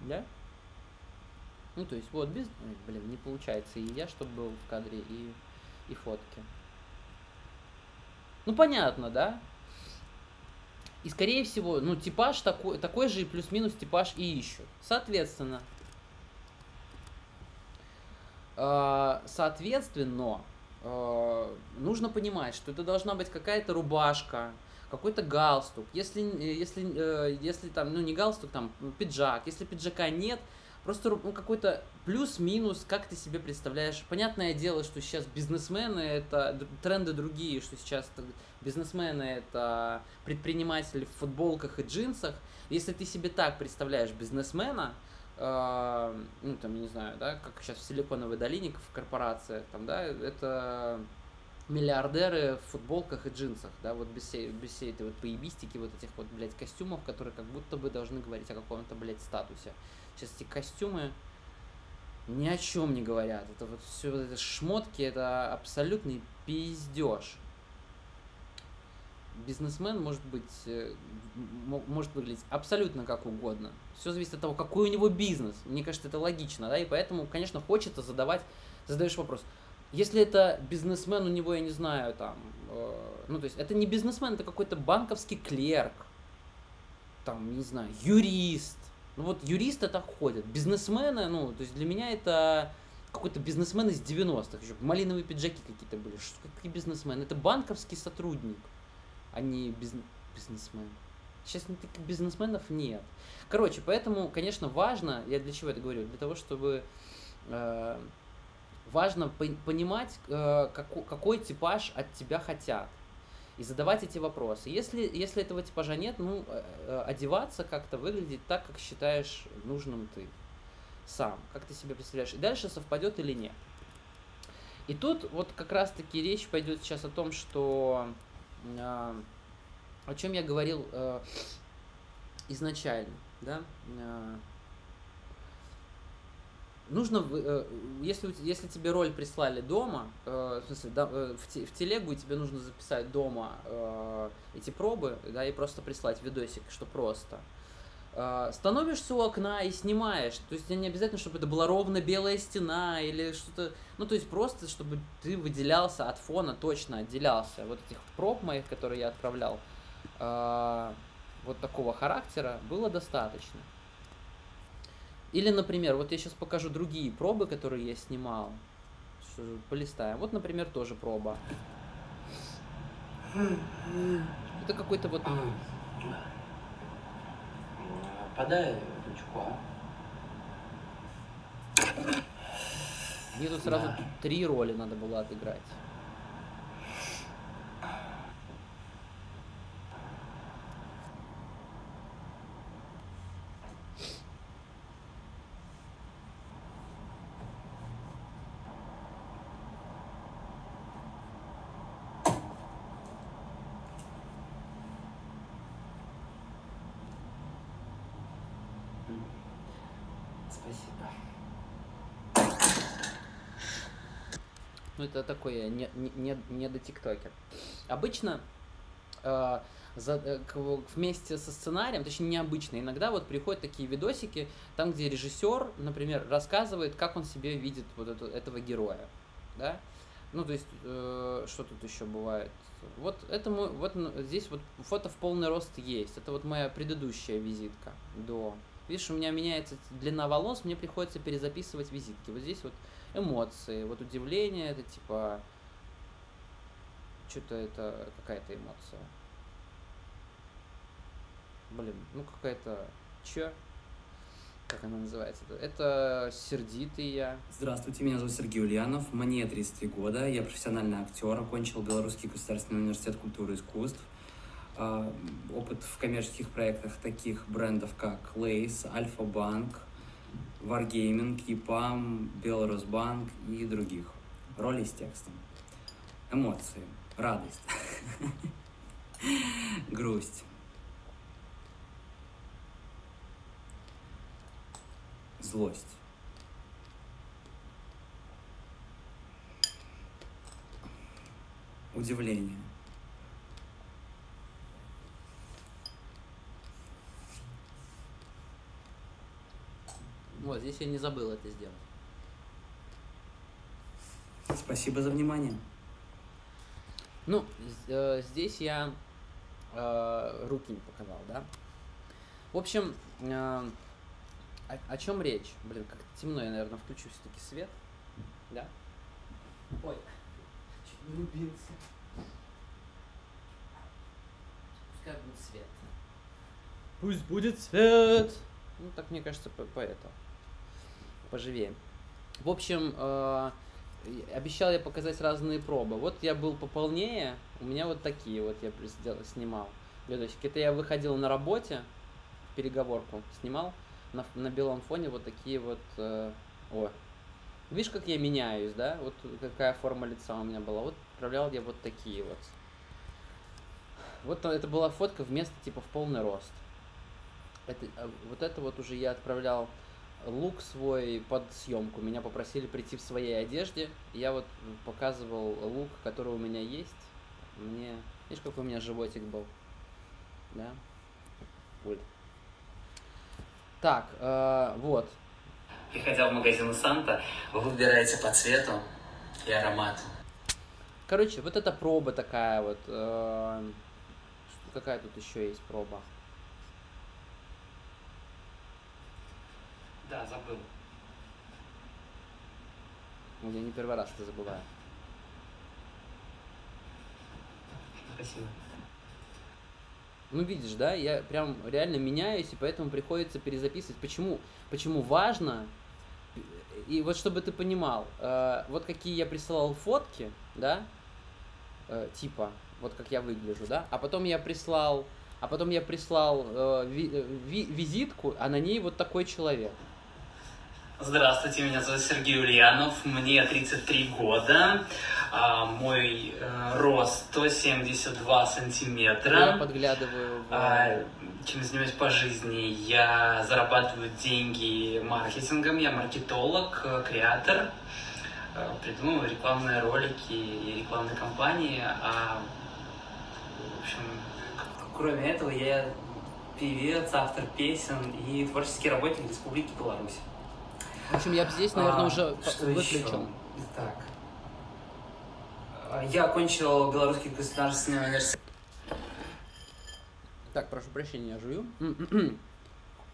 Да? Ну то есть вот без… Блин, не получается. И я, чтобы был в кадре, и, и фотки. Ну понятно, да? И, скорее всего, ну, типаж такой, такой же и плюс-минус типаж и ищут. Соответственно, э, соответственно э, нужно понимать, что это должна быть какая-то рубашка, какой-то галстук. Если, если, э, если там, ну, не галстук, там, пиджак. Если пиджака нет, просто ну, какой-то плюс-минус, как ты себе представляешь. Понятное дело, что сейчас бизнесмены — это тренды другие, что сейчас бизнесмены — это предприниматели в футболках и джинсах. Если ты себе так представляешь бизнесмена, э, ну там, я не знаю, да, как сейчас в Силиконовой долине, в корпорациях, там, да, это миллиардеры в футболках и джинсах, да, вот без всей, без всей этой вот поебистики, вот этих вот, блядь, костюмов, которые как будто бы должны говорить о каком-то, блядь, статусе. Сейчас эти костюмы ни о чем не говорят. Это вот все, вот эти шмотки, это абсолютный пиздеж. Бизнесмен может быть, может выглядеть абсолютно как угодно. Все зависит от того, какой у него бизнес. Мне кажется, это логично, да, и поэтому, конечно, хочется задавать, задаешь вопрос. Если это бизнесмен, у него, я не знаю, там, э, ну, то есть, это не бизнесмен, это какой-то банковский клерк, там, не знаю, юрист. Ну, вот юристы так ходят. Бизнесмены, ну, то есть, для меня это какой-то бизнесмен из девяностых, еще малиновые пиджаки какие-то были. Что, какие бизнесмены? Это банковский сотрудник, а не биз... бизнесмен. Сейчас таких бизнесменов нет. Короче, поэтому, конечно, важно, я для чего это говорю? Для того, чтобы… Э, Важно понимать, какой типаж от тебя хотят, и задавать эти вопросы. Если, если этого типажа нет, ну, одеваться как-то, выглядеть так, как считаешь нужным ты сам, как ты себе представляешь, и дальше совпадет или нет. И тут вот как раз-таки речь пойдет сейчас о том, что, о чем я говорил изначально, да? Нужно, если, если тебе роль прислали дома, в смысле, в телегу, и тебе нужно записать дома эти пробы, да, и просто прислать видосик, что просто. Становишься у окна и снимаешь, то есть не обязательно, чтобы это была ровно белая стена или что-то, ну, то есть просто, чтобы ты выделялся от фона, точно отделялся. Вот этих проб моих, которые я отправлял, вот такого характера было достаточно. Или, например, вот я сейчас покажу другие пробы, которые я снимал. Полистаем. Вот, например, тоже проба. Это какой-то вот… Подай ручку, а? Мне тут сразу да. три роли надо было отыграть. Это такое, не, не, не до тиктокер. Обычно э, за, к, вместе со сценарием, точнее необычно, иногда вот приходят такие видосики, там, где режиссер, например, рассказывает, как он себе видит вот эту, этого героя, да, ну, то есть, э, что тут еще бывает, вот этому, вот здесь вот фото в полный рост есть, это вот моя предыдущая визитка до... Видишь, у меня меняется длина волос, мне приходится перезаписывать визитки. Вот здесь вот эмоции, вот удивление, это типа... Что-то это... Какая-то эмоция. Блин, ну какая-то... Че? Как она называется? Это сердитый я. Здравствуйте, меня зовут Сергей Ульянов, мне тридцать три года, я профессиональный актер, окончил Белорусский государственный университет культуры и искусств. Опыт в коммерческих проектах таких брендов, как Лейс, Альфа-Банк, Варгейминг, Кипам, Беларусьбанк и других. Роли с текстом. Эмоции. Радость. Грусть. Злость. Удивление. Вот, здесь я не забыл это сделать. Спасибо за внимание. Ну, э, здесь я э, руки не показал, да? В общем, э, о, о чем речь? Блин, как-то темно, я, наверное, включу все-таки свет. Да? Ой, чуть не убился. Пускай будет свет. Пусть будет свет! Ну, так, мне кажется, по, по этому. Поживее. В общем, э, обещал я показать разные пробы. Вот я был пополнее, у меня вот такие вот я снимал. Это я выходил на работе, переговорку снимал, на, на белом фоне вот такие вот... Э, о, видишь, как я меняюсь, да? Вот какая форма лица у меня была. Вот отправлял я вот такие вот. Вот это была фотка вместо типа в полный рост. Это, вот это вот уже я отправлял... лук свой под съемку. Меня попросили прийти в своей одежде. Я вот показывал лук, который у меня есть. Мне... Видишь, какой у меня животик был? Да? Уль. Так, э, вот. Приходя в магазин Санта, вы выбираете по цвету и аромату. Короче, вот эта проба такая вот. Э, какая тут еще есть проба? Да, забыл. Я не первый раз это забываю. Спасибо. Ну, видишь, да, я прям реально меняюсь, и поэтому приходится перезаписывать. Почему? Почему важно? И вот чтобы ты понимал, э, вот какие я присылал фотки, да, э, типа, вот как я выгляжу, да, а потом я прислал, а потом я прислал э, ви, ви, визитку, а на ней вот такой человек. Здравствуйте, меня зовут Сергей Ульянов, мне тридцать три года, а, мой э, рост сто семьдесят два сантиметра. Я подглядываю. В... А, чем занимаюсь по жизни? Я зарабатываю деньги маркетингом, я маркетолог, креатор, придумываю рекламные ролики и рекламные кампании. А, в общем, кроме этого, я певец, автор песен и творческий работник Республики Беларусь. В общем, я здесь, наверное, а, уже выключил. Итак, я окончил Белорусский государственный университет. Так, прошу прощения, я жую.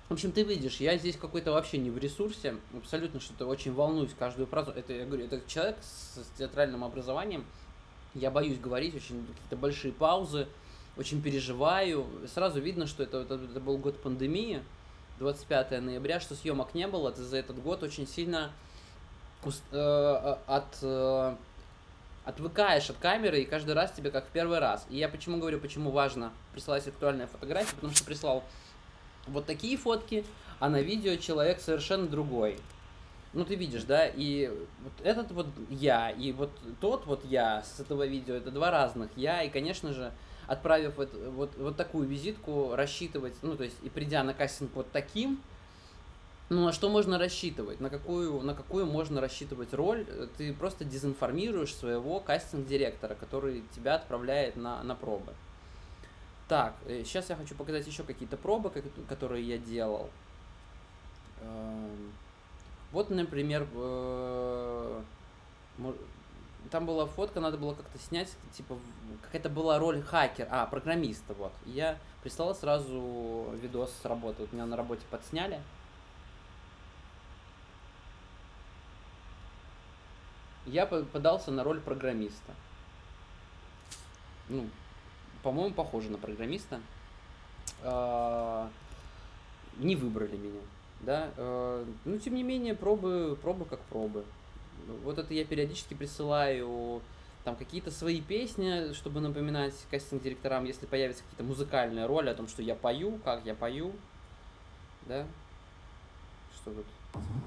В общем, ты видишь, я здесь какой-то вообще не в ресурсе, абсолютно что-то очень волнуюсь каждую фразу. Это, я говорю, это человек с театральным образованием, я боюсь говорить, очень какие-то большие паузы, очень переживаю. Сразу видно, что это, это, это был год пандемии. двадцать пятое ноября, что съемок не было, ты за этот год очень сильно от, отвыкаешь от камеры, и каждый раз тебе как в первый раз. И я почему говорю, почему важно присылать актуальные фотографии, потому что прислал вот такие фотки, а на видео человек совершенно другой. Ну ты видишь, да, и вот этот вот я, и вот тот вот я с этого видео, это два разных я, и, конечно же, отправив вот, вот, вот такую визитку, рассчитывать, ну, то есть, и придя на кастинг вот таким, ну, на что можно рассчитывать, на какую, на какую можно рассчитывать роль, ты просто дезинформируешь своего кастинг-директора, который тебя отправляет на, на пробы. Так, сейчас я хочу показать еще какие-то пробы, которые я делал. Вот, например, там была фотка, надо было как-то снять, типа, какая-то была роль хакера, а, программиста, вот. Я прислала сразу видос с работы, вот меня на работе подсняли. Я подался на роль программиста. Ну, по-моему, похоже на программиста. Не выбрали меня, да. Ну, тем не менее, пробы, пробы как пробы. Вот это я периодически присылаю там какие-то свои песни, чтобы напоминать кастинг-директорам, если появятся какие-то музыкальные роли, о том, что я пою, как я пою, да. Что тут?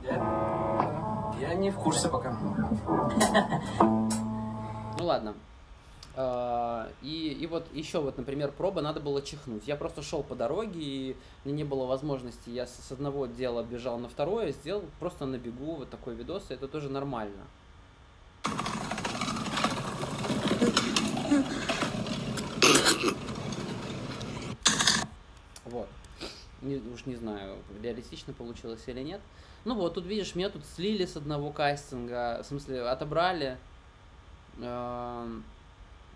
Я, я не в курсе пока. Ну ладно. И, и вот еще вот, например, проба, надо было чихнуть. Я просто шел по дороге, и мне не было возможности. Я с одного дела бежал на второе, сделал просто на бегу вот такой видос, и это тоже нормально. Вот. Не, уж не знаю, реалистично получилось или нет. Ну вот, тут видишь, меня тут слили с одного кастинга, в смысле, отобрали.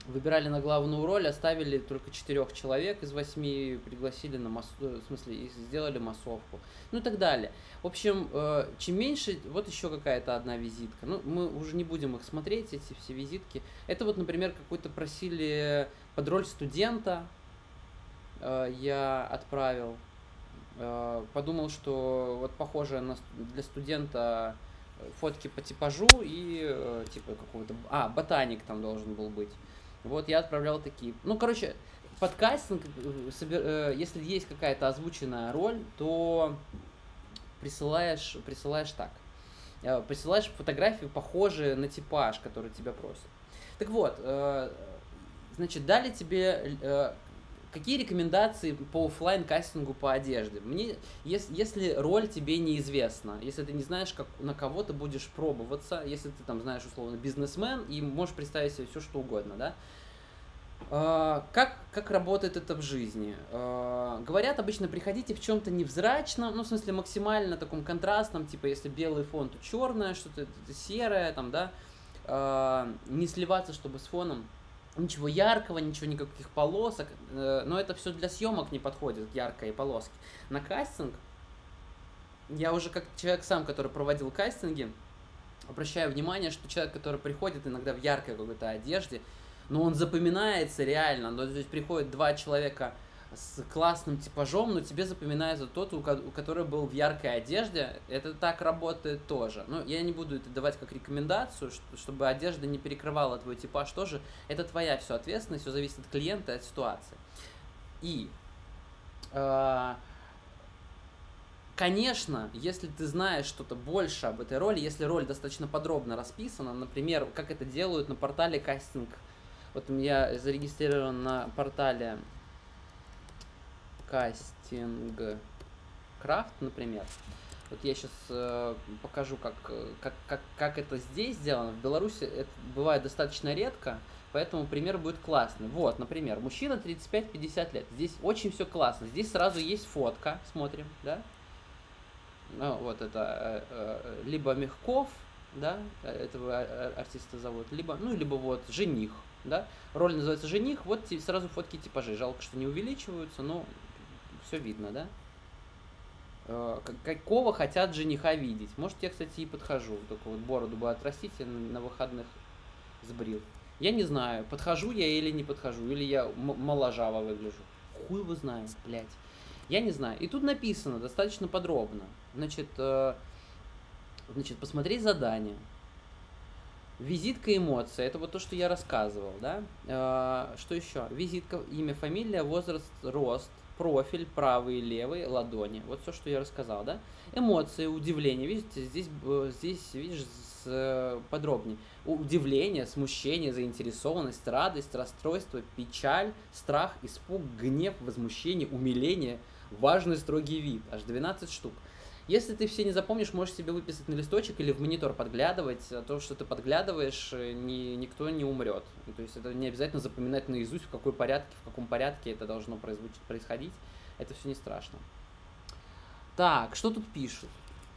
Выбирали на главную роль, оставили только четырех человек из восьми, пригласили на массовку, в смысле, сделали массовку, ну и так далее. В общем, чем меньше, вот еще какая-то одна визитка, ну, мы уже не будем их смотреть, эти все визитки. Это вот, например, какую-то просили под роль студента, я отправил, подумал, что вот похоже на, для студента фотки по типажу и типа какого-то, а, ботаник там должен был быть. Вот я отправлял такие. Ну, короче, под кастинг, если есть какая-то озвученная роль, то присылаешь, присылаешь так. Присылаешь фотографии, похожие на типаж, который тебя просят. Так вот, значит, дали тебе какие рекомендации по офлайн-кастингу по одежде. Мне, если, если роль тебе неизвестна, если ты не знаешь, как, на кого ты будешь пробоваться, если ты там знаешь, условно, бизнесмен и можешь представить себе все, что угодно, да? Э, как, как работает это в жизни? Э, говорят обычно, приходите в чем-то невзрачном, ну, в смысле, максимально таком контрастном, типа, если белый фон, то черное, что-то серое, там, да? Э, не сливаться, чтобы с фоном. Ничего яркого, ничего, никаких полосок, но это все для съемок не подходит, яркие полоски. На кастинг я уже как человек сам, который проводил кастинги, обращаю внимание, что человек, который приходит иногда в яркой какой-то одежде, но он запоминается реально, но здесь приходят два человека с классным типажом, но тебе запоминается тот, у который был в яркой одежде, это так работает тоже. Но я не буду это давать как рекомендацию, чтобы одежда не перекрывала твой типаж тоже. Это твоя все ответственность, все зависит от клиента и от ситуации. И, конечно, если ты знаешь что-то больше об этой роли, если роль достаточно подробно расписана, например, как это делают на портале кастинг, вот я зарегистрирован на портале кастинг крафт, например. Вот я сейчас э, покажу, как, как, как, как это здесь сделано. В Беларуси это бывает достаточно редко, поэтому пример будет классный. Вот, например, мужчина тридцать пять — пятьдесят лет. Здесь очень все классно. Здесь сразу есть фотка. Смотрим, да? Ну, вот это э, э, либо Мягков, да, этого артиста зовут, либо, ну, либо вот жених, да. Роль называется «Жених». Вот сразу фотки типажей. Жалко, что не увеличиваются, но... Все видно, да? Какого хотят жениха видеть? Может, я, кстати, и подхожу. Только вот бороду бы отрастить, я на выходных сбрил. Я не знаю, подхожу я или не подхожу. Или я моложаво выгляжу. Хуй его знает, блядь. Я не знаю. И тут написано достаточно подробно. Значит, э, значит, посмотреть задание. Визитка, эмоция. Это вот то, что я рассказывал, да? Э, что еще? Визитка, имя, фамилия, возраст, рост. Профиль, правый и левый, ладони. Вот все, что я рассказал, да? Эмоции, удивление. Видите, здесь, здесь видишь, подробнее. Удивление, смущение, заинтересованность, радость, расстройство, печаль, страх, испуг, гнев, возмущение, умиление, важный строгий вид. Аж двенадцать штук. Если ты все не запомнишь, можешь себе выписать на листочек или в монитор подглядывать. А то, что ты подглядываешь, ни, никто не умрет. То есть это не обязательно запоминать наизусть, в какой порядке, в каком порядке это должно происходить. Это все не страшно. Так, что тут пишут?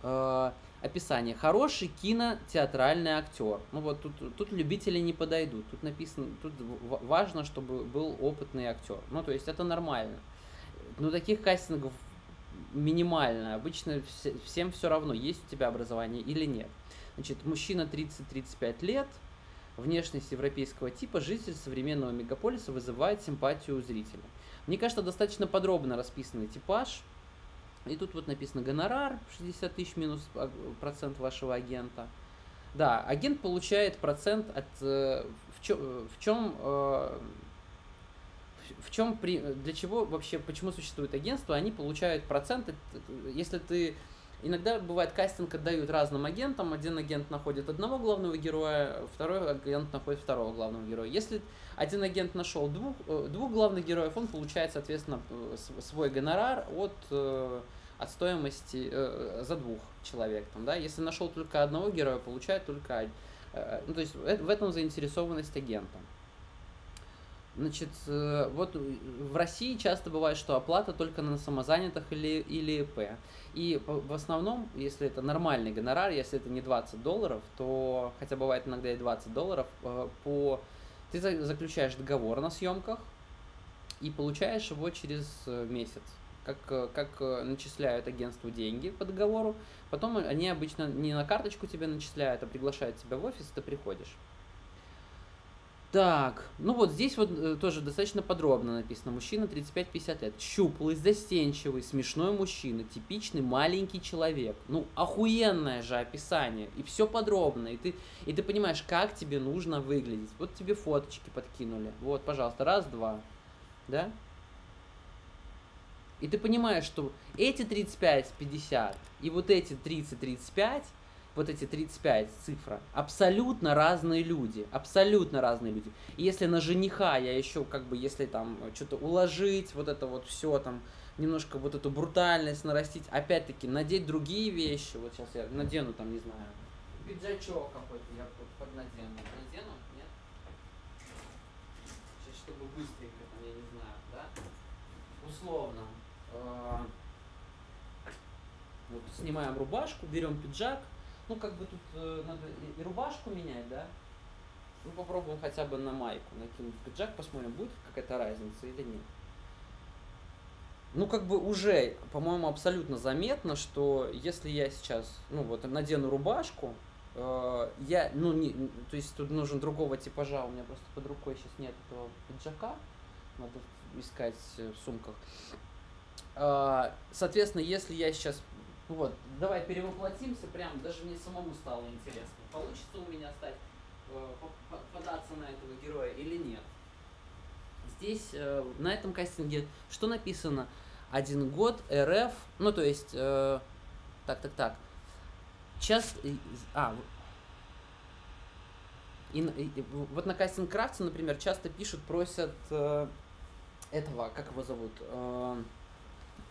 Э-э, описание. Хороший кинотеатральный актер. Ну вот тут, тут любители не подойдут. Тут написано, тут важно, чтобы был опытный актер. Ну то есть это нормально. Но таких кастингов минимально. Обычно все, всем все равно, есть у тебя образование или нет. Значит, мужчина тридцать-тридцать пять лет, внешность европейского типа, житель современного мегаполиса, вызывает симпатию у зрителя. Мне кажется, достаточно подробно расписанный типаж. И тут вот написано гонорар шестьдесят тысяч минус процент вашего агента. Да, агент получает процент от... Э, в чем... В чем э, В чем при... Для чего вообще, почему существует агентство? Они получают проценты, если ты... Иногда бывает, кастинг отдают разным агентам. Один агент находит одного главного героя, второй агент находит второго главного героя. Если один агент нашел двух, двух главных героев, он получает, соответственно, свой гонорар от, от стоимости за двух человек. Там, да? Если нашел только одного героя, получает только... Ну, то есть в этом заинтересованность агента. Значит, вот в России часто бывает, что оплата только на самозанятых или, или ИП. И в основном, если это нормальный гонорар, если это не двадцать долларов, то, хотя бывает иногда и двадцать долларов, по... ты заключаешь договор на съемках и получаешь его через месяц. Как, как начисляют агентству деньги по договору, потом они обычно не на карточку тебе начисляют, а приглашают тебя в офис, и ты приходишь. Так, ну вот здесь вот тоже достаточно подробно написано. Мужчина тридцать пять-пятьдесят лет. Щуплый, застенчивый, смешной мужчина, типичный маленький человек. Ну, охуенное же описание. И все подробно. И ты, и ты понимаешь, как тебе нужно выглядеть. Вот тебе фоточки подкинули. Вот, пожалуйста, раз, два. Да? И ты понимаешь, что эти тридцать пять-пятьдесят и вот эти тридцать-тридцать пять... Вот эти тридцать пять цифра. Абсолютно разные люди. Абсолютно разные люди. И если на жениха я еще, как бы, если там что-то уложить, вот это вот все там, немножко вот эту брутальность нарастить, опять-таки, надеть другие вещи. Вот сейчас я надену там, не знаю, пиджачок какой-то, я поднадену. Надену? Нет? Сейчас, чтобы быстренько, там, я не знаю, да? Условно. Вот снимаем рубашку, берем пиджак. Ну, как бы тут э, надо и рубашку менять, да? Ну, попробуем хотя бы на майку накинуть пиджак, посмотрим, будет какая-то разница или нет. Ну, как бы уже, по-моему, абсолютно заметно, что если я сейчас, ну, вот, надену рубашку, э, я, ну, не, то есть тут нужен другого типажа, у меня просто под рукой сейчас нет этого пиджака, надо искать в сумках. Э, соответственно, если я сейчас... Вот, давай перевоплотимся, прям даже мне самому стало интересно, получится у меня стать, податься на этого героя или нет. Здесь, на этом кастинге, что написано? Один год, РФ, ну то есть, так, так, так, часто, а, и, и, вот на кастинг крафте, например, часто пишут, просят этого, как его зовут,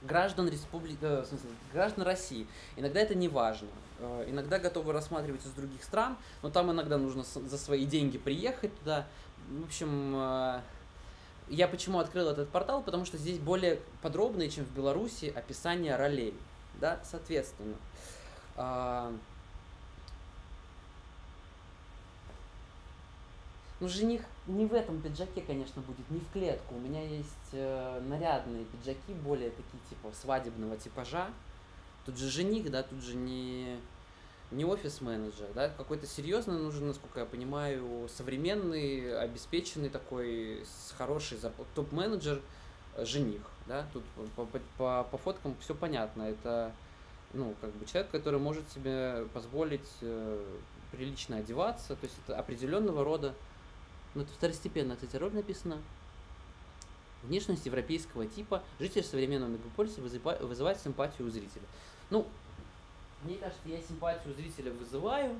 граждан республики, э, в смысле, граждан России. Иногда это не важно. Э, иногда готовы рассматривать из других стран, но там иногда нужно за свои деньги приехать туда. В общем, э, я почему открыл этот портал, потому что здесь более подробные, чем в Беларуси, описание ролей, да, соответственно. Э, Ну, жених не в этом пиджаке, конечно, будет, не в клетку. У меня есть э, нарядные пиджаки, более такие, типа, свадебного типажа. Тут же жених, да, тут же не, не офис-менеджер, да, какой-то серьезный нужен, насколько я понимаю, современный, обеспеченный такой, с хорошей зарплатой, топ-менеджер, жених, да. Тут по, по, по, по фоткам все понятно, это, ну, как бы человек, который может себе позволить э, прилично одеваться, то есть это определенного рода. Но это второстепенно, кстати, роль написано. Внешность европейского типа, житель современного мегаполиса вызывает симпатию у зрителя. Ну, мне кажется, я симпатию у зрителя вызываю.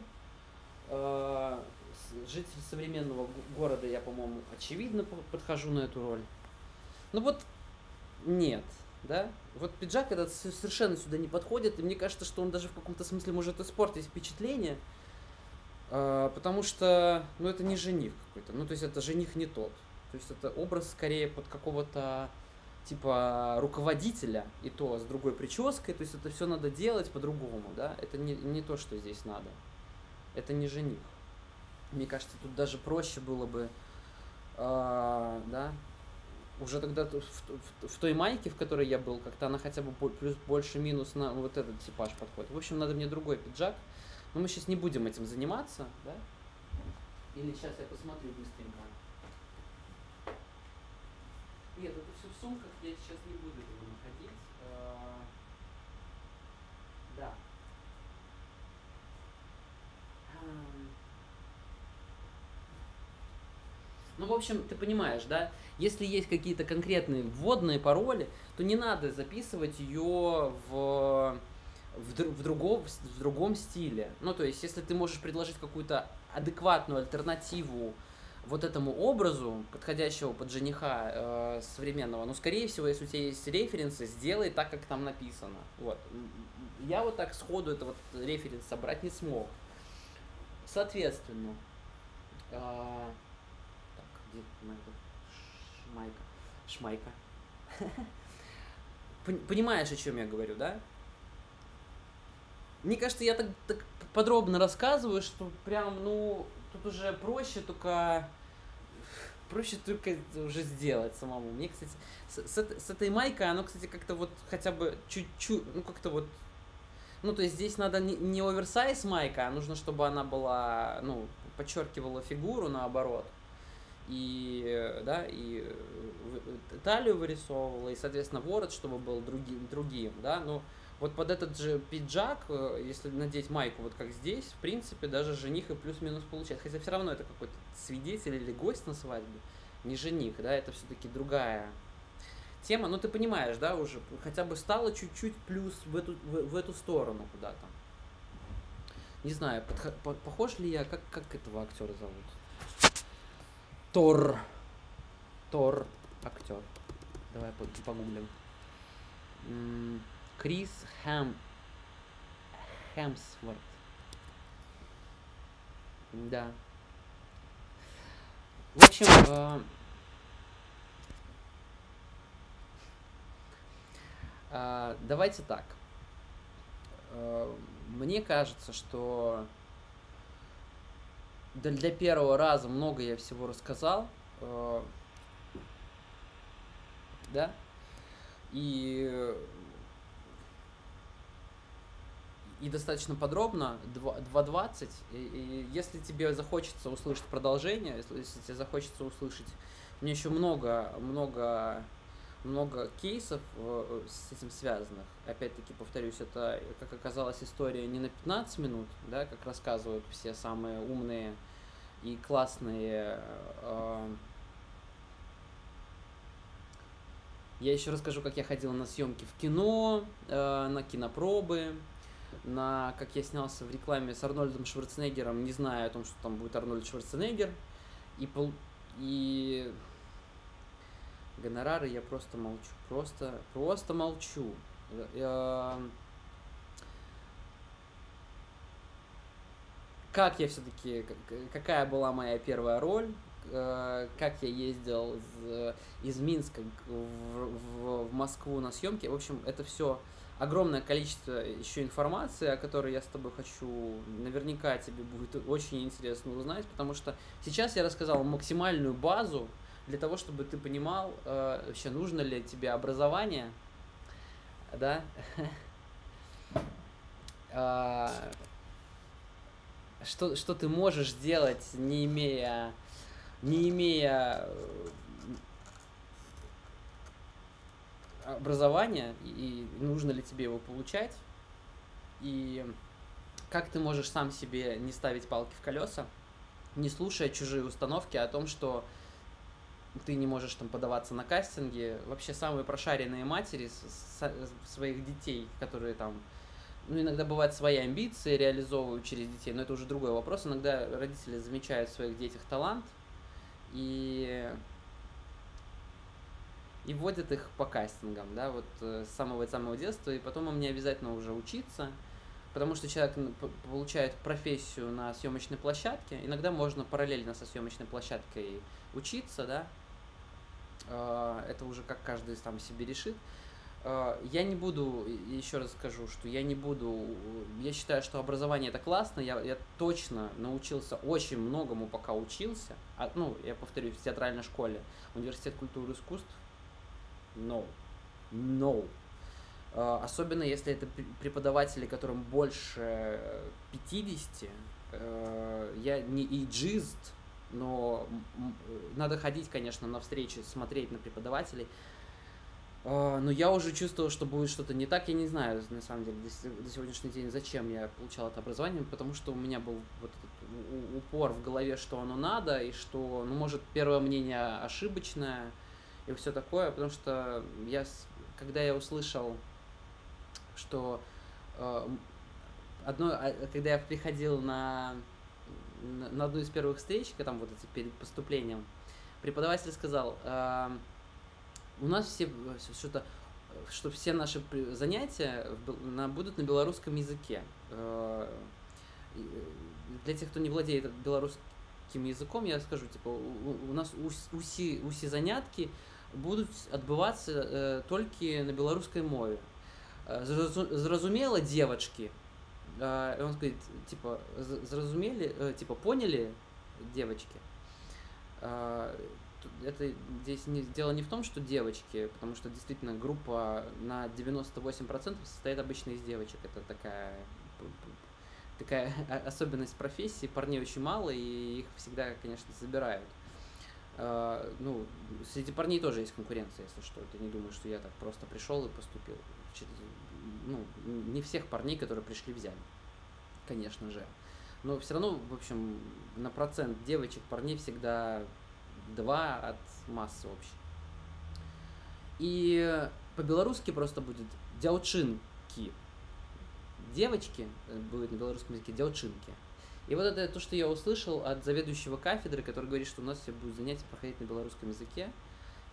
Житель современного города, я, по-моему, очевидно подхожу на эту роль. Ну вот, нет. да? Вот пиджак этот совершенно сюда не подходит, и мне кажется, что он даже в каком-то смысле может испортить впечатление, потому что, ну, это не жених какой-то, ну, то есть это жених не тот, то есть это образ скорее под какого-то типа руководителя, и то с другой прической, то есть это все надо делать по-другому, да, это не, не то, что здесь надо, это не жених. Мне кажется, тут даже проще было бы, э, да, уже тогда в, в, в той майке, в которой я был, как-то она хотя бы плюс больше-минус на вот этот типаж подходит. В общем, надо мне другой пиджак, но мы сейчас не будем этим заниматься, да, или сейчас я посмотрю быстренько. Нет, это все в сумках, я сейчас не буду его находить. Да. Ну, в общем, ты понимаешь, да? Если есть какие-то конкретные вводные пароли, то не надо записывать ее в, в, друг, в, другом, в другом стиле. Ну, то есть, если ты можешь предложить какую-то адекватную альтернативу вот этому образу, подходящего под жениха э, современного, ну, скорее всего, если у тебя есть референсы, сделай так, как там написано. Вот. Я вот так сходу этот вот референс собрать не смог. Соответственно, э, так, где майка? Шмайка. Понимаешь, о чем я говорю, да? Мне кажется, я так, так подробно рассказываю, что прям, ну, тут уже проще только... Проще только уже сделать самому. Мне, кстати, с, с, с этой майкой, оно, кстати, как-то вот хотя бы чуть-чуть, ну, как-то вот... Ну, то есть здесь надо не, не оверсайз майка, а нужно, чтобы она была, ну, подчеркивала фигуру, наоборот. И, да, и талию вырисовывала, и, соответственно, ворот, чтобы был другим, другим, да, ну... Вот под этот же пиджак, если надеть майку вот как здесь, в принципе, даже жених и плюс-минус получает. Хотя все равно это какой-то свидетель или гость на свадьбе, не жених, да, это все-таки другая тема. Но ты понимаешь, да, уже хотя бы стало чуть-чуть плюс в эту, в, в эту сторону куда-то. Не знаю, подхо, по, похож ли я, как, как этого актера зовут? Тор. Тор актер. Давай погуглим. Крис Хэм... Хэмсворт. Да. В общем... Э... Э, давайте так. Э, мне кажется, что для, для первого раза много я всего рассказал. Э, да? И... И достаточно подробно, два двадцать, и, и если тебе захочется услышать продолжение, если, если тебе захочется услышать, мне еще много, много, много кейсов э, с этим связанных. Опять-таки, повторюсь, это, как оказалось, история не на пятнадцать минут, да, как рассказывают все самые умные и классные. Э, я еще расскажу, как я ходил на съемки в кино, э, на кинопробы. На, как я снялся в рекламе с Арнольдом Шварценеггером, не зная о том, что там будет Арнольд Шварценеггер. И, пол, и гонорары я просто молчу. Просто, просто молчу. Как я все-таки, какая была моя первая роль, как я ездил из, из Минска в, в, в Москву на съемки. В общем, это все... Огромное количество еще информации, о которой я с тобой хочу, наверняка тебе будет очень интересно узнать, потому что сейчас я рассказал максимальную базу для того, чтобы ты понимал, э, вообще нужно ли тебе образование, да, что, что ты можешь делать, не имея, не имея... образование, и нужно ли тебе его получать, и как ты можешь сам себе не ставить палки в колеса, не слушая чужие установки о том, что ты не можешь там подаваться на кастинги. Вообще самые прошаренные матери своих детей, которые там, ну, иногда бывают свои амбиции, реализовывают через детей, но это уже другой вопрос. Иногда родители замечают в своих детях талант, и... и вводят их по кастингам, да, вот с самого-самого детства, и потом им не обязательно уже учиться, потому что человек получает профессию на съемочной площадке, иногда можно параллельно со съемочной площадкой учиться, да, это уже как каждый сам себе решит. Я не буду, еще раз скажу, что я не буду, я считаю, что образование это классно, я, я точно научился очень многому, пока учился, а, ну, я повторюсь, в театральной школе, университет культуры и искусств, no, no, особенно если это преподаватели, которым больше пятидесяти, я не эйджист, но надо ходить, конечно, на встречи, смотреть на преподавателей. Но я уже чувствовал, что будет что-то не так. Я не знаю, на самом деле, до сегодняшний день, зачем я получал это образование, потому что у меня был вот этот упор в голове, что оно надо, и что, ну, может, первое мнение ошибочное, и все такое, потому что я, когда я услышал, что одно, когда я приходил на, на одну из первых встреч, когда там вот эти перед поступлением, преподаватель сказал... У нас все что-то, что все наши занятия будут на белорусском языке. Для тех, кто не владеет белорусским языком, я скажу, типа, у нас уси, уси занятки будут отбываться только на белорусской мове. Зразумела, девочки? Он говорит, типа, зразумели, типа, поняли, девочки? Это здесь не, дело не в том, что девочки, потому что действительно группа на девяносто восемь процентов состоит обычно из девочек. Это такая, такая особенность профессии. Парней очень мало, и их всегда, конечно, забирают. А, ну, среди парней тоже есть конкуренция, если что. Ты не думаешь, что я так просто пришел и поступил. Ну, не всех парней, которые пришли, взяли, конечно же. Но все равно, в общем, на процент девочек, парней всегда... два от массы общей. И по-белорусски просто будет дяучинки. Девочки будет на белорусском языке дяучинки. И вот это то, что я услышал от заведующего кафедры, который говорит, что у нас все будут занятия проходить на белорусском языке,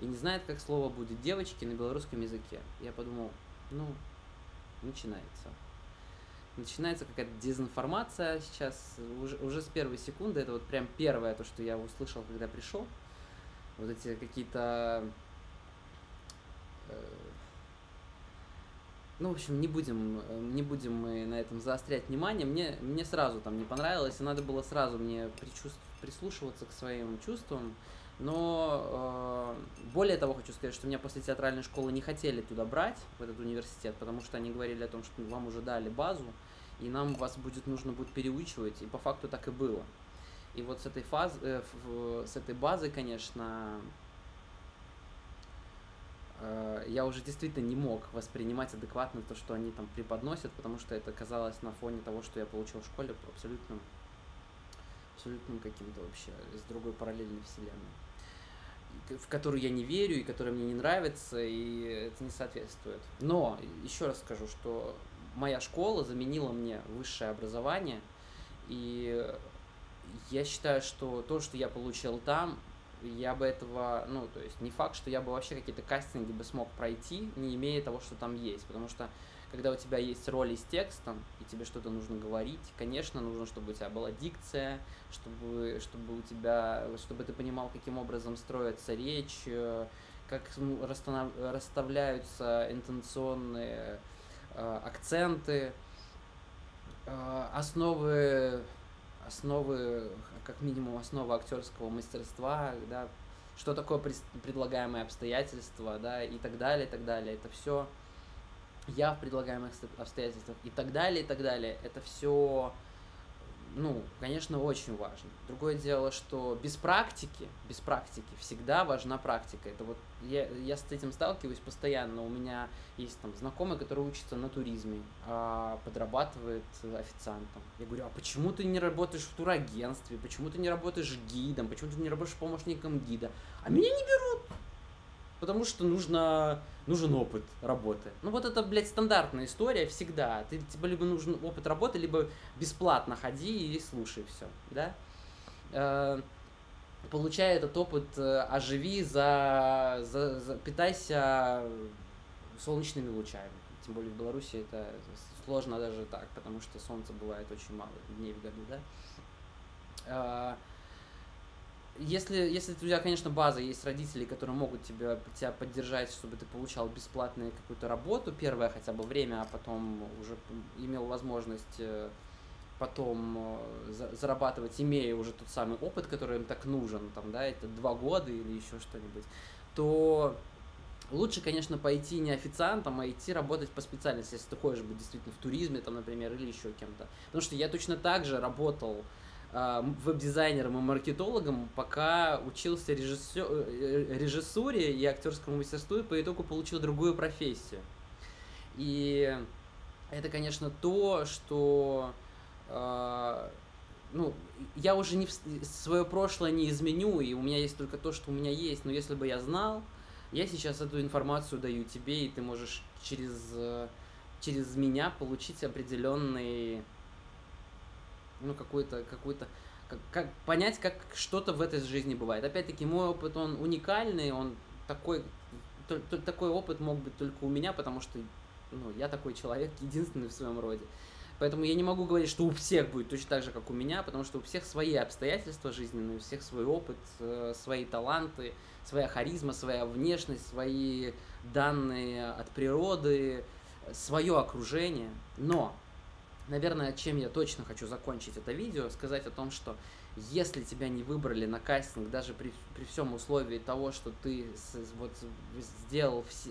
и не знает, как слово будет девочки на белорусском языке. Я подумал, ну, начинается. Начинается какая-то дезинформация сейчас, уже, уже с первой секунды, это вот прям первое то, что я услышал, когда пришел. Вот эти какие-то... Ну, в общем, не будем, не будем мы на этом заострять внимание. Мне, мне сразу там не понравилось, и надо было сразу мне причувств... прислушиваться к своим чувствам. Но э, более того, хочу сказать, что меня после театральной школы не хотели туда брать, в этот университет, потому что они говорили о том, что вам уже дали базу, и нам вас будет нужно будет переучивать, и по факту так и было. И вот с этой, фаз, э, с этой базы, конечно, э, я уже действительно не мог воспринимать адекватно то, что они там преподносят, потому что это казалось на фоне того, что я получил в школе, абсолютно... абсолютно каким-то вообще из другой параллельной вселенной, в которую я не верю, и которая мне не нравится, и это не соответствует. Но еще раз скажу, что моя школа заменила мне высшее образование, и я считаю, что то, что я получил там, я бы этого, ну, то есть не факт, что я бы вообще какие-то кастинги бы смог пройти, не имея того, что там есть, потому что когда у тебя есть роли с текстом, и тебе что-то нужно говорить, конечно, нужно, чтобы у тебя была дикция, чтобы, чтобы у тебя, чтобы ты понимал, каким образом строится речь, как расставляются интонационные э, акценты, э, основы, основы, как минимум, основы актерского мастерства, да, что такое предлагаемые обстоятельства, да, и так далее, и так далее. Это все... я в предлагаемых обстоятельствах и так далее, и так далее, это все, ну, конечно, очень важно. Другое дело, что без практики, без практики всегда важна практика. Это вот, я, я с этим сталкиваюсь постоянно, у меня есть там знакомый, который учится на туризме, а подрабатывает официантом. Я говорю, а почему ты не работаешь в турагентстве, почему ты не работаешь гидом, почему ты не работаешь помощником гида? А меня не берут! Потому что нужно, нужен опыт работы. Ну вот это, блядь, стандартная история всегда. Ты, тебе либо нужен опыт работы, либо бесплатно ходи и слушай все, да? получай этот опыт, оживи, за, за, за, питайся солнечными лучами. Тем более в Беларуси это сложно даже так, потому что солнца бывает очень мало дней в году, да? Если, если у тебя, конечно, база, есть родители, которые могут тебя, тебя поддержать, чтобы ты получал бесплатную какую-то работу, первое хотя бы время, а потом уже имел возможность потом зарабатывать, имея уже тот самый опыт, который им так нужен, там, да, это два года или еще что-нибудь, то лучше, конечно, пойти не официантом, а идти работать по специальности, если ты хочешь быть действительно в туризме, там, например, или еще кем-то. Потому что я точно так же работал веб-дизайнером и маркетологом, пока учился режиссер... режиссуре и актерскому мастерству, и по итогу получил другую профессию. И это, конечно, то, что... Э, ну, я уже не в... свое прошлое не изменю, и у меня есть только то, что у меня есть. Но если бы я знал, я сейчас эту информацию даю тебе, и ты можешь через, через меня получить определенные... ну, какой-то, какой-то, как, как, понять, как что-то в этой жизни бывает. Опять-таки, мой опыт, он уникальный, он такой, то, то, такой опыт мог быть только у меня, потому что, ну, я такой человек, единственный в своем роде. Поэтому я не могу говорить, что у всех будет точно так же, как у меня, потому что у всех свои обстоятельства жизненные, у всех свой опыт, свои таланты, своя харизма, своя внешность, свои данные от природы, свое окружение. Но... наверное, чем я точно хочу закончить это видео, сказать о том, что если тебя не выбрали на кастинг, даже при, при всем условии того, что ты вот сделал, все,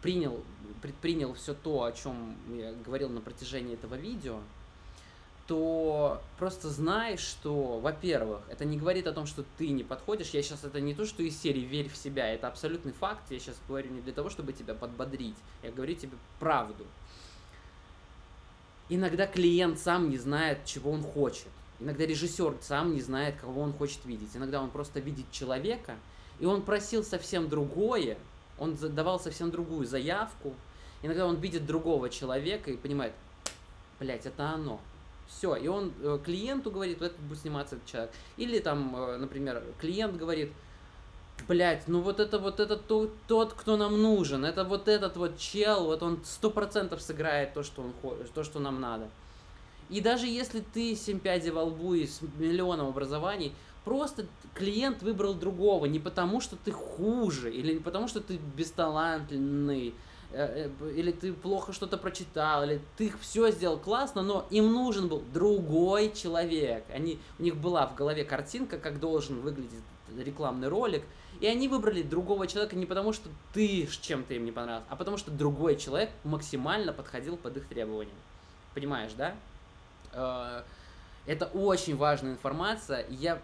принял, предпринял все то, о чем я говорил на протяжении этого видео, то просто знай, что, во-первых, это не говорит о том, что ты не подходишь. Я сейчас это не то, что из серии «верь в себя», это абсолютный факт. Я сейчас говорю не для того, чтобы тебя подбодрить, я говорю тебе правду. Иногда клиент сам не знает, чего он хочет. Иногда режиссер сам не знает, кого он хочет видеть. Иногда он просто видит человека, и он просил совсем другое, он давал совсем другую заявку. Иногда он видит другого человека и понимает, блядь, это оно. Все, и он клиенту говорит, вот это будет сниматься этот человек. Или там, например, клиент говорит, блять, ну вот это вот это тот, тот, кто нам нужен, это вот этот вот чел, вот он сто процентов сыграет то, что он то, что нам надо. И даже если ты семь пядей во лбу и с миллионом образований, просто клиент выбрал другого, не потому что ты хуже, или не потому что ты бесталантный, или ты плохо что-то прочитал, или ты все сделал классно, но им нужен был другой человек. Они, у них была в голове картинка, как должен выглядеть рекламный ролик, и они выбрали другого человека не потому, что ты чем-то им не понравился, а потому, что другой человек максимально подходил под их требования. Понимаешь, да? Это очень важная информация. Я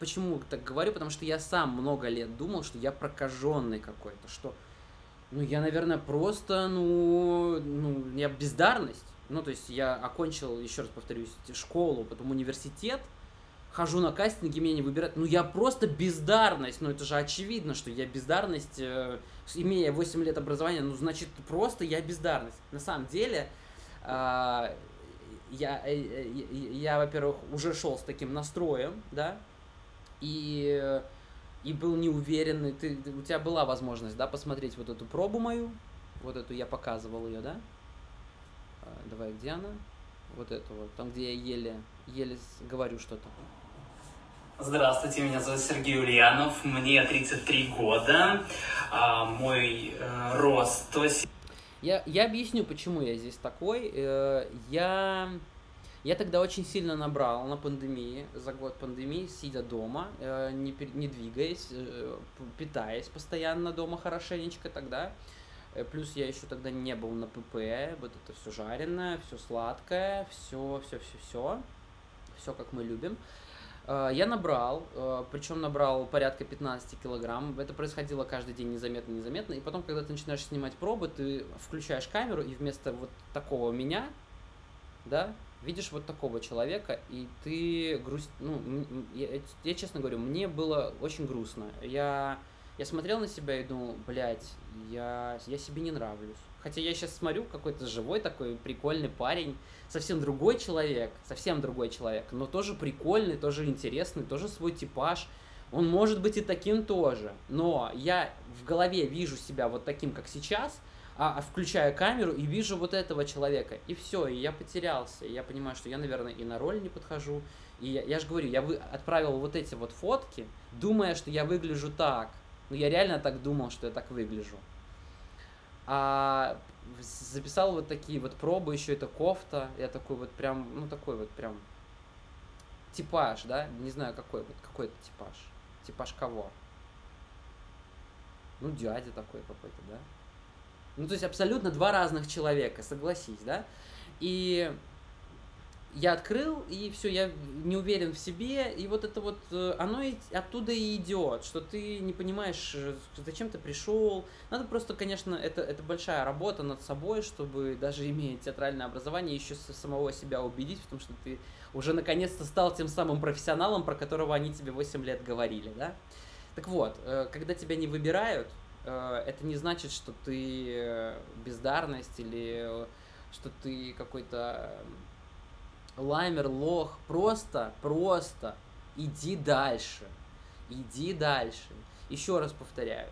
почему так говорю? Потому что я сам много лет думал, что я прокаженный какой-то, что... ну, я, наверное, просто, ну, ну, я бездарность. Ну, то есть я окончил, еще раз повторюсь, школу, потом университет, хожу на кастинги, меня не выбирают. Ну, я просто бездарность. Ну, это же очевидно, что я бездарность, э, имея восемь лет образования, ну, значит, просто я бездарность. На самом деле, э, я, э, я, я, во-первых, уже шел с таким настроем, да, и... и был неуверенный, ты, у тебя была возможность, да, посмотреть вот эту пробу мою, вот эту я показывал ее, да, давай, где она, вот эту вот, там, где я еле, еле говорю что-то. Здравствуйте, меня зовут Сергей Ульянов, мне тридцать три года, а мой э, рост сто семь... Я, я объясню, почему я здесь такой, э, я... Я тогда очень сильно набрал на пандемии, за год пандемии, сидя дома, не, не двигаясь, питаясь постоянно дома хорошенечко тогда. Плюс я еще тогда не был на ПП, вот это все жареное, все сладкое, все, все, все, все, все как мы любим. Я набрал, причем набрал порядка пятнадцати килограмм, это происходило каждый день незаметно-незаметно, и потом, когда ты начинаешь снимать пробы, ты включаешь камеру, и вместо вот такого меня, да, видишь вот такого человека, и ты грусть... Ну, я, я, честно говорю, мне было очень грустно. Я, я смотрел на себя и думал, блядь, я, я себе не нравлюсь. Хотя я сейчас смотрю, какой-то живой такой прикольный парень, совсем другой человек, совсем другой человек, но тоже прикольный, тоже интересный, тоже свой типаж, Он может быть и таким тоже, но я в голове вижу себя вот таким, как сейчас, а включаю камеру и вижу вот этого человека, и все, и я потерялся, и я понимаю, что я, наверное, и на роль не подхожу, и я, я же говорю, я вы, отправил вот эти вот фотки, думая, что я выгляжу так, но я реально так думал, что я так выгляжу. А записал вот такие вот пробы, еще это кофта, я такой вот прям, ну такой вот прям типаж, да, не знаю какой, вот какой это типаж, типаж кого? Ну дядя такой какой-то, да? Ну то есть абсолютно два разных человека, согласись, да? И я открыл, и все, я не уверен в себе, и вот это вот, оно и оттуда и идет, что ты не понимаешь, зачем ты пришел. Надо просто, конечно, это, это большая работа над собой, чтобы даже имея театральное образование, еще самого себя убедить в том, что ты уже наконец-то стал тем самым профессионалом, про которого они тебе восемь лет говорили, да? Так вот, когда тебя не выбирают, это не значит, что ты бездарность или что ты какой-то... лаймер, лох, просто, просто иди дальше, иди дальше. Еще раз повторяю,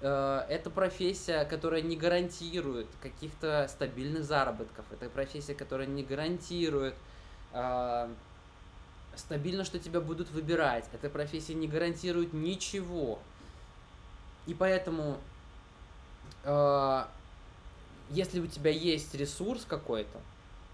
э, это профессия, которая не гарантирует каких-то стабильных заработков, это профессия, которая не гарантирует э, стабильно, что тебя будут выбирать, эта профессия не гарантирует ничего. И поэтому, э, если у тебя есть ресурс какой-то,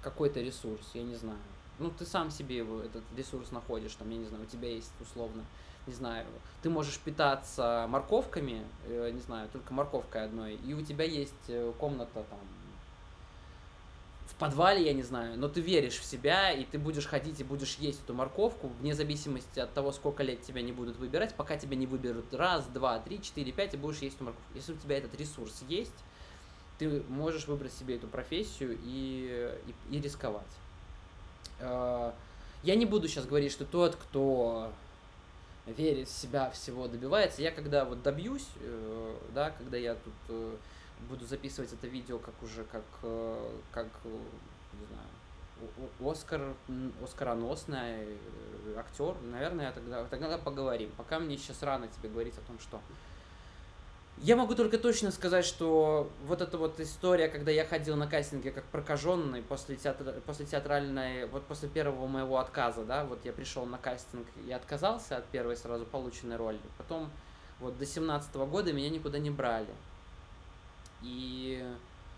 какой-то ресурс, я не знаю, ну ты сам себе его, этот ресурс находишь, там, я не знаю, у тебя есть условно, не знаю, ты можешь питаться морковками, э, не знаю, только морковкой одной, и у тебя есть комната там в подвале, я не знаю, но ты веришь в себя, и ты будешь ходить и будешь есть эту морковку, вне зависимости от того, сколько лет тебя не будут выбирать, пока тебя не выберут раз, два, три, четыре, пять, и будешь есть эту морковку. Если у тебя этот ресурс есть, ты можешь выбрать себе эту профессию и, и, и рисковать. Я не буду сейчас говорить, что тот, кто верит в себя, всего добивается. Я когда вот добьюсь, да, когда я тут буду записывать это видео как уже, как, как не знаю, Оскар, оскароносный актер, наверное, тогда, тогда поговорим. Пока мне сейчас рано тебе говорить о том, что... Я могу только точно сказать, что вот эта вот история, когда я ходил на кастинге как прокаженный после, театра, после театральной, вот после первого моего отказа, да, вот я пришел на кастинг и отказался от первой сразу полученной роли, потом вот до семнадцатого года меня никуда не брали. И,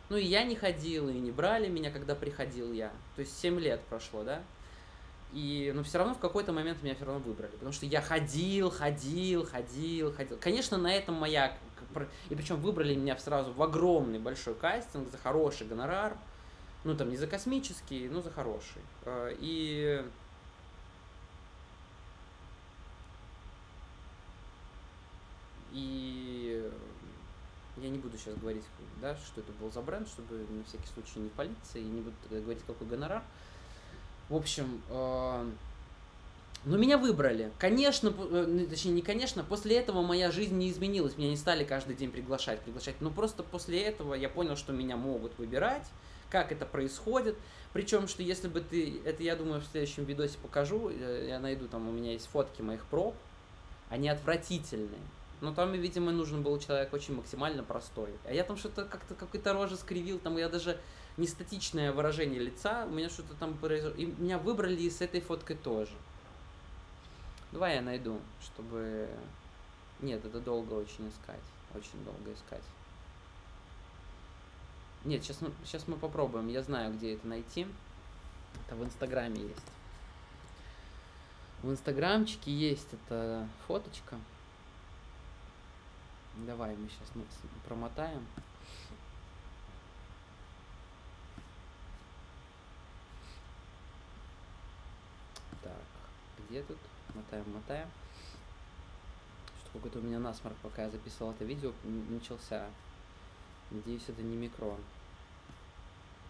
ну и я не ходил, и не брали меня, когда приходил я, то есть семь лет прошло, да. И, но все равно в какой-то момент меня все равно выбрали, потому что я ходил, ходил, ходил, ходил. Конечно, на этом моя... И причем выбрали меня сразу в огромный большой кастинг за хороший гонорар. Ну, там не за космический, но за хороший. И... И... Я не буду сейчас говорить, да, что это был за бренд, чтобы на всякий случай не палиться, и не буду говорить, какой гонорар. В общем, э, ну меня выбрали. Конечно, э, точнее не конечно, после этого моя жизнь не изменилась. Меня не стали каждый день приглашать, приглашать. Но просто после этого я понял, что меня могут выбирать, как это происходит. Причем, что если бы ты, это я думаю в следующем видосе покажу, я найду, там у меня есть фотки моих проб, они отвратительные. Но там, видимо, нужен был человек очень максимально простой. А я там что-то как-то какой-то рожи скривил, там я даже не статичное выражение лица, у меня что-то там произошло. И меня выбрали и с этой фоткой тоже. Давай я найду, чтобы... Нет, это долго очень искать. Очень долго искать. Нет, сейчас мы, сейчас мы попробуем. Я знаю, где это найти. Это в Инстаграме есть. В Инстаграмчике есть эта фоточка. Давай мы сейчас промотаем. Так, где тут? Мотаем, мотаем. Что-то какой-то у меня насморк, пока я записывал это видео, начался. Надеюсь, это не микрон.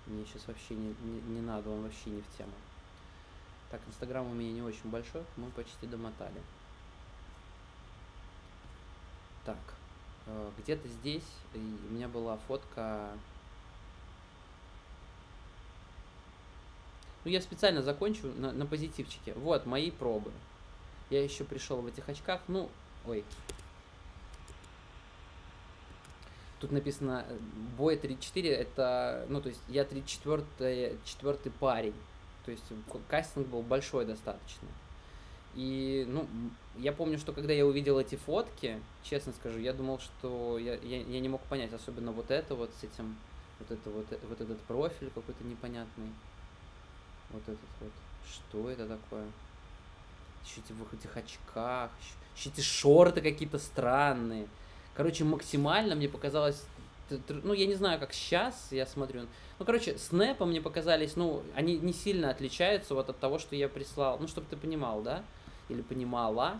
Мне сейчас вообще не, не, не надо, он вообще не в тему. Так, Инстаграм у меня не очень большой, мы почти домотали. Так. Где-то здесь у меня была фотка. Ну, я специально закончу на, на позитивчике. Вот мои пробы. Я еще пришел в этих очках. Ну, ой. Тут написано бой тридцать четыре, это, ну, то есть я тридцать четвёртый парень. То есть кастинг был большой достаточно. И, ну, я помню, что когда я увидел эти фотки, честно скажу, я думал, что я, я, я не мог понять, особенно вот это вот с этим, вот это вот, вот этот профиль какой-то непонятный. Вот этот вот. Что это такое? Еще эти в этих очках, еще эти шорты какие-то странные. Короче, максимально мне показалось, ну, я не знаю, как сейчас я смотрю. Ну, короче, снэпы мне показались, ну, они не сильно отличаются вот от того, что я прислал. Ну, чтобы ты понимал, да? Или понимала.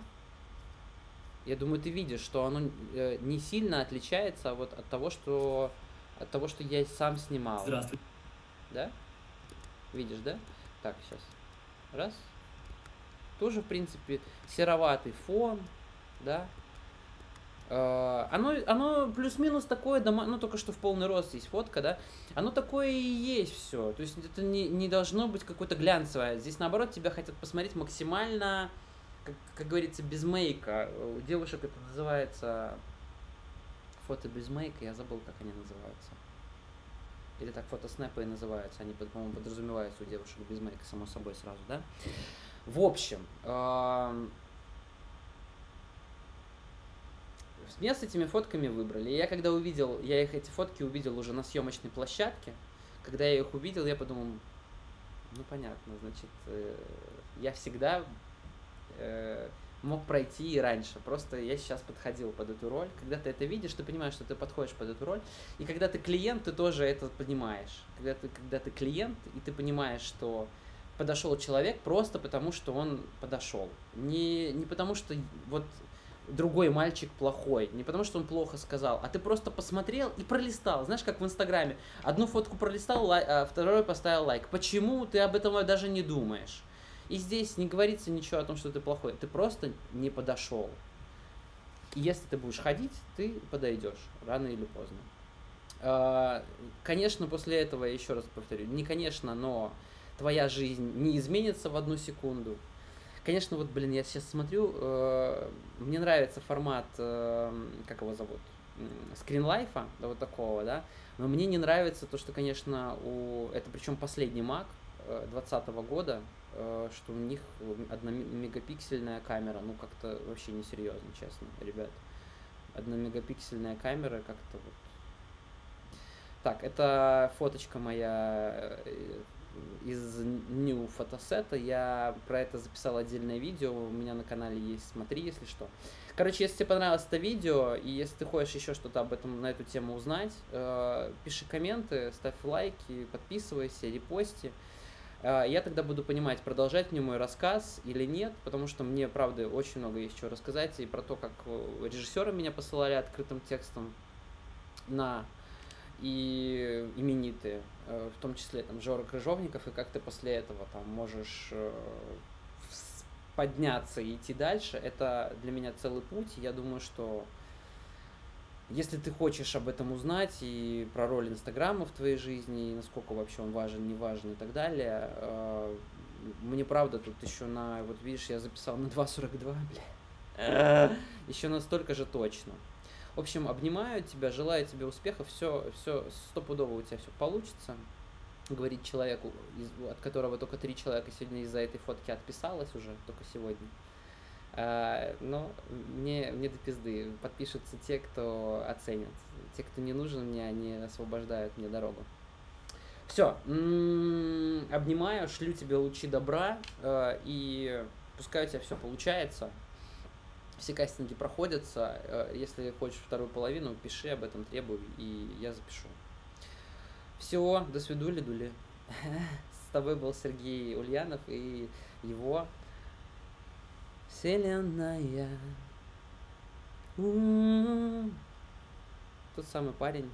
Я думаю, ты видишь, что оно не сильно отличается вот от того, что, от того, что я сам снимал. Здравствуй. Да? Видишь, да? Так, сейчас. Раз. Тоже, в принципе, сероватый фон, да? Uh, оно, оно плюс-минус такое, дома, ну только что в полный рост есть фотка, да, оно такое и есть все, то есть это не, не должно быть какое-то глянцевое, здесь наоборот тебя хотят посмотреть максимально, как, как говорится, без мейка, у девушек это называется фото без мейка, я забыл, как они называются, или так фотоснэпы и называются, они, по-моему, подразумеваются у девушек без мейка, само собой, сразу, да, в общем, uh... меня с этими фотками выбрали. И я когда увидел, я их эти фотки увидел уже на съемочной площадке. Когда я их увидел, я подумал, ну понятно, значит, э, я всегда э, мог пройти и раньше. Просто я сейчас подходил под эту роль. Когда ты это видишь, ты понимаешь, что ты подходишь под эту роль. И когда ты клиент, ты тоже это понимаешь. Когда ты, когда ты клиент, и ты понимаешь, что подошел человек просто потому, что он подошел. Не, не потому, что вот... другой мальчик плохой, не потому что он плохо сказал, а ты просто посмотрел и пролистал, знаешь, как в Инстаграме, одну фотку пролистал, а вторую поставил лайк, почему ты об этом даже не думаешь, и здесь не говорится ничего о том, что ты плохой, ты просто не подошел, и если ты будешь ходить, ты подойдешь, рано или поздно, конечно, после этого, еще раз повторю, не конечно, но твоя жизнь не изменится в одну секунду. Конечно, вот, блин, я сейчас смотрю, э, мне нравится формат, э, как его зовут, скринлайфа, да, вот такого, да, но мне не нравится то, что, конечно, у, это причем последний Mac двадцатого года, э, что у них одномегапиксельная камера, ну, как-то вообще несерьезно, честно, ребят, одномегапиксельная камера как-то вот. Так, это фоточка моя... из new фотосета, я про это записал отдельное видео, у меня на канале есть, смотри, если что. Короче, если тебе понравилось это видео, и если ты хочешь еще что-то об этом, на эту тему узнать, э, пиши комменты, ставь лайки, подписывайся, репости. Э, я тогда буду понимать, продолжать мне мой рассказ или нет, потому что мне, правда, очень много есть чего рассказать, и про то, как режиссеры меня посылали открытым текстом на... и именитые, в том числе там Жора Крыжовников, и как ты после этого там можешь подняться и идти дальше, это для меня целый путь. Я думаю, что если ты хочешь об этом узнать и про роль Инстаграма в твоей жизни, и насколько вообще он важен, не важен и так далее, мне правда тут еще на, вот видишь, я записал на два сорок два, бля, еще настолько же точно. В общем, обнимаю тебя, желаю тебе успехов, все, все стопудово у тебя все получится. Говорит человеку, от которого только три человека сегодня из-за этой фотки отписалось уже, только сегодня. Но мне, мне до пизды, подпишутся те, кто оценит. Те, кто не нужен мне, они освобождают мне дорогу. Все, обнимаю, шлю тебе лучи добра, и пускай у тебя все получается. Все кастинги проходятся, если хочешь вторую половину, пиши об этом, требуй, и я запишу. Всего, до свидули, дули. С тобой был Сергей Ульянов и его вселенная. Тот самый парень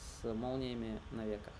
с молниями на веках.